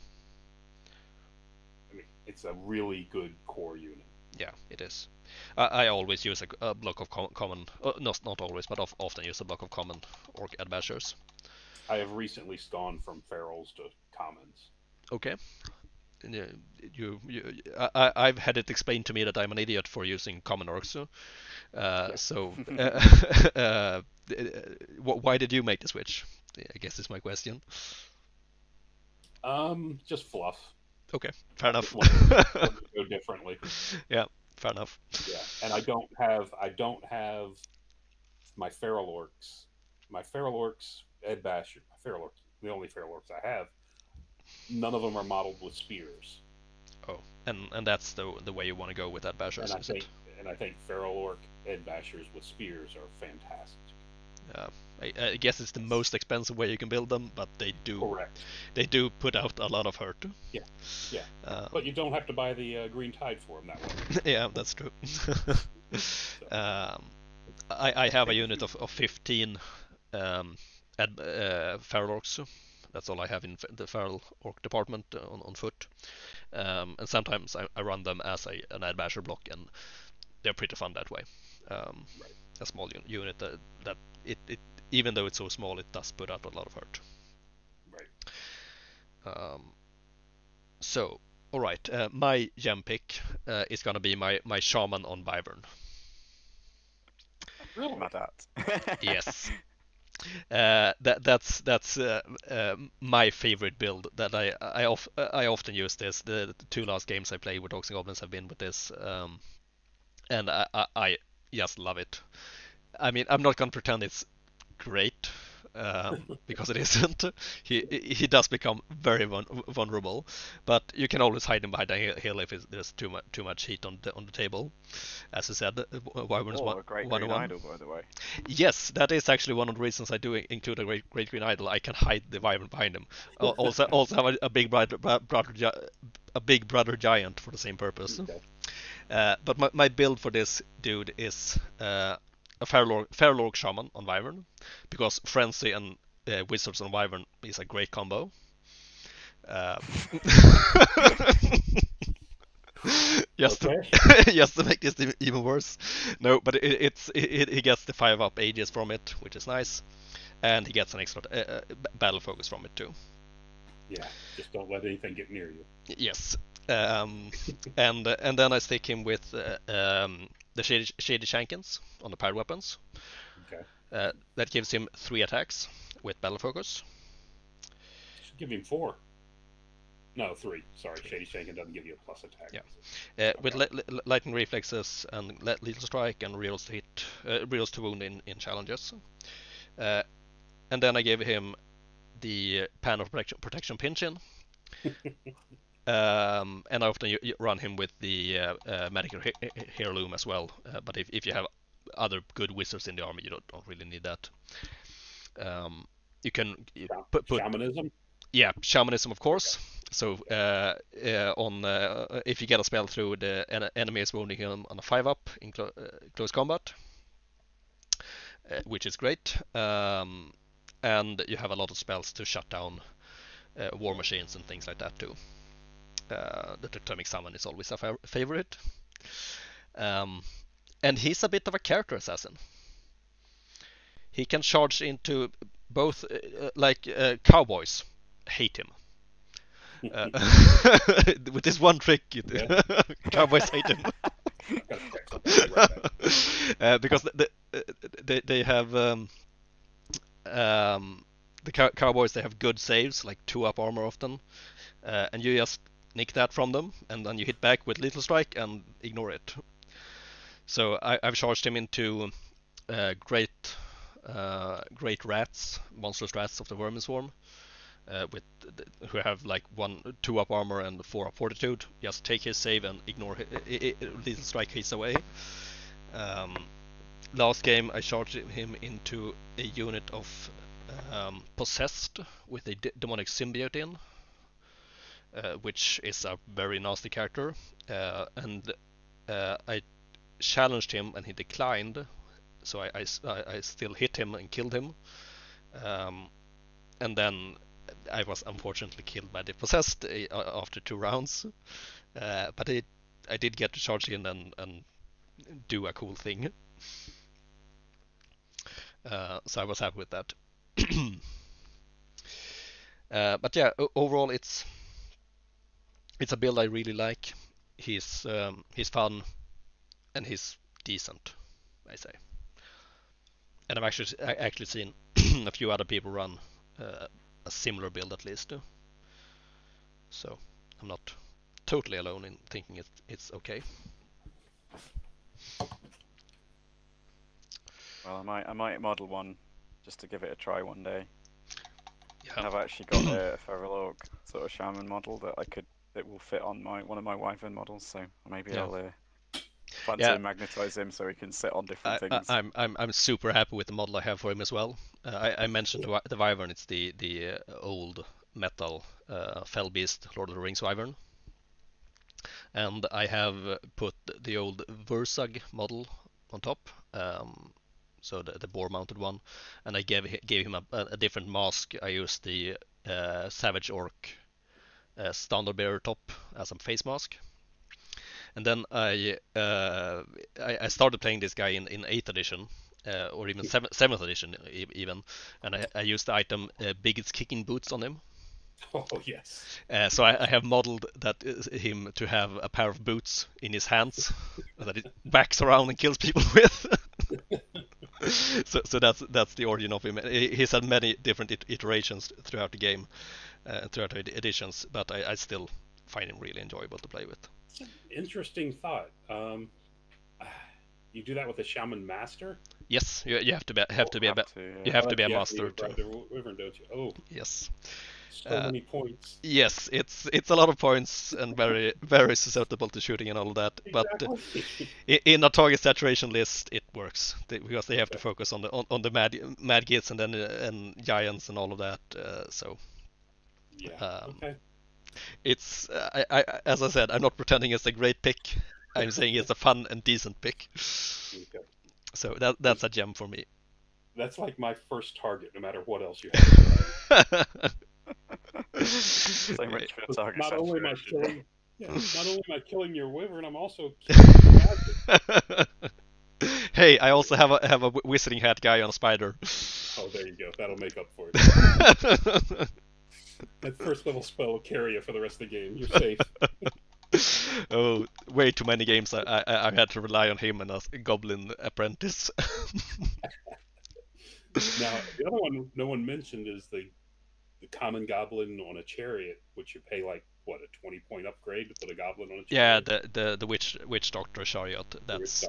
I mean, it's a really good core unit. Yeah, it is. I always use a block of common, not always, but often use a block of common Orc Edbashers. I have recently gone from ferals to commons. Okay. I've had it explained to me that I'm an idiot for using common orcs. Why did you make the switch? I guess is my question. Just fluff. Okay, fair enough. Go differently. Yeah, fair enough. Yeah, and I don't have my feral orcs. My feral orcs, Edbasher, my feral orcs, the only feral orcs I have. None of them are modeled with spears. Oh, and that's the way you want to go with Edbashers, I think Feral Orc Edbashers with spears are fantastic. I guess it's the most expensive way you can build them, but they do put out a lot of hurt. Yeah, yeah. But you don't have to buy the Green Tide for them that way. Yeah, that's true. I have a unit of 15 Feral Orcs. That's all I have in the Feral Orc department on foot. And sometimes I run them as an Edbasher block, and they're pretty fun that way. A small unit that it even though it's so small, it does put out a lot of hurt. Right. So, all right. My gem pick is going to be my Shaman on Wyvern. Really about that. Yes. That's my favorite build. That I often use this. The two last games I played with Orcs and Goblins have been with this, and I just love it. I mean, I'm not gonna pretend it's great, because it isn't. He does become very vulnerable, but you can always hide him behind a hill if there's too much heat on the table. As I said, Wyvern's one green idol, by the way. Yes, that is actually one of the reasons I do include a great green idol. I can hide the Wyvern behind him. Also have a big brother giant for the same purpose. Okay. But my build for this dude is a Feral Orc Shaman on Wyvern, because Frenzy and Wizards on Wyvern is a great combo. Just to make this even worse. No, but he gets the 5+ Aegis from it, which is nice, and he gets an extra battle focus from it too. Yeah, just don't let anything get near you. Yes. And then I stick him with the Shady Shankins on the Pirate Weapons. Okay. That gives him 3 attacks with Battle Focus. Should give him 4. No, 3. Sorry, Shady Shankin doesn't give you a plus attack. Yeah. With Lightning Reflexes and Lethal Strike and Reels to Hit, Reels to Wound in challenges. And then I gave him the Pan of Protection Pinchin. And I often run him with the Medical Heirloom as well, but if you have other good wizards in the army, you don't really need that. You can put Shamanism? Yeah, Shamanism, of course. Okay. So if you get a spell through, the enemy is wounding him on a 5+ in close combat, which is great. And you have a lot of spells to shut down war machines and things like that too. The Totemic Summon is always a favorite. And he's a bit of a character assassin. He can charge into both, cowboys hate him. With this one trick, cowboys hate him. Because they have the cowboys. They have good saves, like 2+ armor often, and you just nick that from them, and then you hit back with Lethal Strike and ignore it. So I've charged him into great rats, monstrous rats of the Vermin Swarm, who have like 1-2+ armor and 4+ fortitude. Just take his save and ignore Lethal Strike his away. Last game I charged him into a unit of possessed with a demonic symbiote in, which is a very nasty character, and I challenged him and he declined, so I still hit him and killed him, and then I was unfortunately killed by the possessed after 2 rounds, but I did get to charge in and do a cool thing, so I was happy with that. But yeah, overall it's a build I really like. He's fun and he's decent, I say. And I've actually seen a few other people run a similar build at least, so I'm not totally alone in thinking it's okay. Well, I might model one just to give it a try one day. Yeah. And I've actually got a Feralog sort of shaman model that will fit on one of my wyvern models, so maybe I'll fancy magnetize him so he can sit on different things. I'm super happy with the model I have for him as well. I mentioned the wyvern. It's the old metal fell beast Lord of the Rings wyvern, and I have put the old Versag model on top, so the boar mounted one, and I gave him a different mask. I used the Savage Orc standard bearer top as a face mask. And then I started playing this guy in 8th edition, or even 7th edition even, and I used the item Bigot's Kicking Boots on him. Oh yes. So I have modeled that him to have a pair of boots in his hands that it backs around and kills people with. so that's the origin of him. He's had many different iterations throughout the game, throughout the editions, but I still find him really enjoyable to play with. It's an interesting thought. You do that with a shaman master? Yes, you have to be a master too. Oh yes. So many points. Yes, it's a lot of points and very very susceptible to shooting and all of that. Exactly. But in a target saturation list, it works because they have to focus on the mad kids and then and giants and all of that. So yeah, okay. It's I as I said, I'm not pretending it's a great pick. I'm saying it's a fun and decent pick. Okay. So that's a gem for me. That's like my first target, no matter what else you have. Not only am I killing your wyvern, I'm also killing your Hey, I also have a wizarding hat guy on a spider. Oh, there you go. That'll make up for it. That first level spell will carry you for the rest of the game. You're safe. Oh, way too many games I had to rely on him and a goblin apprentice. Now, the other one no one mentioned is the common goblin on a chariot, which you pay like what, a 20-point upgrade to put a goblin on a chariot. Yeah, the witch doctor chariot. That's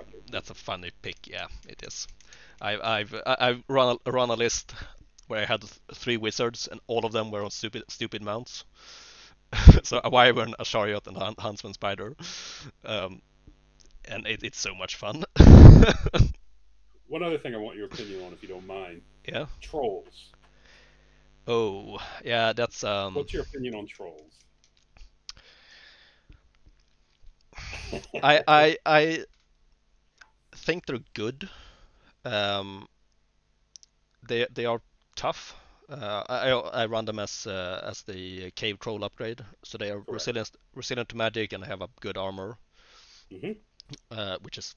a funny pick. Yeah, it is. I've run a list where I had 3 wizards and all of them were on stupid mounts. So a wyvern, a chariot, and a huntsman spider, and it's so much fun. One other thing I want your opinion on, if you don't mind. Yeah. Trolls. Oh, yeah, that's... What's your opinion on trolls? I think they're good. They are tough. I run them as the cave troll upgrade, so they are resilient to magic and have a good armor, which is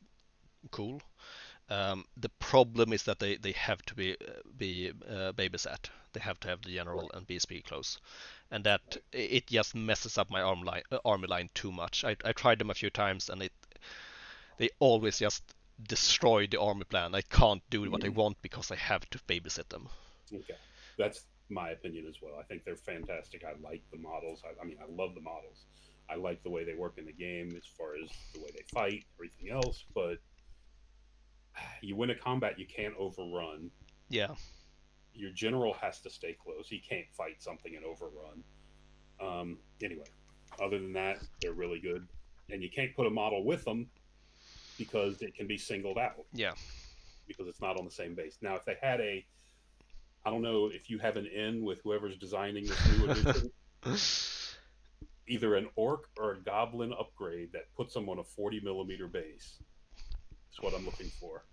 cool. The problem is that they have to be babysat. They have to have the general and BSP close, and that it just messes up my army line too much. I tried them a few times, and they always just destroy the army plan. I can't do what I want because I have to babysit them. Okay, that's my opinion as well. I think they're fantastic. I like the models. I mean, I love the models. I like the way they work in the game as far as the way they fight, everything else, but you win a combat, you can't overrun. Yeah. Your general has to stay close. He can't fight something and overrun. Anyway, other than that, they're really good. And you can't put a model with them because it can be singled out. Yeah. Because it's not on the same base. Now, if they had a... I don't know if you have an in with whoever's designing this new edition. Either an orc or a goblin upgrade that puts them on a 40mm base. That's what I'm looking for.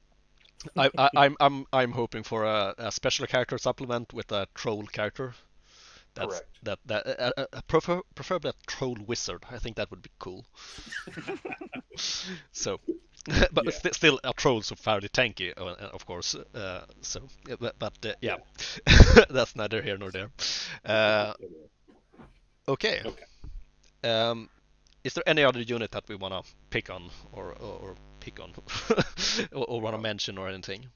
I'm hoping for a special character supplement with a troll character. That's, correct. Preferably a troll wizard. I think that would be cool. So, but yeah. Still, a troll's fairly tanky, of course. So, but yeah, that's neither here nor there. Okay. Is there any other unit that we want to pick on or pick on or want to mention or anything?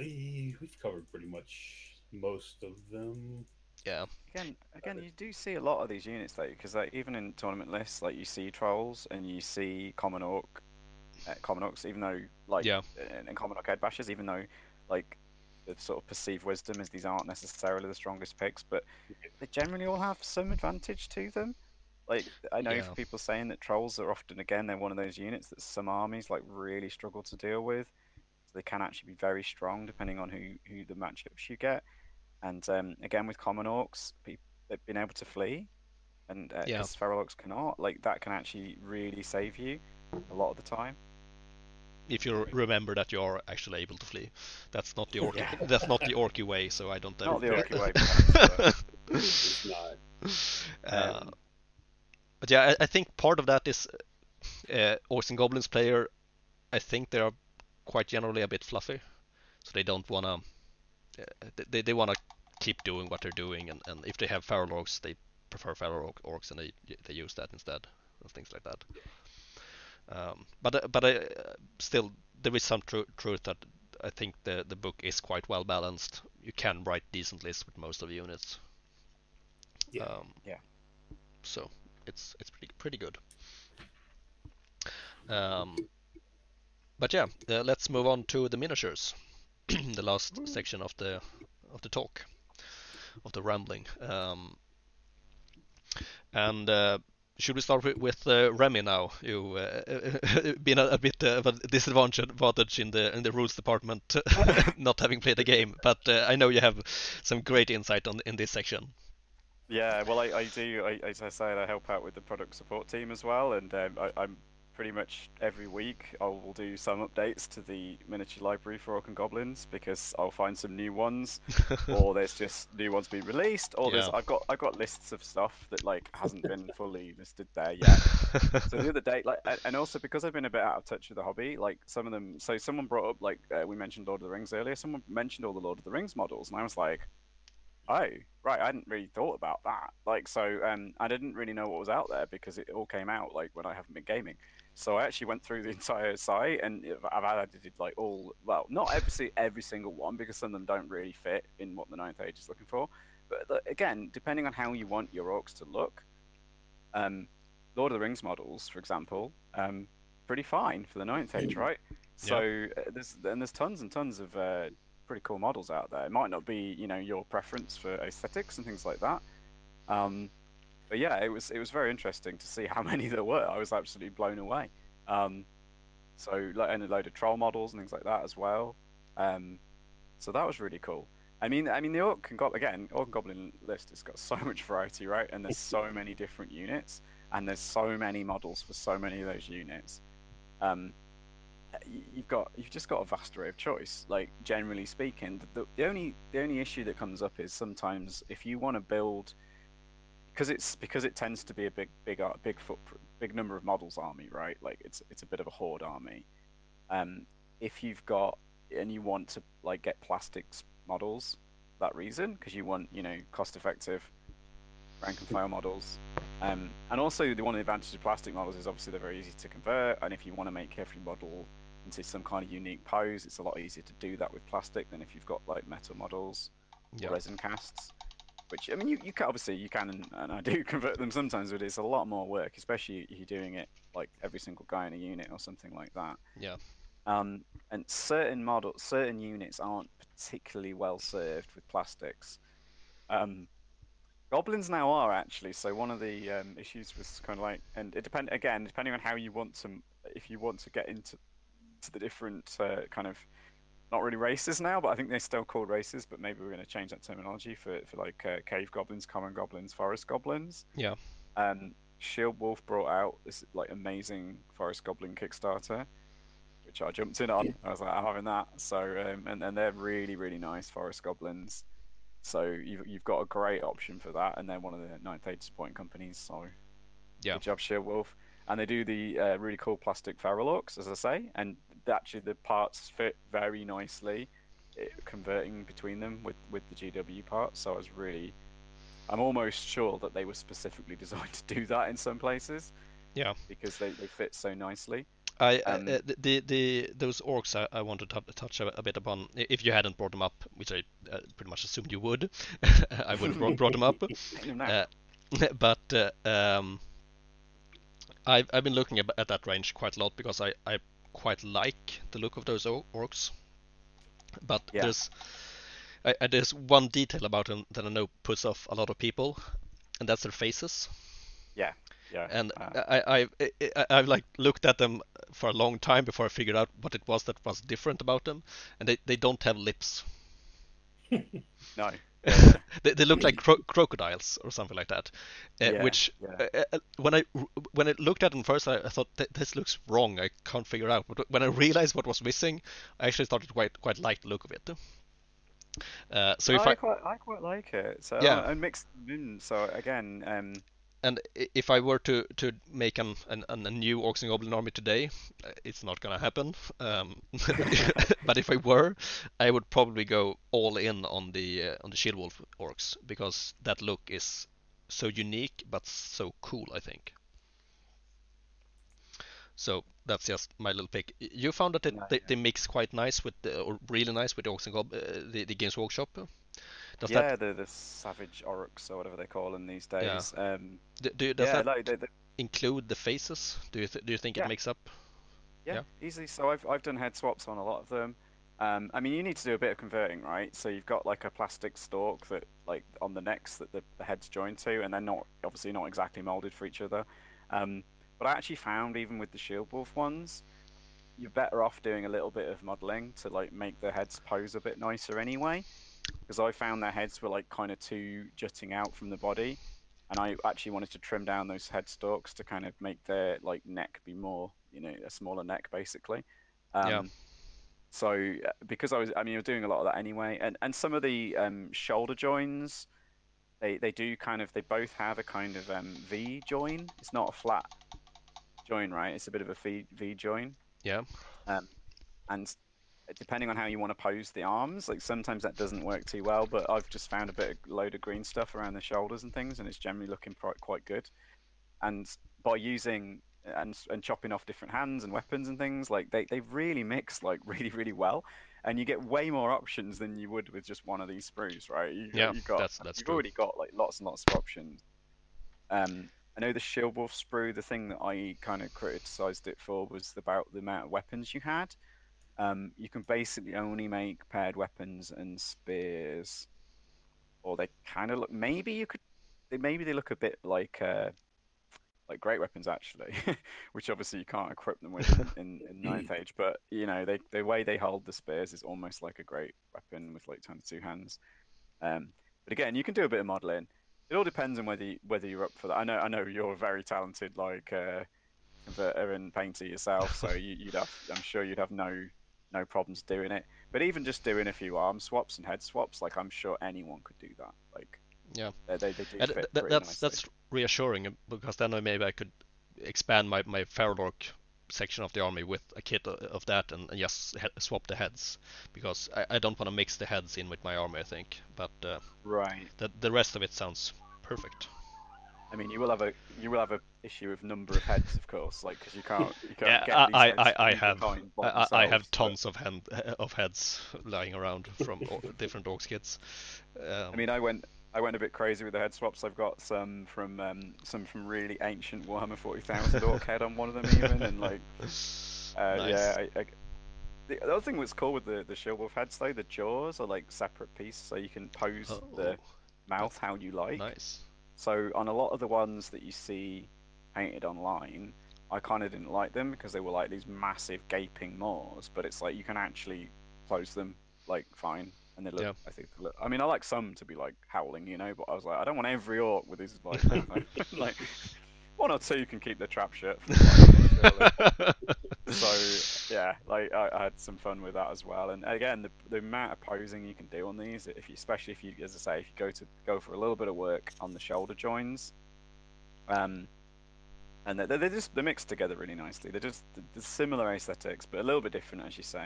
We've covered pretty much most of them. Yeah. Again, you do see a lot of these units though, because like even in tournament lists, like you see trolls and you see common orcs, even though like and common orc head bashers, even though like the sort of perceived wisdom is these aren't necessarily the strongest picks, but they generally all have some advantage to them. Like, I know for people saying that trolls are often, again, they're one of those units that some armies like really struggle to deal with. So they can actually be very strong depending on who the matchups you get. And again, with common orcs, they've been able to flee, and because feral orcs cannot, like that can actually really save you a lot of the time. If you remember that you are actually able to flee, that's not the orc. That's not the orky way. So I don't. Not the orky way. Perhaps, it's not. But yeah, I think part of that is Orcs and Goblins player, I think they are quite generally a bit fluffy, so they don't wanna. They wanna keep doing what they're doing, and if they have feral orcs, they prefer feral orcs, and they use that instead, and things like that. But still, there is some truth that I think the book is quite well balanced. You can write decent lists with most of the units. Yeah. So. It's pretty good. But yeah, let's move on to the miniatures, the last section of the talk, of the rambling. And should we start with Remy now? You've been a bit of a disadvantage in the rules department, not having played the game. But I know you have some great insight in this section. Yeah, well, I do. As I said, I help out with the product support team as well, and I'm pretty much every week I will do some updates to the miniature library for Orc and Goblins because I'll find some new ones, or there's just new ones being released, or there's I've got lists of stuff that like hasn't been fully listed there yet. So the other day, like, and also because I've been a bit out of touch with the hobby, like some of them. So someone brought up like we mentioned Lord of the Rings earlier. Someone mentioned all the Lord of the Rings models, and I was like. Oh, right, I hadn't really thought about that. Like, so I didn't really know what was out there because it all came out, like, when I haven't been gaming. So I actually went through the entire site and I've added, like, all... Well, not every single one because some of them don't really fit in what the Ninth Age is looking for. But, again, depending on how you want your orcs to look, Lord of the Rings models, for example, pretty fine for the Ninth Age, right? Yeah. So there's tons and tons of... pretty cool models out there. It might not be, you know, your preference for aesthetics and things like that, but yeah, it was very interesting to see how many there were. I was absolutely blown away. So and a load of troll models and things like that as well. So that was really cool. I mean the Orc and Goblin list has got so much variety, right? And there's so many different units, and there's so many models for so many of those units. You've just got a vast array of choice. Like generally speaking, the only issue that comes up is sometimes if you want to build, because it tends to be a big number of models army, right? Like it's a bit of a horde army. If you've got and you want to like get plastics models, for that reason because you want cost effective rank and file models. And also, one of the advantages of plastic models is obviously they're very easy to convert, and if you want to make every model into some kind of unique pose, it's a lot easier to do that with plastic than if you've got like metal models, yep, resin casts. Which, I mean, you can obviously, you can, and I do convert them sometimes, but it's a lot more work, especially if you're doing it like every single guy in a unit or something like that. Yeah. And certain models, certain units aren't particularly well served with plastics. Goblins now are, actually. So one of the issues was kind of like, and it depends again, depending on how you want to, if you want to get into the different kind of, not really races now, but I think they're still called races, but maybe we're going to change that terminology for like cave goblins, common goblins, forest goblins. Yeah. Shieldwolf brought out this like amazing forest goblin Kickstarter, which I jumped in on. Yeah. I was like, I'm having that. So and they're really, really nice forest goblins. So you've got a great option for that, and they're one of the Ninth Age supporting companies. So yeah, good job, Shieldwolf. And they do the really cool plastic feral orcs, as I say, and actually the parts fit very nicely, converting between them with the GW parts. So I was really, I'm almost sure that they were specifically designed to do that in some places. Yeah, because they fit so nicely. Those orcs I want to touch a bit upon. If you hadn't brought them up, which I pretty much assumed you would, I would have brought them up. I've been looking at that range quite a lot because I quite like the look of those orcs, but yeah, there's one detail about them that I know puts off a lot of people, and that's their faces. Yeah, yeah. And I've like looked at them for a long time before I figured out what it was that was different about them, and they don't have lips. No. They look like crocodiles or something like that, when I looked at them first, I thought this looks wrong. I can't figure out. But when I realized what was missing, I actually started quite like the look of it. I quite like it. So yeah, I mixed them in. So again, and if I were to make a new Orcs and Goblin army today, it's not going to happen. But if I were, I would probably go all in on the Shieldwolf Orcs, because that look is so unique but so cool, I think. So that's just my little pick. You found that they mix quite nice with really nice with the Orcs and Goblin, the Games Workshop. The savage orcs or whatever they call them these days. Yeah. Does that include the faces? Do you think it makes up? Yeah, easily. So I've done head swaps on a lot of them. I mean, you need to do a bit of converting, right? So you've got like a plastic stalk that like on the necks that the heads join to, and they're not exactly molded for each other. But I actually found even with the Shieldwolf ones, you're better off doing a little bit of modelling to like make the heads pose a bit nicer anyway. Because I found their heads were like kind of too jutting out from the body, and I actually wanted to trim down those headstalks to kind of make their like neck be more, a smaller neck basically. So because I was doing a lot of that anyway, and some of the shoulder joins, they do kind of, they both have a kind of V join. It's not a flat join, right? It's a bit of a V join. Yeah. And depending on how you want to pose the arms, like sometimes that doesn't work too well, but I've just found a load of green stuff around the shoulders and things, and it's generally looking quite good. And by using and chopping off different hands and weapons and things, like they've really mixed like really, really well, and you get way more options than you would with just one of these sprues, right? You've already got like lots and lots of options. I know the Shieldwolf sprue, the thing that I kind of criticized it for was about the amount of weapons you had. You can basically only make paired weapons and spears, or they kind of look. Maybe they look a bit like great weapons actually, which obviously you can't equip them with in Ninth Age. But the way they hold the spears is almost like a great weapon with like 22 hands. But again, you can do a bit of modelling. It all depends on whether you're up for that. I know you're very talented, like converter and painter yourself, so I'm sure you'd have no problems doing it. But even just doing a few arm swaps and head swaps, like I'm sure anyone could do that. Like they do fit pretty nicely. That's reassuring, because then maybe I could expand my feral orc section of the army with a kit of that and just swap the heads, because I don't want to mix the heads in with my army, I think. But the rest of it sounds perfect. I mean, you will have a issue with number of heads, of course, like because you can't yeah, get these I have tons of heads lying around from different orcs kits. I mean, I went a bit crazy with the head swaps. I've got some from really ancient Warhammer 40,000 orc head on one of them even, and like nice. Yeah. The other thing that's cool with the Shieldwolf heads though, the jaws are like separate pieces, so you can pose the mouth how you like. Nice. So on a lot of the ones that you see painted online, I kind of didn't like them because they were like these massive gaping maws. But it's like you can actually close them like fine, and they look. Yeah. I mean, I like some to be like howling, you know. But I was like, I don't want every orc with these like like one or two can keep their trap shut. So yeah, like I had some fun with that as well. And again, the amount of posing you can do on these, especially if you, as I say, if you go for a little bit of work on the shoulder joins, and they're mixed together really nicely. They're similar aesthetics, but a little bit different, as you say.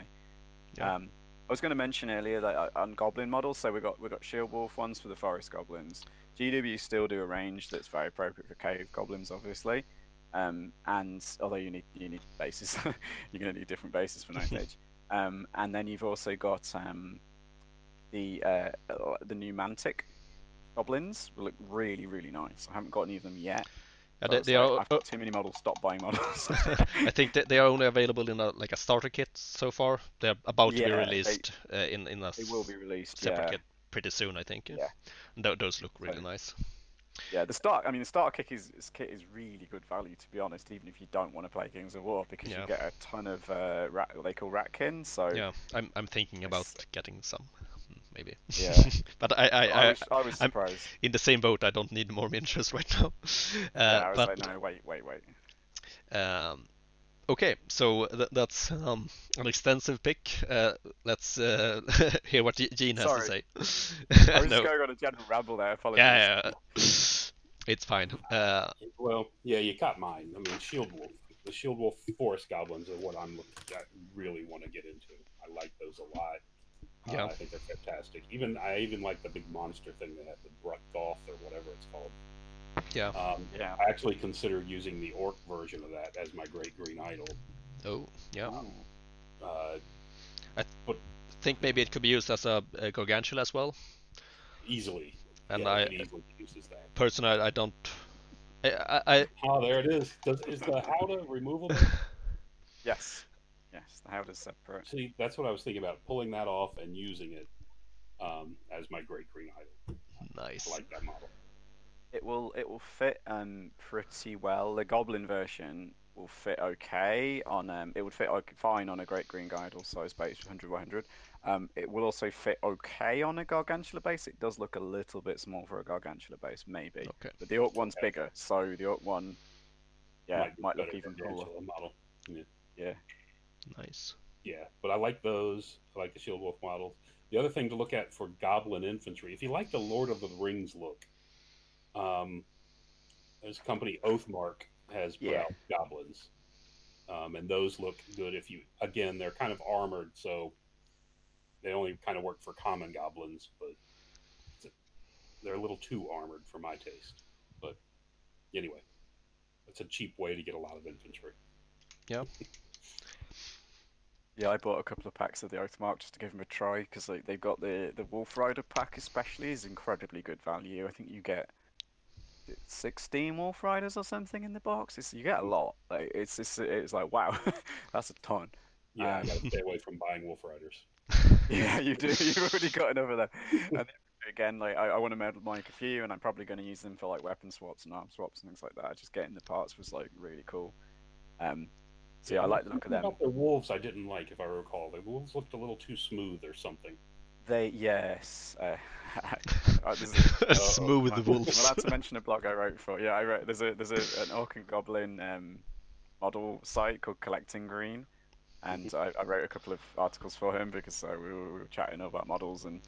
Yeah. I was going to mention earlier that on Goblin models, so we got Shieldwolf ones for the Forest Goblins. GW still do a range that's very appropriate for Cave Goblins, obviously. And although you need bases, you're going to need different bases for Ninth Age. And then you've also got the new Mantic goblins. They look really, really nice. I haven't got any of them yet. I've got too many models. Stop buying models. I think that they are only available in a starter kit so far. They're about to be released in a. They will be released separate kit pretty soon, I think. Yeah. And those look really nice. Yeah, the starter kit is really good value, to be honest, even if you don't want to play Kings of War, because you get a ton of what they call ratkin. So yeah, I'm thinking about getting some, maybe. Yeah, but I was surprised. I'm in the same boat. I don't need more miniatures right now. No, wait. Okay, so that's an extensive pick. Let's hear what Gene has to say. I was just going on a general ramble there. Apologies. Yeah. It's fine. Well, yeah, you got mine. I mean, Shieldwolf. The Shieldwolf Forest Goblins are what I really want to get into. I like those a lot. Yeah. I think they're fantastic. I even like the big monster thing they have, the Bruck Goth or whatever it's called. Yeah. I actually considered using the orc version of that as my Great Green Idol. Oh, yeah. I think maybe it could be used as a Gargantula as well. Easily. And yeah, I easily uses that. Personally, I don't. Oh, there it is. Is the Howdah removable? Yes, the Howdah is separate. See, that's what I was thinking about, pulling that off and using it as my Great Green Idol. Nice. I like that model. It will fit pretty well. The Goblin version will fit okay on it would fit fine on a Great Green Guide or size base 100x100. It will also fit okay on a Gargantula base. It does look a little bit small for a Gargantula base, maybe. Okay. But the Orc one's bigger, so the Orc one, might look even cooler. Model. Yeah. Nice. Yeah, but I like those. I like the Shieldwolf models. The other thing to look at for Goblin infantry, if you like the Lord of the Rings look. This company Oathmark has put out goblins, and those look good. They're kind of armored, so they only kind of work for common goblins, but they're a little too armored for my taste. But anyway, it's a cheap way to get a lot of infantry. Yeah. Yeah, I bought a couple of packs of the Oathmark just to give them a try, because they've got the Wolf Rider pack especially is incredibly good value. I think you get 16 Wolf Riders or something in the box. You get a lot. Like, it's like, wow, that's a ton. Yeah, I gotta stay away from buying Wolf Riders. Yeah, you do. You've already got enough of them. And again, like I want to make a few, and I'm probably going to use them for like weapon swaps and arm swaps and things like that. Just getting the parts was like really cool. So yeah, I like the look of them. About the wolves, I didn't like, if I recall. The wolves looked a little too smooth or something. Smooth with the wolves. I'm allowed to mention a blog I wrote for. Yeah, I wrote. There's an orc and goblin model site called Collecting Green, and I wrote a couple of articles for him because we were chatting about models, and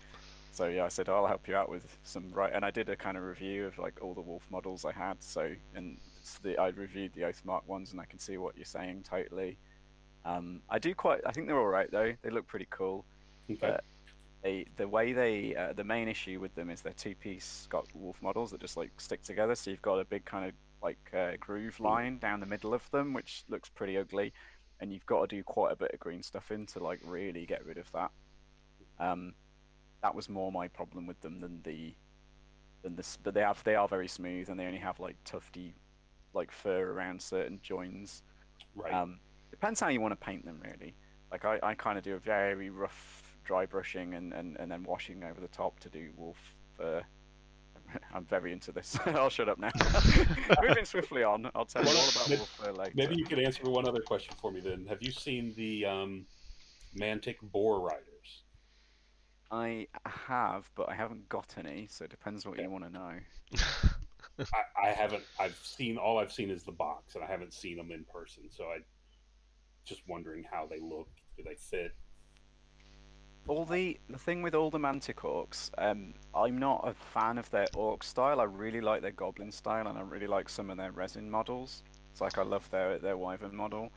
so yeah, I said I'll help you out with some and I did a kind of review of like all the wolf models I had. I reviewed the Oathmark ones, and I can see what you're saying totally. I think they're all right though. They look pretty cool. Okay. the way they the main issue with them is they're two-piece Scots Wolf models that just like stick together. So you've got a big kind of like groove line down the middle of them, which looks pretty ugly, and you've got to do quite a bit of green stuff in to like really get rid of that. That was more my problem with them than the but they are very smooth, and they only have like tufty like fur around certain joins. Right. Depends how you want to paint them, really. Like I kind of do a very rough dry brushing and then washing over the top to do wolf fur. I'm very into this. I'll shut up now. Moving swiftly on, I'll tell you all about wolf fur later. Maybe you could answer one other question for me then. Have you seen the Mantic boar riders? I have, but I haven't got any, so it depends what you want to know. I haven't. All I've seen is the box, and I haven't seen them in person. So I just wondering how they look. Do they fit? All the thing with all the Mantic orcs, I'm not a fan of their orc style. I really like their goblin style, and I really like some of their resin models. It's like I love their wyvern model.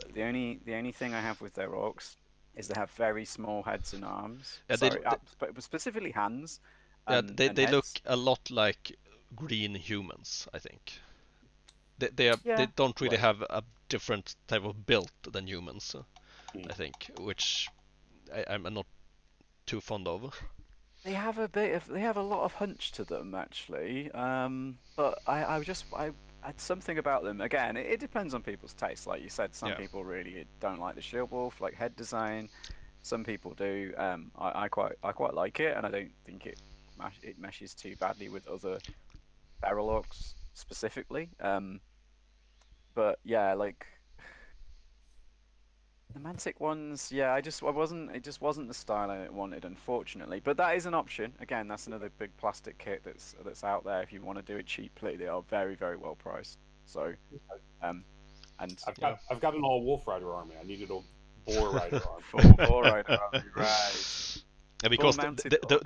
But the only thing I have with their orcs is they have very small heads and arms. Yeah, but specifically hands. They look a lot like green humans, I think. They don't really have a different type of build than humans, I think, which I'm not too fond of. They have a lot of hunch to them, actually. But I had something about them. Again, it depends on people's taste. Like you said, some people really don't like the Shieldwolf, like head design. Some people do. I quite like it, and I don't think it meshes too badly with other feral orcs specifically. But yeah, like the Mantic ones, it just wasn't the style I wanted, unfortunately. But that is an option. Again, that's another big plastic kit that's out there. If you want to do it cheaply, they are very, very well priced. So, and I've got an all wolf rider army. I needed a boar rider army. Boar rider army, right? Yeah, because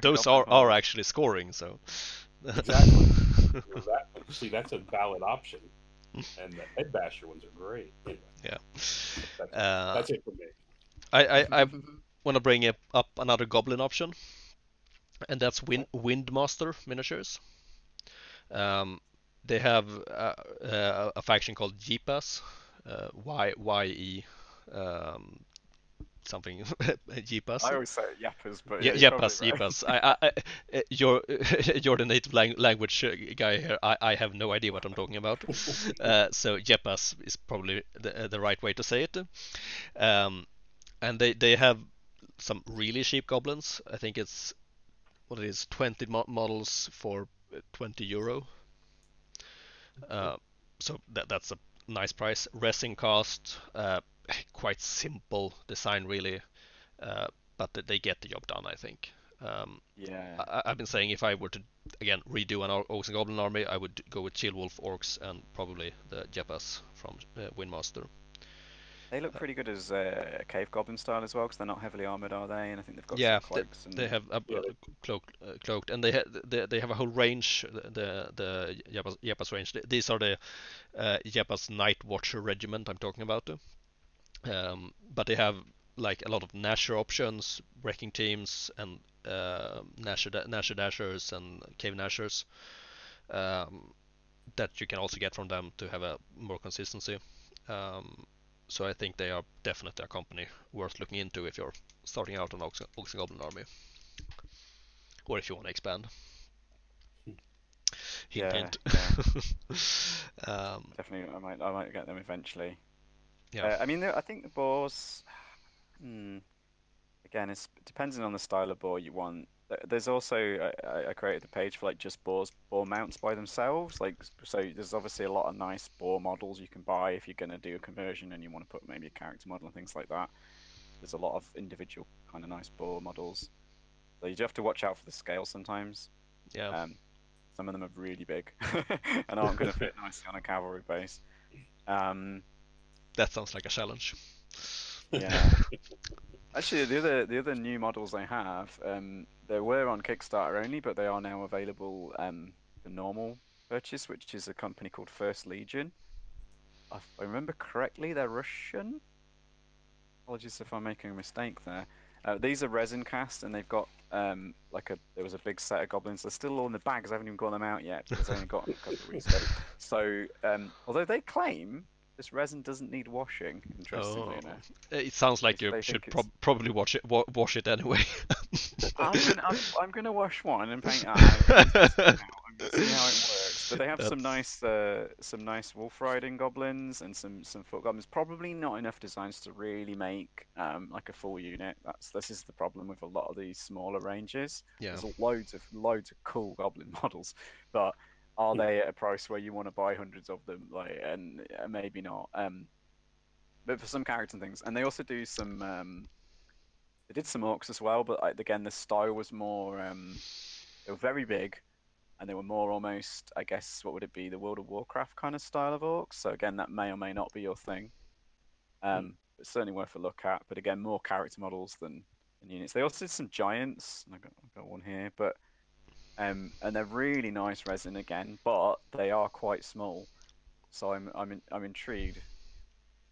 those are actually scoring. So exactly. Exactly. See, that's a valid option. And the head basher ones are great. Anyway. Yeah. That's it for me. I want to bring up another goblin option, and that's Windmaster Miniatures. They have a faction called Jeepas, Y-E, something. Jeepas. I always say Yappas, but Jeepas, right. Jeepas. You're the native language guy here. I have no idea what I'm talking about. So Jeepas is probably the right way to say it. And they have some really cheap goblins. I think it's 20 models for €20. So that's a nice price. Resin cost. Quite simple design, really, but they get the job done, I think. I've been saying if I were to again redo an Orcs and Goblin army, I would go with Shieldwolf Orcs and probably the Jeepas from Windmaster. They look pretty good as a cave goblin style as well, because they're not heavily armored, are they? And I think they've got some cloaks. They have cloaked, and they have a whole range. The Jeepas range. These are the Jeepas Night Watcher regiment I'm talking about. But they have like a lot of Nasher options, wrecking teams, and Nasher Dashers and Cave Nashers that you can also get from them to have a more consistency. So I think they are definitely a company worth looking into if you're starting out an Orcs and Goblin army, or if you want to expand. Yeah. Definitely, I might get them eventually. Yeah. I mean, I think the boars, again, it's depending on the style of boar you want. There's also, I created a page for like just boar mounts by themselves. Like, so there's obviously a lot of nice boar models you can buy if you're going to do a conversion and you want to put maybe a character model and things like that. There's a lot of individual kind of nice boar models. So you do have to watch out for the scale sometimes. Yeah. Some of them are really big and aren't going to fit nicely on a cavalry base. That sounds like a challenge. Yeah. Actually, the other new models they have, they were on Kickstarter only, but they are now available for normal purchase, which is a company called First Legion. If I remember correctly, they're Russian. Apologies if I'm making a mistake there. These are resin cast, and they've got there was a big set of goblins. They're still all in the bags. I haven't even got them out yet. Because I only got them a couple of weeks ago. So although they claim this resin doesn't need washing, interestingly enough. It sounds like you should probably wash it anyway. I'm gonna wash one and paint. I'm gonna see how it works. But they have some nice wolf riding goblins and some foot goblins. Probably not enough designs to really make like a full unit. This is the problem with a lot of these smaller ranges. Yeah. There's loads of cool goblin models, but are they at a price where you want to buy hundreds of them? And maybe not. But for some character and things, and they also do some. They did some orcs as well, but again, the style was more. They were very big, and they were more almost, I guess, what would it be, the World of Warcraft kind of style of orcs. So again, that may or may not be your thing. But certainly worth a look at. But again, more character models than units. They also did some giants. And I've got one here, but. And they're really nice resin again, but they are quite small, so I'm intrigued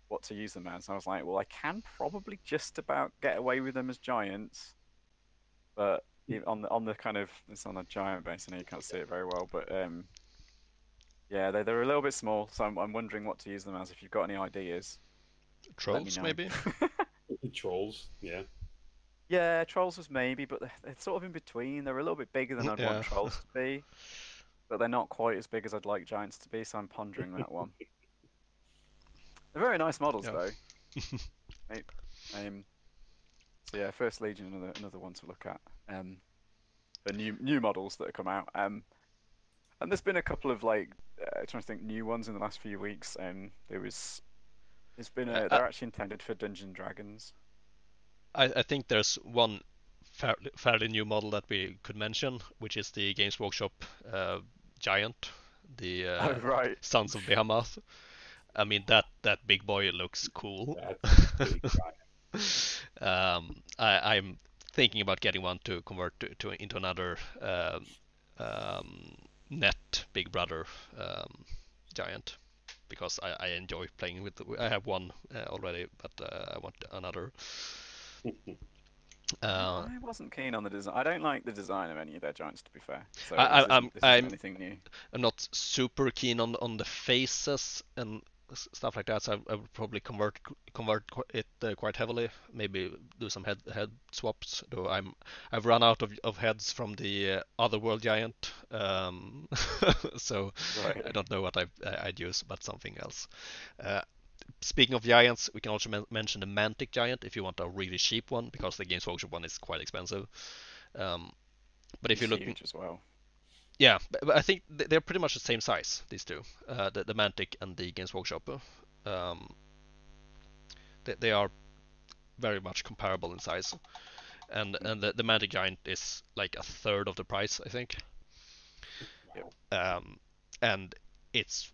what to use them as. I was like, well, I can probably just about get away with them as giants, but on the kind of it's on a giant base. I know you can't see it very well, but yeah, they're a little bit small, so I'm wondering what to use them as. If you've got any ideas, trolls maybe. Trolls, yeah. Yeah, trolls was maybe, but they're sort of in between. They're a little bit bigger than I'd want trolls to be, but they're not quite as big as I'd like giants to be, so I'm pondering that one. They're very nice models, though. So yeah, First Legion, another one to look at. The new models that have come out. And there's been a couple of, trying to think, new ones in the last few weeks. They're actually intended for Dungeons & Dragons. I think there's one fairly new model that we could mention, which is the Games Workshop giant, the Sons of Behemoth. I mean, that big boy looks cool. I'm thinking about getting one to convert into another net Big Brother giant, because I enjoy playing with. I have one already, but I want another. I wasn't keen on the design. I don't like the design of any of their giants, to be fair. So this isn't anything new. I'm not super keen on the faces and stuff like that. So I would probably convert it quite heavily. Maybe do some head swaps. Though I've run out of heads from the Otherworld giant. So I don't know what I'd use, but something else. Speaking of giants, we can also mention the Mantic giant if you want a really cheap one, because the Games Workshop one is quite expensive. But if you look as well, yeah, but I think they're pretty much the same size. These two, the Mantic and the Games Workshop, they are very much comparable in size, and the Mantic giant is like a third of the price, I think. Wow. And it's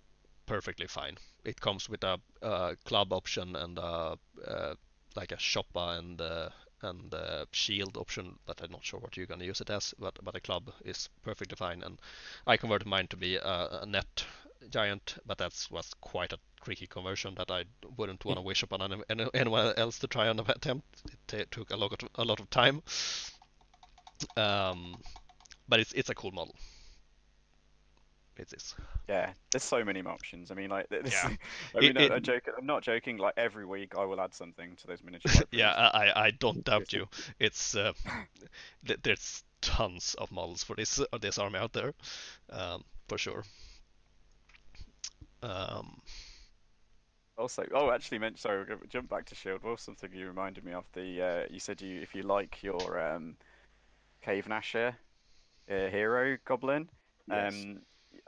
perfectly fine. It comes with a club option and like a shopper and a shield option, but I'm not sure what you're gonna use it as. But a club is perfectly fine, and I converted mine to be a net giant, but that was quite a tricky conversion that I wouldn't want to wish upon anyone else to try and attempt. It took a lot of time, but it's a cool model. It is. Yeah, there's so many options. I mean, I'm not joking. Like every week, I will add something to those miniatures. Yeah, I don't doubt you. It's there's tons of models for this army out there, for sure. Also, we're going to jump back to Shieldwolf. Something you reminded me of. You said if you like your Cave Nasher hero goblin. Yes.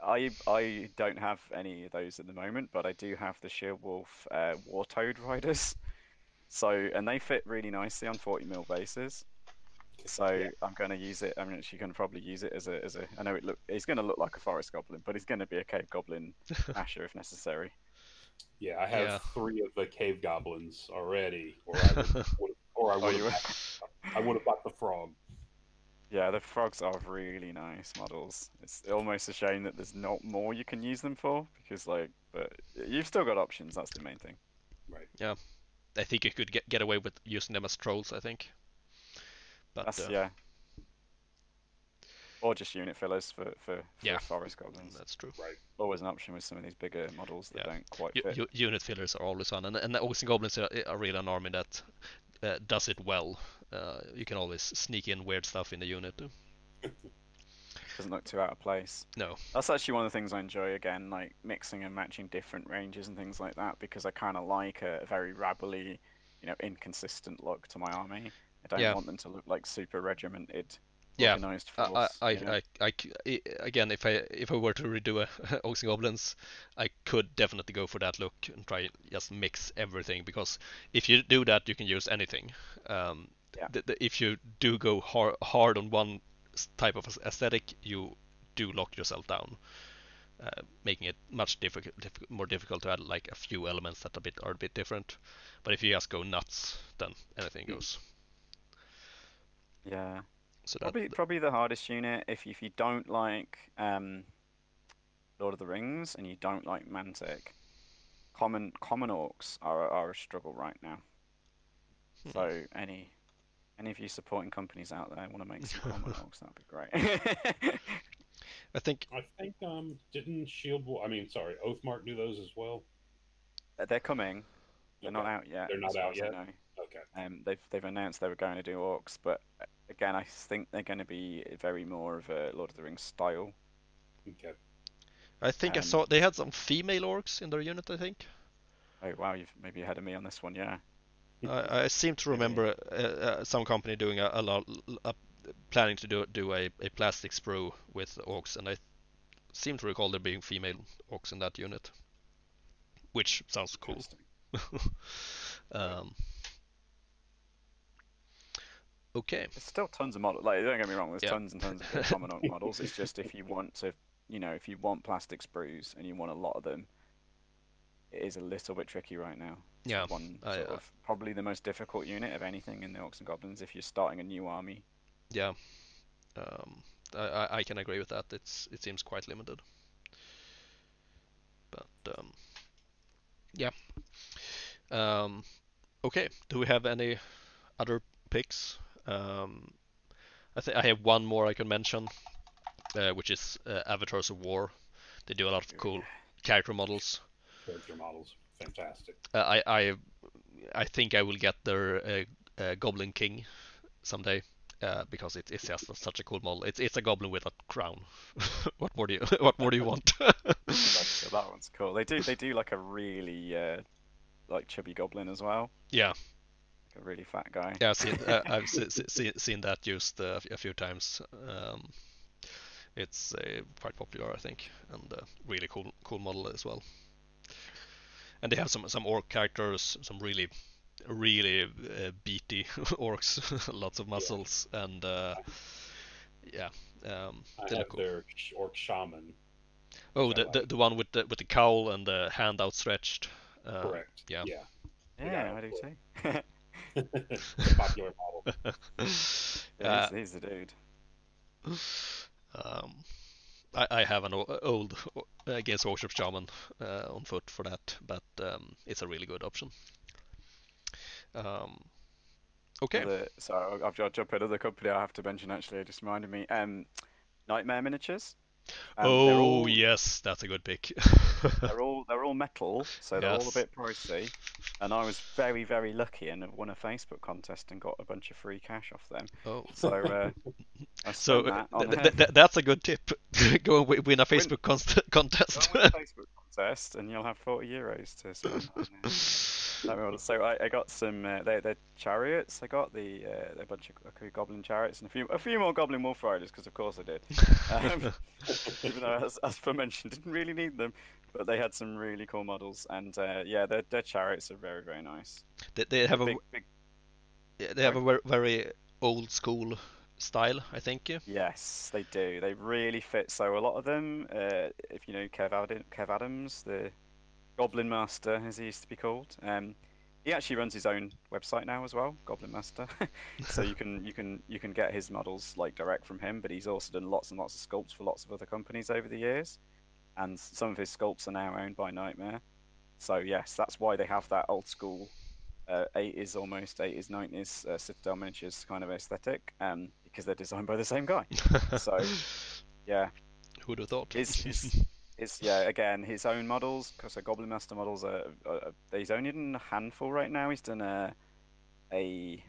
I don't have any of those at the moment, but I do have the Shieldwolf War Toad Riders. And they fit really nicely on 40mm bases. So yeah. I'm actually going to probably use it as a. I know it's going to look like a forest goblin, but it's going to be a cave goblin Asher if necessary. Yeah, I have three of the cave goblins already, I would have bought the frog. Yeah, the frogs are really nice models. It's almost a shame that there's not more you can use them for, because but you've still got options. That's the main thing. Right. Yeah, I think you could get away with using them as trolls. I think. That's, yeah. Or just unit fillers for forest goblins. That's true. Right. Always an option with some of these bigger models that don't quite fit. Unit fillers are always fun, and the Oaths and Goblins are really an army that does it well. You can always sneak in weird stuff in the unit. Doesn't look too out of place. No. That's actually one of the things I enjoy, again, like mixing and matching different ranges and things like that, because I kind of like a very rabbly, inconsistent look to my army. I don't want them to look like super regimented. Yeah, again, if I were to redo Oaths and Goblins, I could definitely go for that look and try just mix everything, because if you do that, you can use anything. If you do go hard on one type of aesthetic, you do lock yourself down, making it much more difficult to add like a few elements that are a bit different. But if you just go nuts, then anything goes. Yeah. So probably the hardest unit, if you don't like Lord of the Rings and you don't like Mantic, common orcs are a struggle right now. Hmm. So any of you supporting companies out there want to make some common orcs, that'd be great. I think didn't Shieldwolf? I mean, sorry, Oathmark do those as well. They're coming. They're not out yet. They're not out yet. Okay. They've announced they were going to do orcs, but again, I think they're going to be very more of a Lord of the Rings style. Okay. I think I saw they had some female orcs in their unit, I think. Oh wow, you've maybe ahead of me on this one, yeah. I seem to remember some company doing planning to do a plastic sprue with orcs, and I seem to recall there being female orcs in that unit, which sounds cool. Okay. There's still tons of models. Like, don't get me wrong. There's tons and tons of common orc models. It's just if you want to, if you want plastic sprues and you want a lot of them, it is a little bit tricky right now. It's probably the most difficult unit of anything in the Orcs and Goblins if you're starting a new army. Yeah, I can agree with that. It seems quite limited. But okay. Do we have any other picks? I think I have one more I can mention, which is Avatars of War. They do a lot of cool character models. Character models, fantastic. I think I will get their Goblin King someday, because it's just such a cool model. It's a goblin with a crown. What more do you want? That one's cool. They do like a really like chubby goblin as well. Yeah. A really fat guy. Yeah, I've seen that used a few times. It's quite popular, I think, and really cool model as well. And they have some orc characters, some really beefy orcs, lots of muscles, and I have their orc shaman. Oh, the one with the cowl and the hand outstretched. Correct. Yeah, I do too. Popular model. Yeah, he's the dude. I have an old Games Workshop shaman on foot for that, but it's a really good option. Okay. So I'll jump at another company I have to mention. Actually, it just reminded me. Nightmare Miniatures. Yes, that's a good pick. they're all metal, so they're all a bit pricey. And I was very, very lucky and won a Facebook contest and got a bunch of free cash off them. Oh, so that's a good tip. Go and win a Facebook contest. Go and win a Facebook contest, and you'll have €40 to spend. So I got some. They're chariots. I got a bunch of goblin chariots and a few more goblin wolf riders, because of course I did. Even though, as aforementioned, didn't really need them, but they had some really cool models, and their chariots are very, very nice. They have a very, very old school style, I think. Yeah. Yes, they do. They really fit. So a lot of them, if you know Kev Adams, the Goblin Master, as he used to be called. He actually runs his own website now as well, Goblin Master. So you can get his models like direct from him. But he's also done lots and lots of sculpts for lots of other companies over the years, and some of his sculpts are now owned by Nightmare. So yes, that's why they have that old school 80s almost, 80s, 90s Citadel Miniatures kind of aesthetic, because they're designed by the same guy. So, yeah. Who would have thought? It's yeah, again, his own models, because Goblin Master models, he's only done a handful right now. He's done a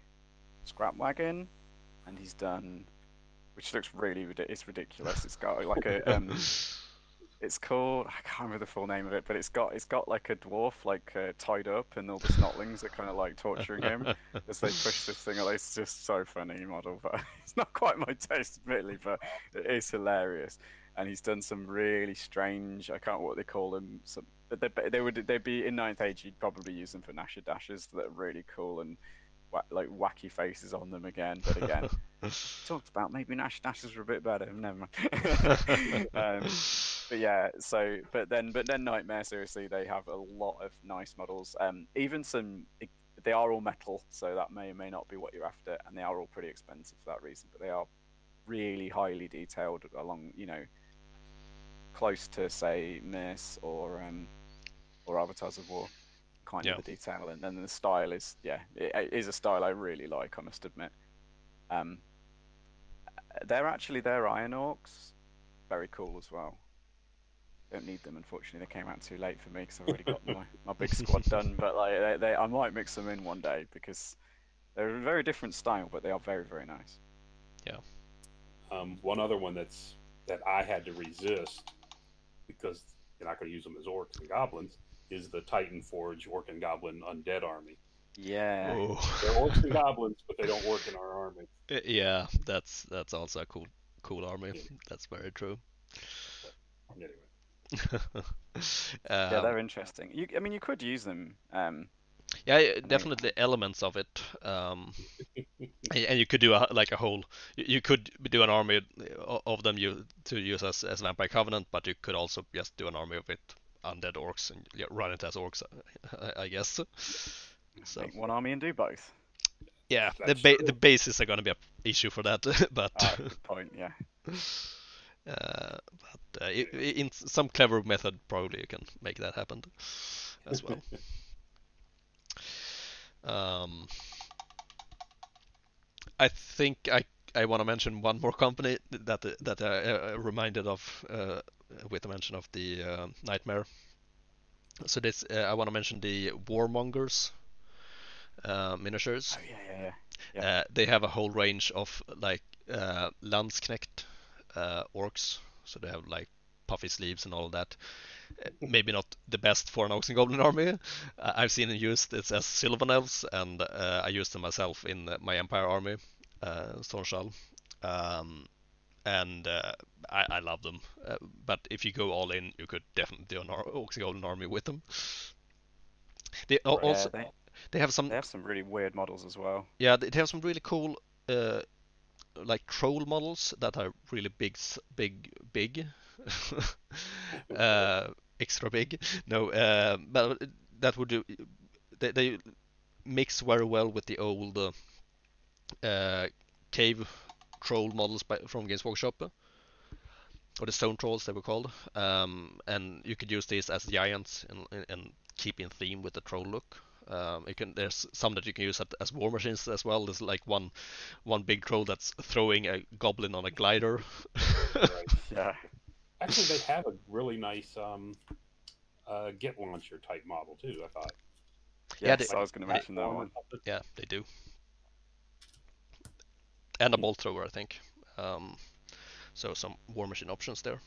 scrap wagon, and he's done, which looks really ridiculous. It's got like a... it's called, I can't remember the full name of it, but it's got like a dwarf like tied up, and all the snotlings are kind of like torturing him as they push this thing away. It's just so funny model, but it's not quite my taste, admittedly, but it is hilarious. And he's done some really strange, I can't remember what they call them, some, but they'd be in Ninth Age. You'd probably use them for Nasher Dashes that are really cool and like wacky faces on them again. But again, talked about maybe Nasher Dashes were a bit better. Never mind. But yeah, so but then Nightmare, seriously, they have a lot of nice models. Even some, they are all metal, so that may or may not be what you're after, and they are all pretty expensive for that reason. But they are really highly detailed, along, you know, close to say Merce or Avatars of War, kind of the detail, and then the style is it is a style I really like, I must admit. They're Iron Orcs, very cool as well. Don't need them, unfortunately. They came out too late for me because I've already got my big squad done. But like, I might mix them in one day because they're a very different style, but they are very, very nice. Yeah. One other one that I had to resist because you're not going to use them as orcs and goblins is the Titan Forge Orc and Goblin Undead Army. Yeah. Ooh. They're orcs and goblins, but they don't work in our army. Yeah, that's also a cool army. Yeah. That's very true. But anyway. Yeah, they're interesting. I mean, you could use them. Yeah, definitely elements of it. And you could do like a whole. You could do an army of them to use as Vampire Covenant, but you could also just do an army of it undead orcs and run it as orcs, I guess. So make one army and do both. Yeah, the bases are going to be an issue for that, but. Good point. Yeah. But in some clever method, probably you can make that happen as well. I think I want to mention one more company that I reminded of with the mention of the Nightmare. So this I want to mention the Warmongers miniatures. Oh, yeah. They have a whole range of like Landsknecht orcs, so they have like puffy sleeves and all that. Maybe not the best for an Orcs and Goblin army. I've seen it used as Sylvan Elves, and I used them myself in my Empire army, Stormshall, and I love them. But if you go all in, you could definitely do an Orcs and Goblin army with them. They also they have some really weird models as well. Yeah, they have some really cool like troll models that are really big extra big, but that would do. They mix very well with the old cave troll models from Games Workshop, or the stone trolls they were called, and you could use these as giants and keep in theme with the troll look. There's some that you can use as war machines as well. There's like one big troll that's throwing a goblin on a glider. Right. Yeah. Actually, they have a really nice Git launcher type model too, I thought. Yeah, I was going to mention that one. Yeah, they do. And a bolt thrower, I think. So some war machine options there.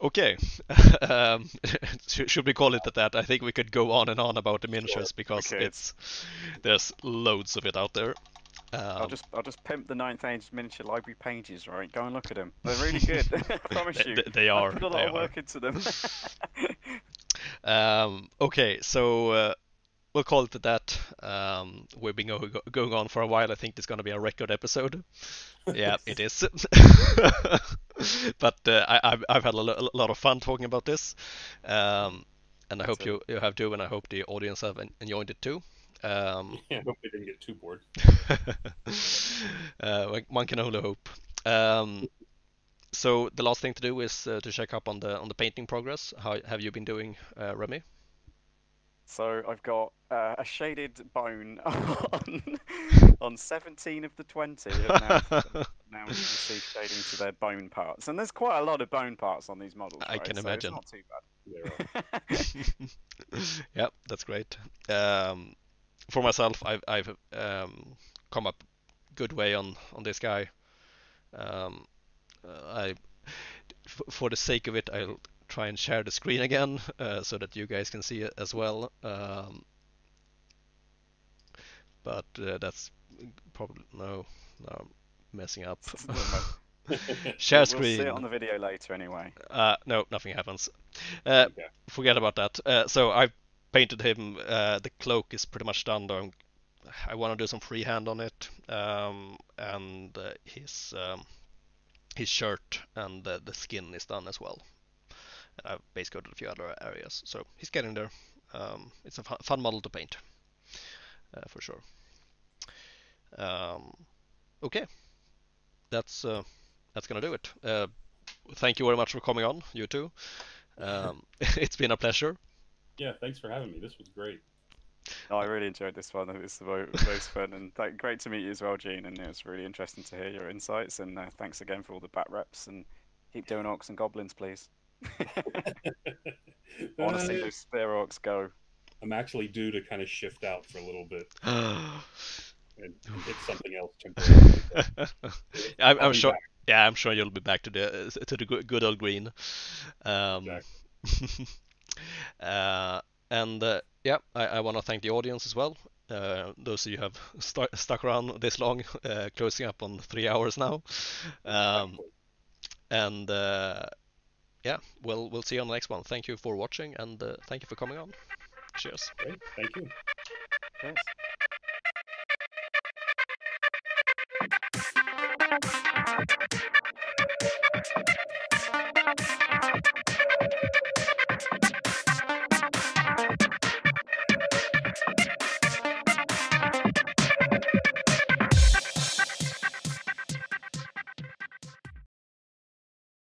Okay, should we call it that? I think we could go on and on about the miniatures because there's loads of it out there. I'll just pimp the Ninth Age miniature library pages, right? Go and look at them. They're really good. I promise you. They are. I put a lot of work into them. Okay, so we'll call it that. We've been going on for a while. I think it's going to be a record episode. Yeah, it is. But I've had a lot of fun talking about this, and I hope you have too, and I hope the audience have enjoyed it too. I hope they didn't get too bored. One can only hope. So the last thing to do is to check up on the painting progress. How have you been doing, Remy? So I've got a shaded bone on 17 of the 20. And now you can see shading to their bone parts. And there's quite a lot of bone parts on these models. I can imagine. It's not too bad. Yep, that's great. For myself, I've come up good way on this guy. For the sake of it, I'll try and share the screen again so that you guys can see it as well. But that's probably no, I'm messing up. Share we'll screen. See it on the video later anyway. No, nothing happens. Yeah. Forget about that. So I've painted him. The cloak is pretty much done. Though I want to do some freehand on it, and his shirt and the skin is done as well. I've base coded a few other areas, so he's getting there. It's a fun model to paint, for sure. Okay, that's gonna do it. Thank you very much for coming on, you two. It's been a pleasure. Yeah, thanks for having me. This was great. No, I really enjoyed this one. It was most fun, and great to meet you as well, Gene. And it was really interesting to hear your insights. And thanks again for all the bat reps. And keep doing orcs and goblins, please. I want to see those spear orcs go. I'm actually due to kind of shift out for a little bit and hit something else temporarily. I'm sure. Back. Yeah, I'm sure you'll be back to the good old green. Exactly. Yeah, I want to thank the audience as well. Those of you who have stuck around this long, closing up on 3 hours now. Yeah, we'll see you on the next one. Thank you for watching, and thank you for coming on. Cheers. Great. Thank you. Thanks.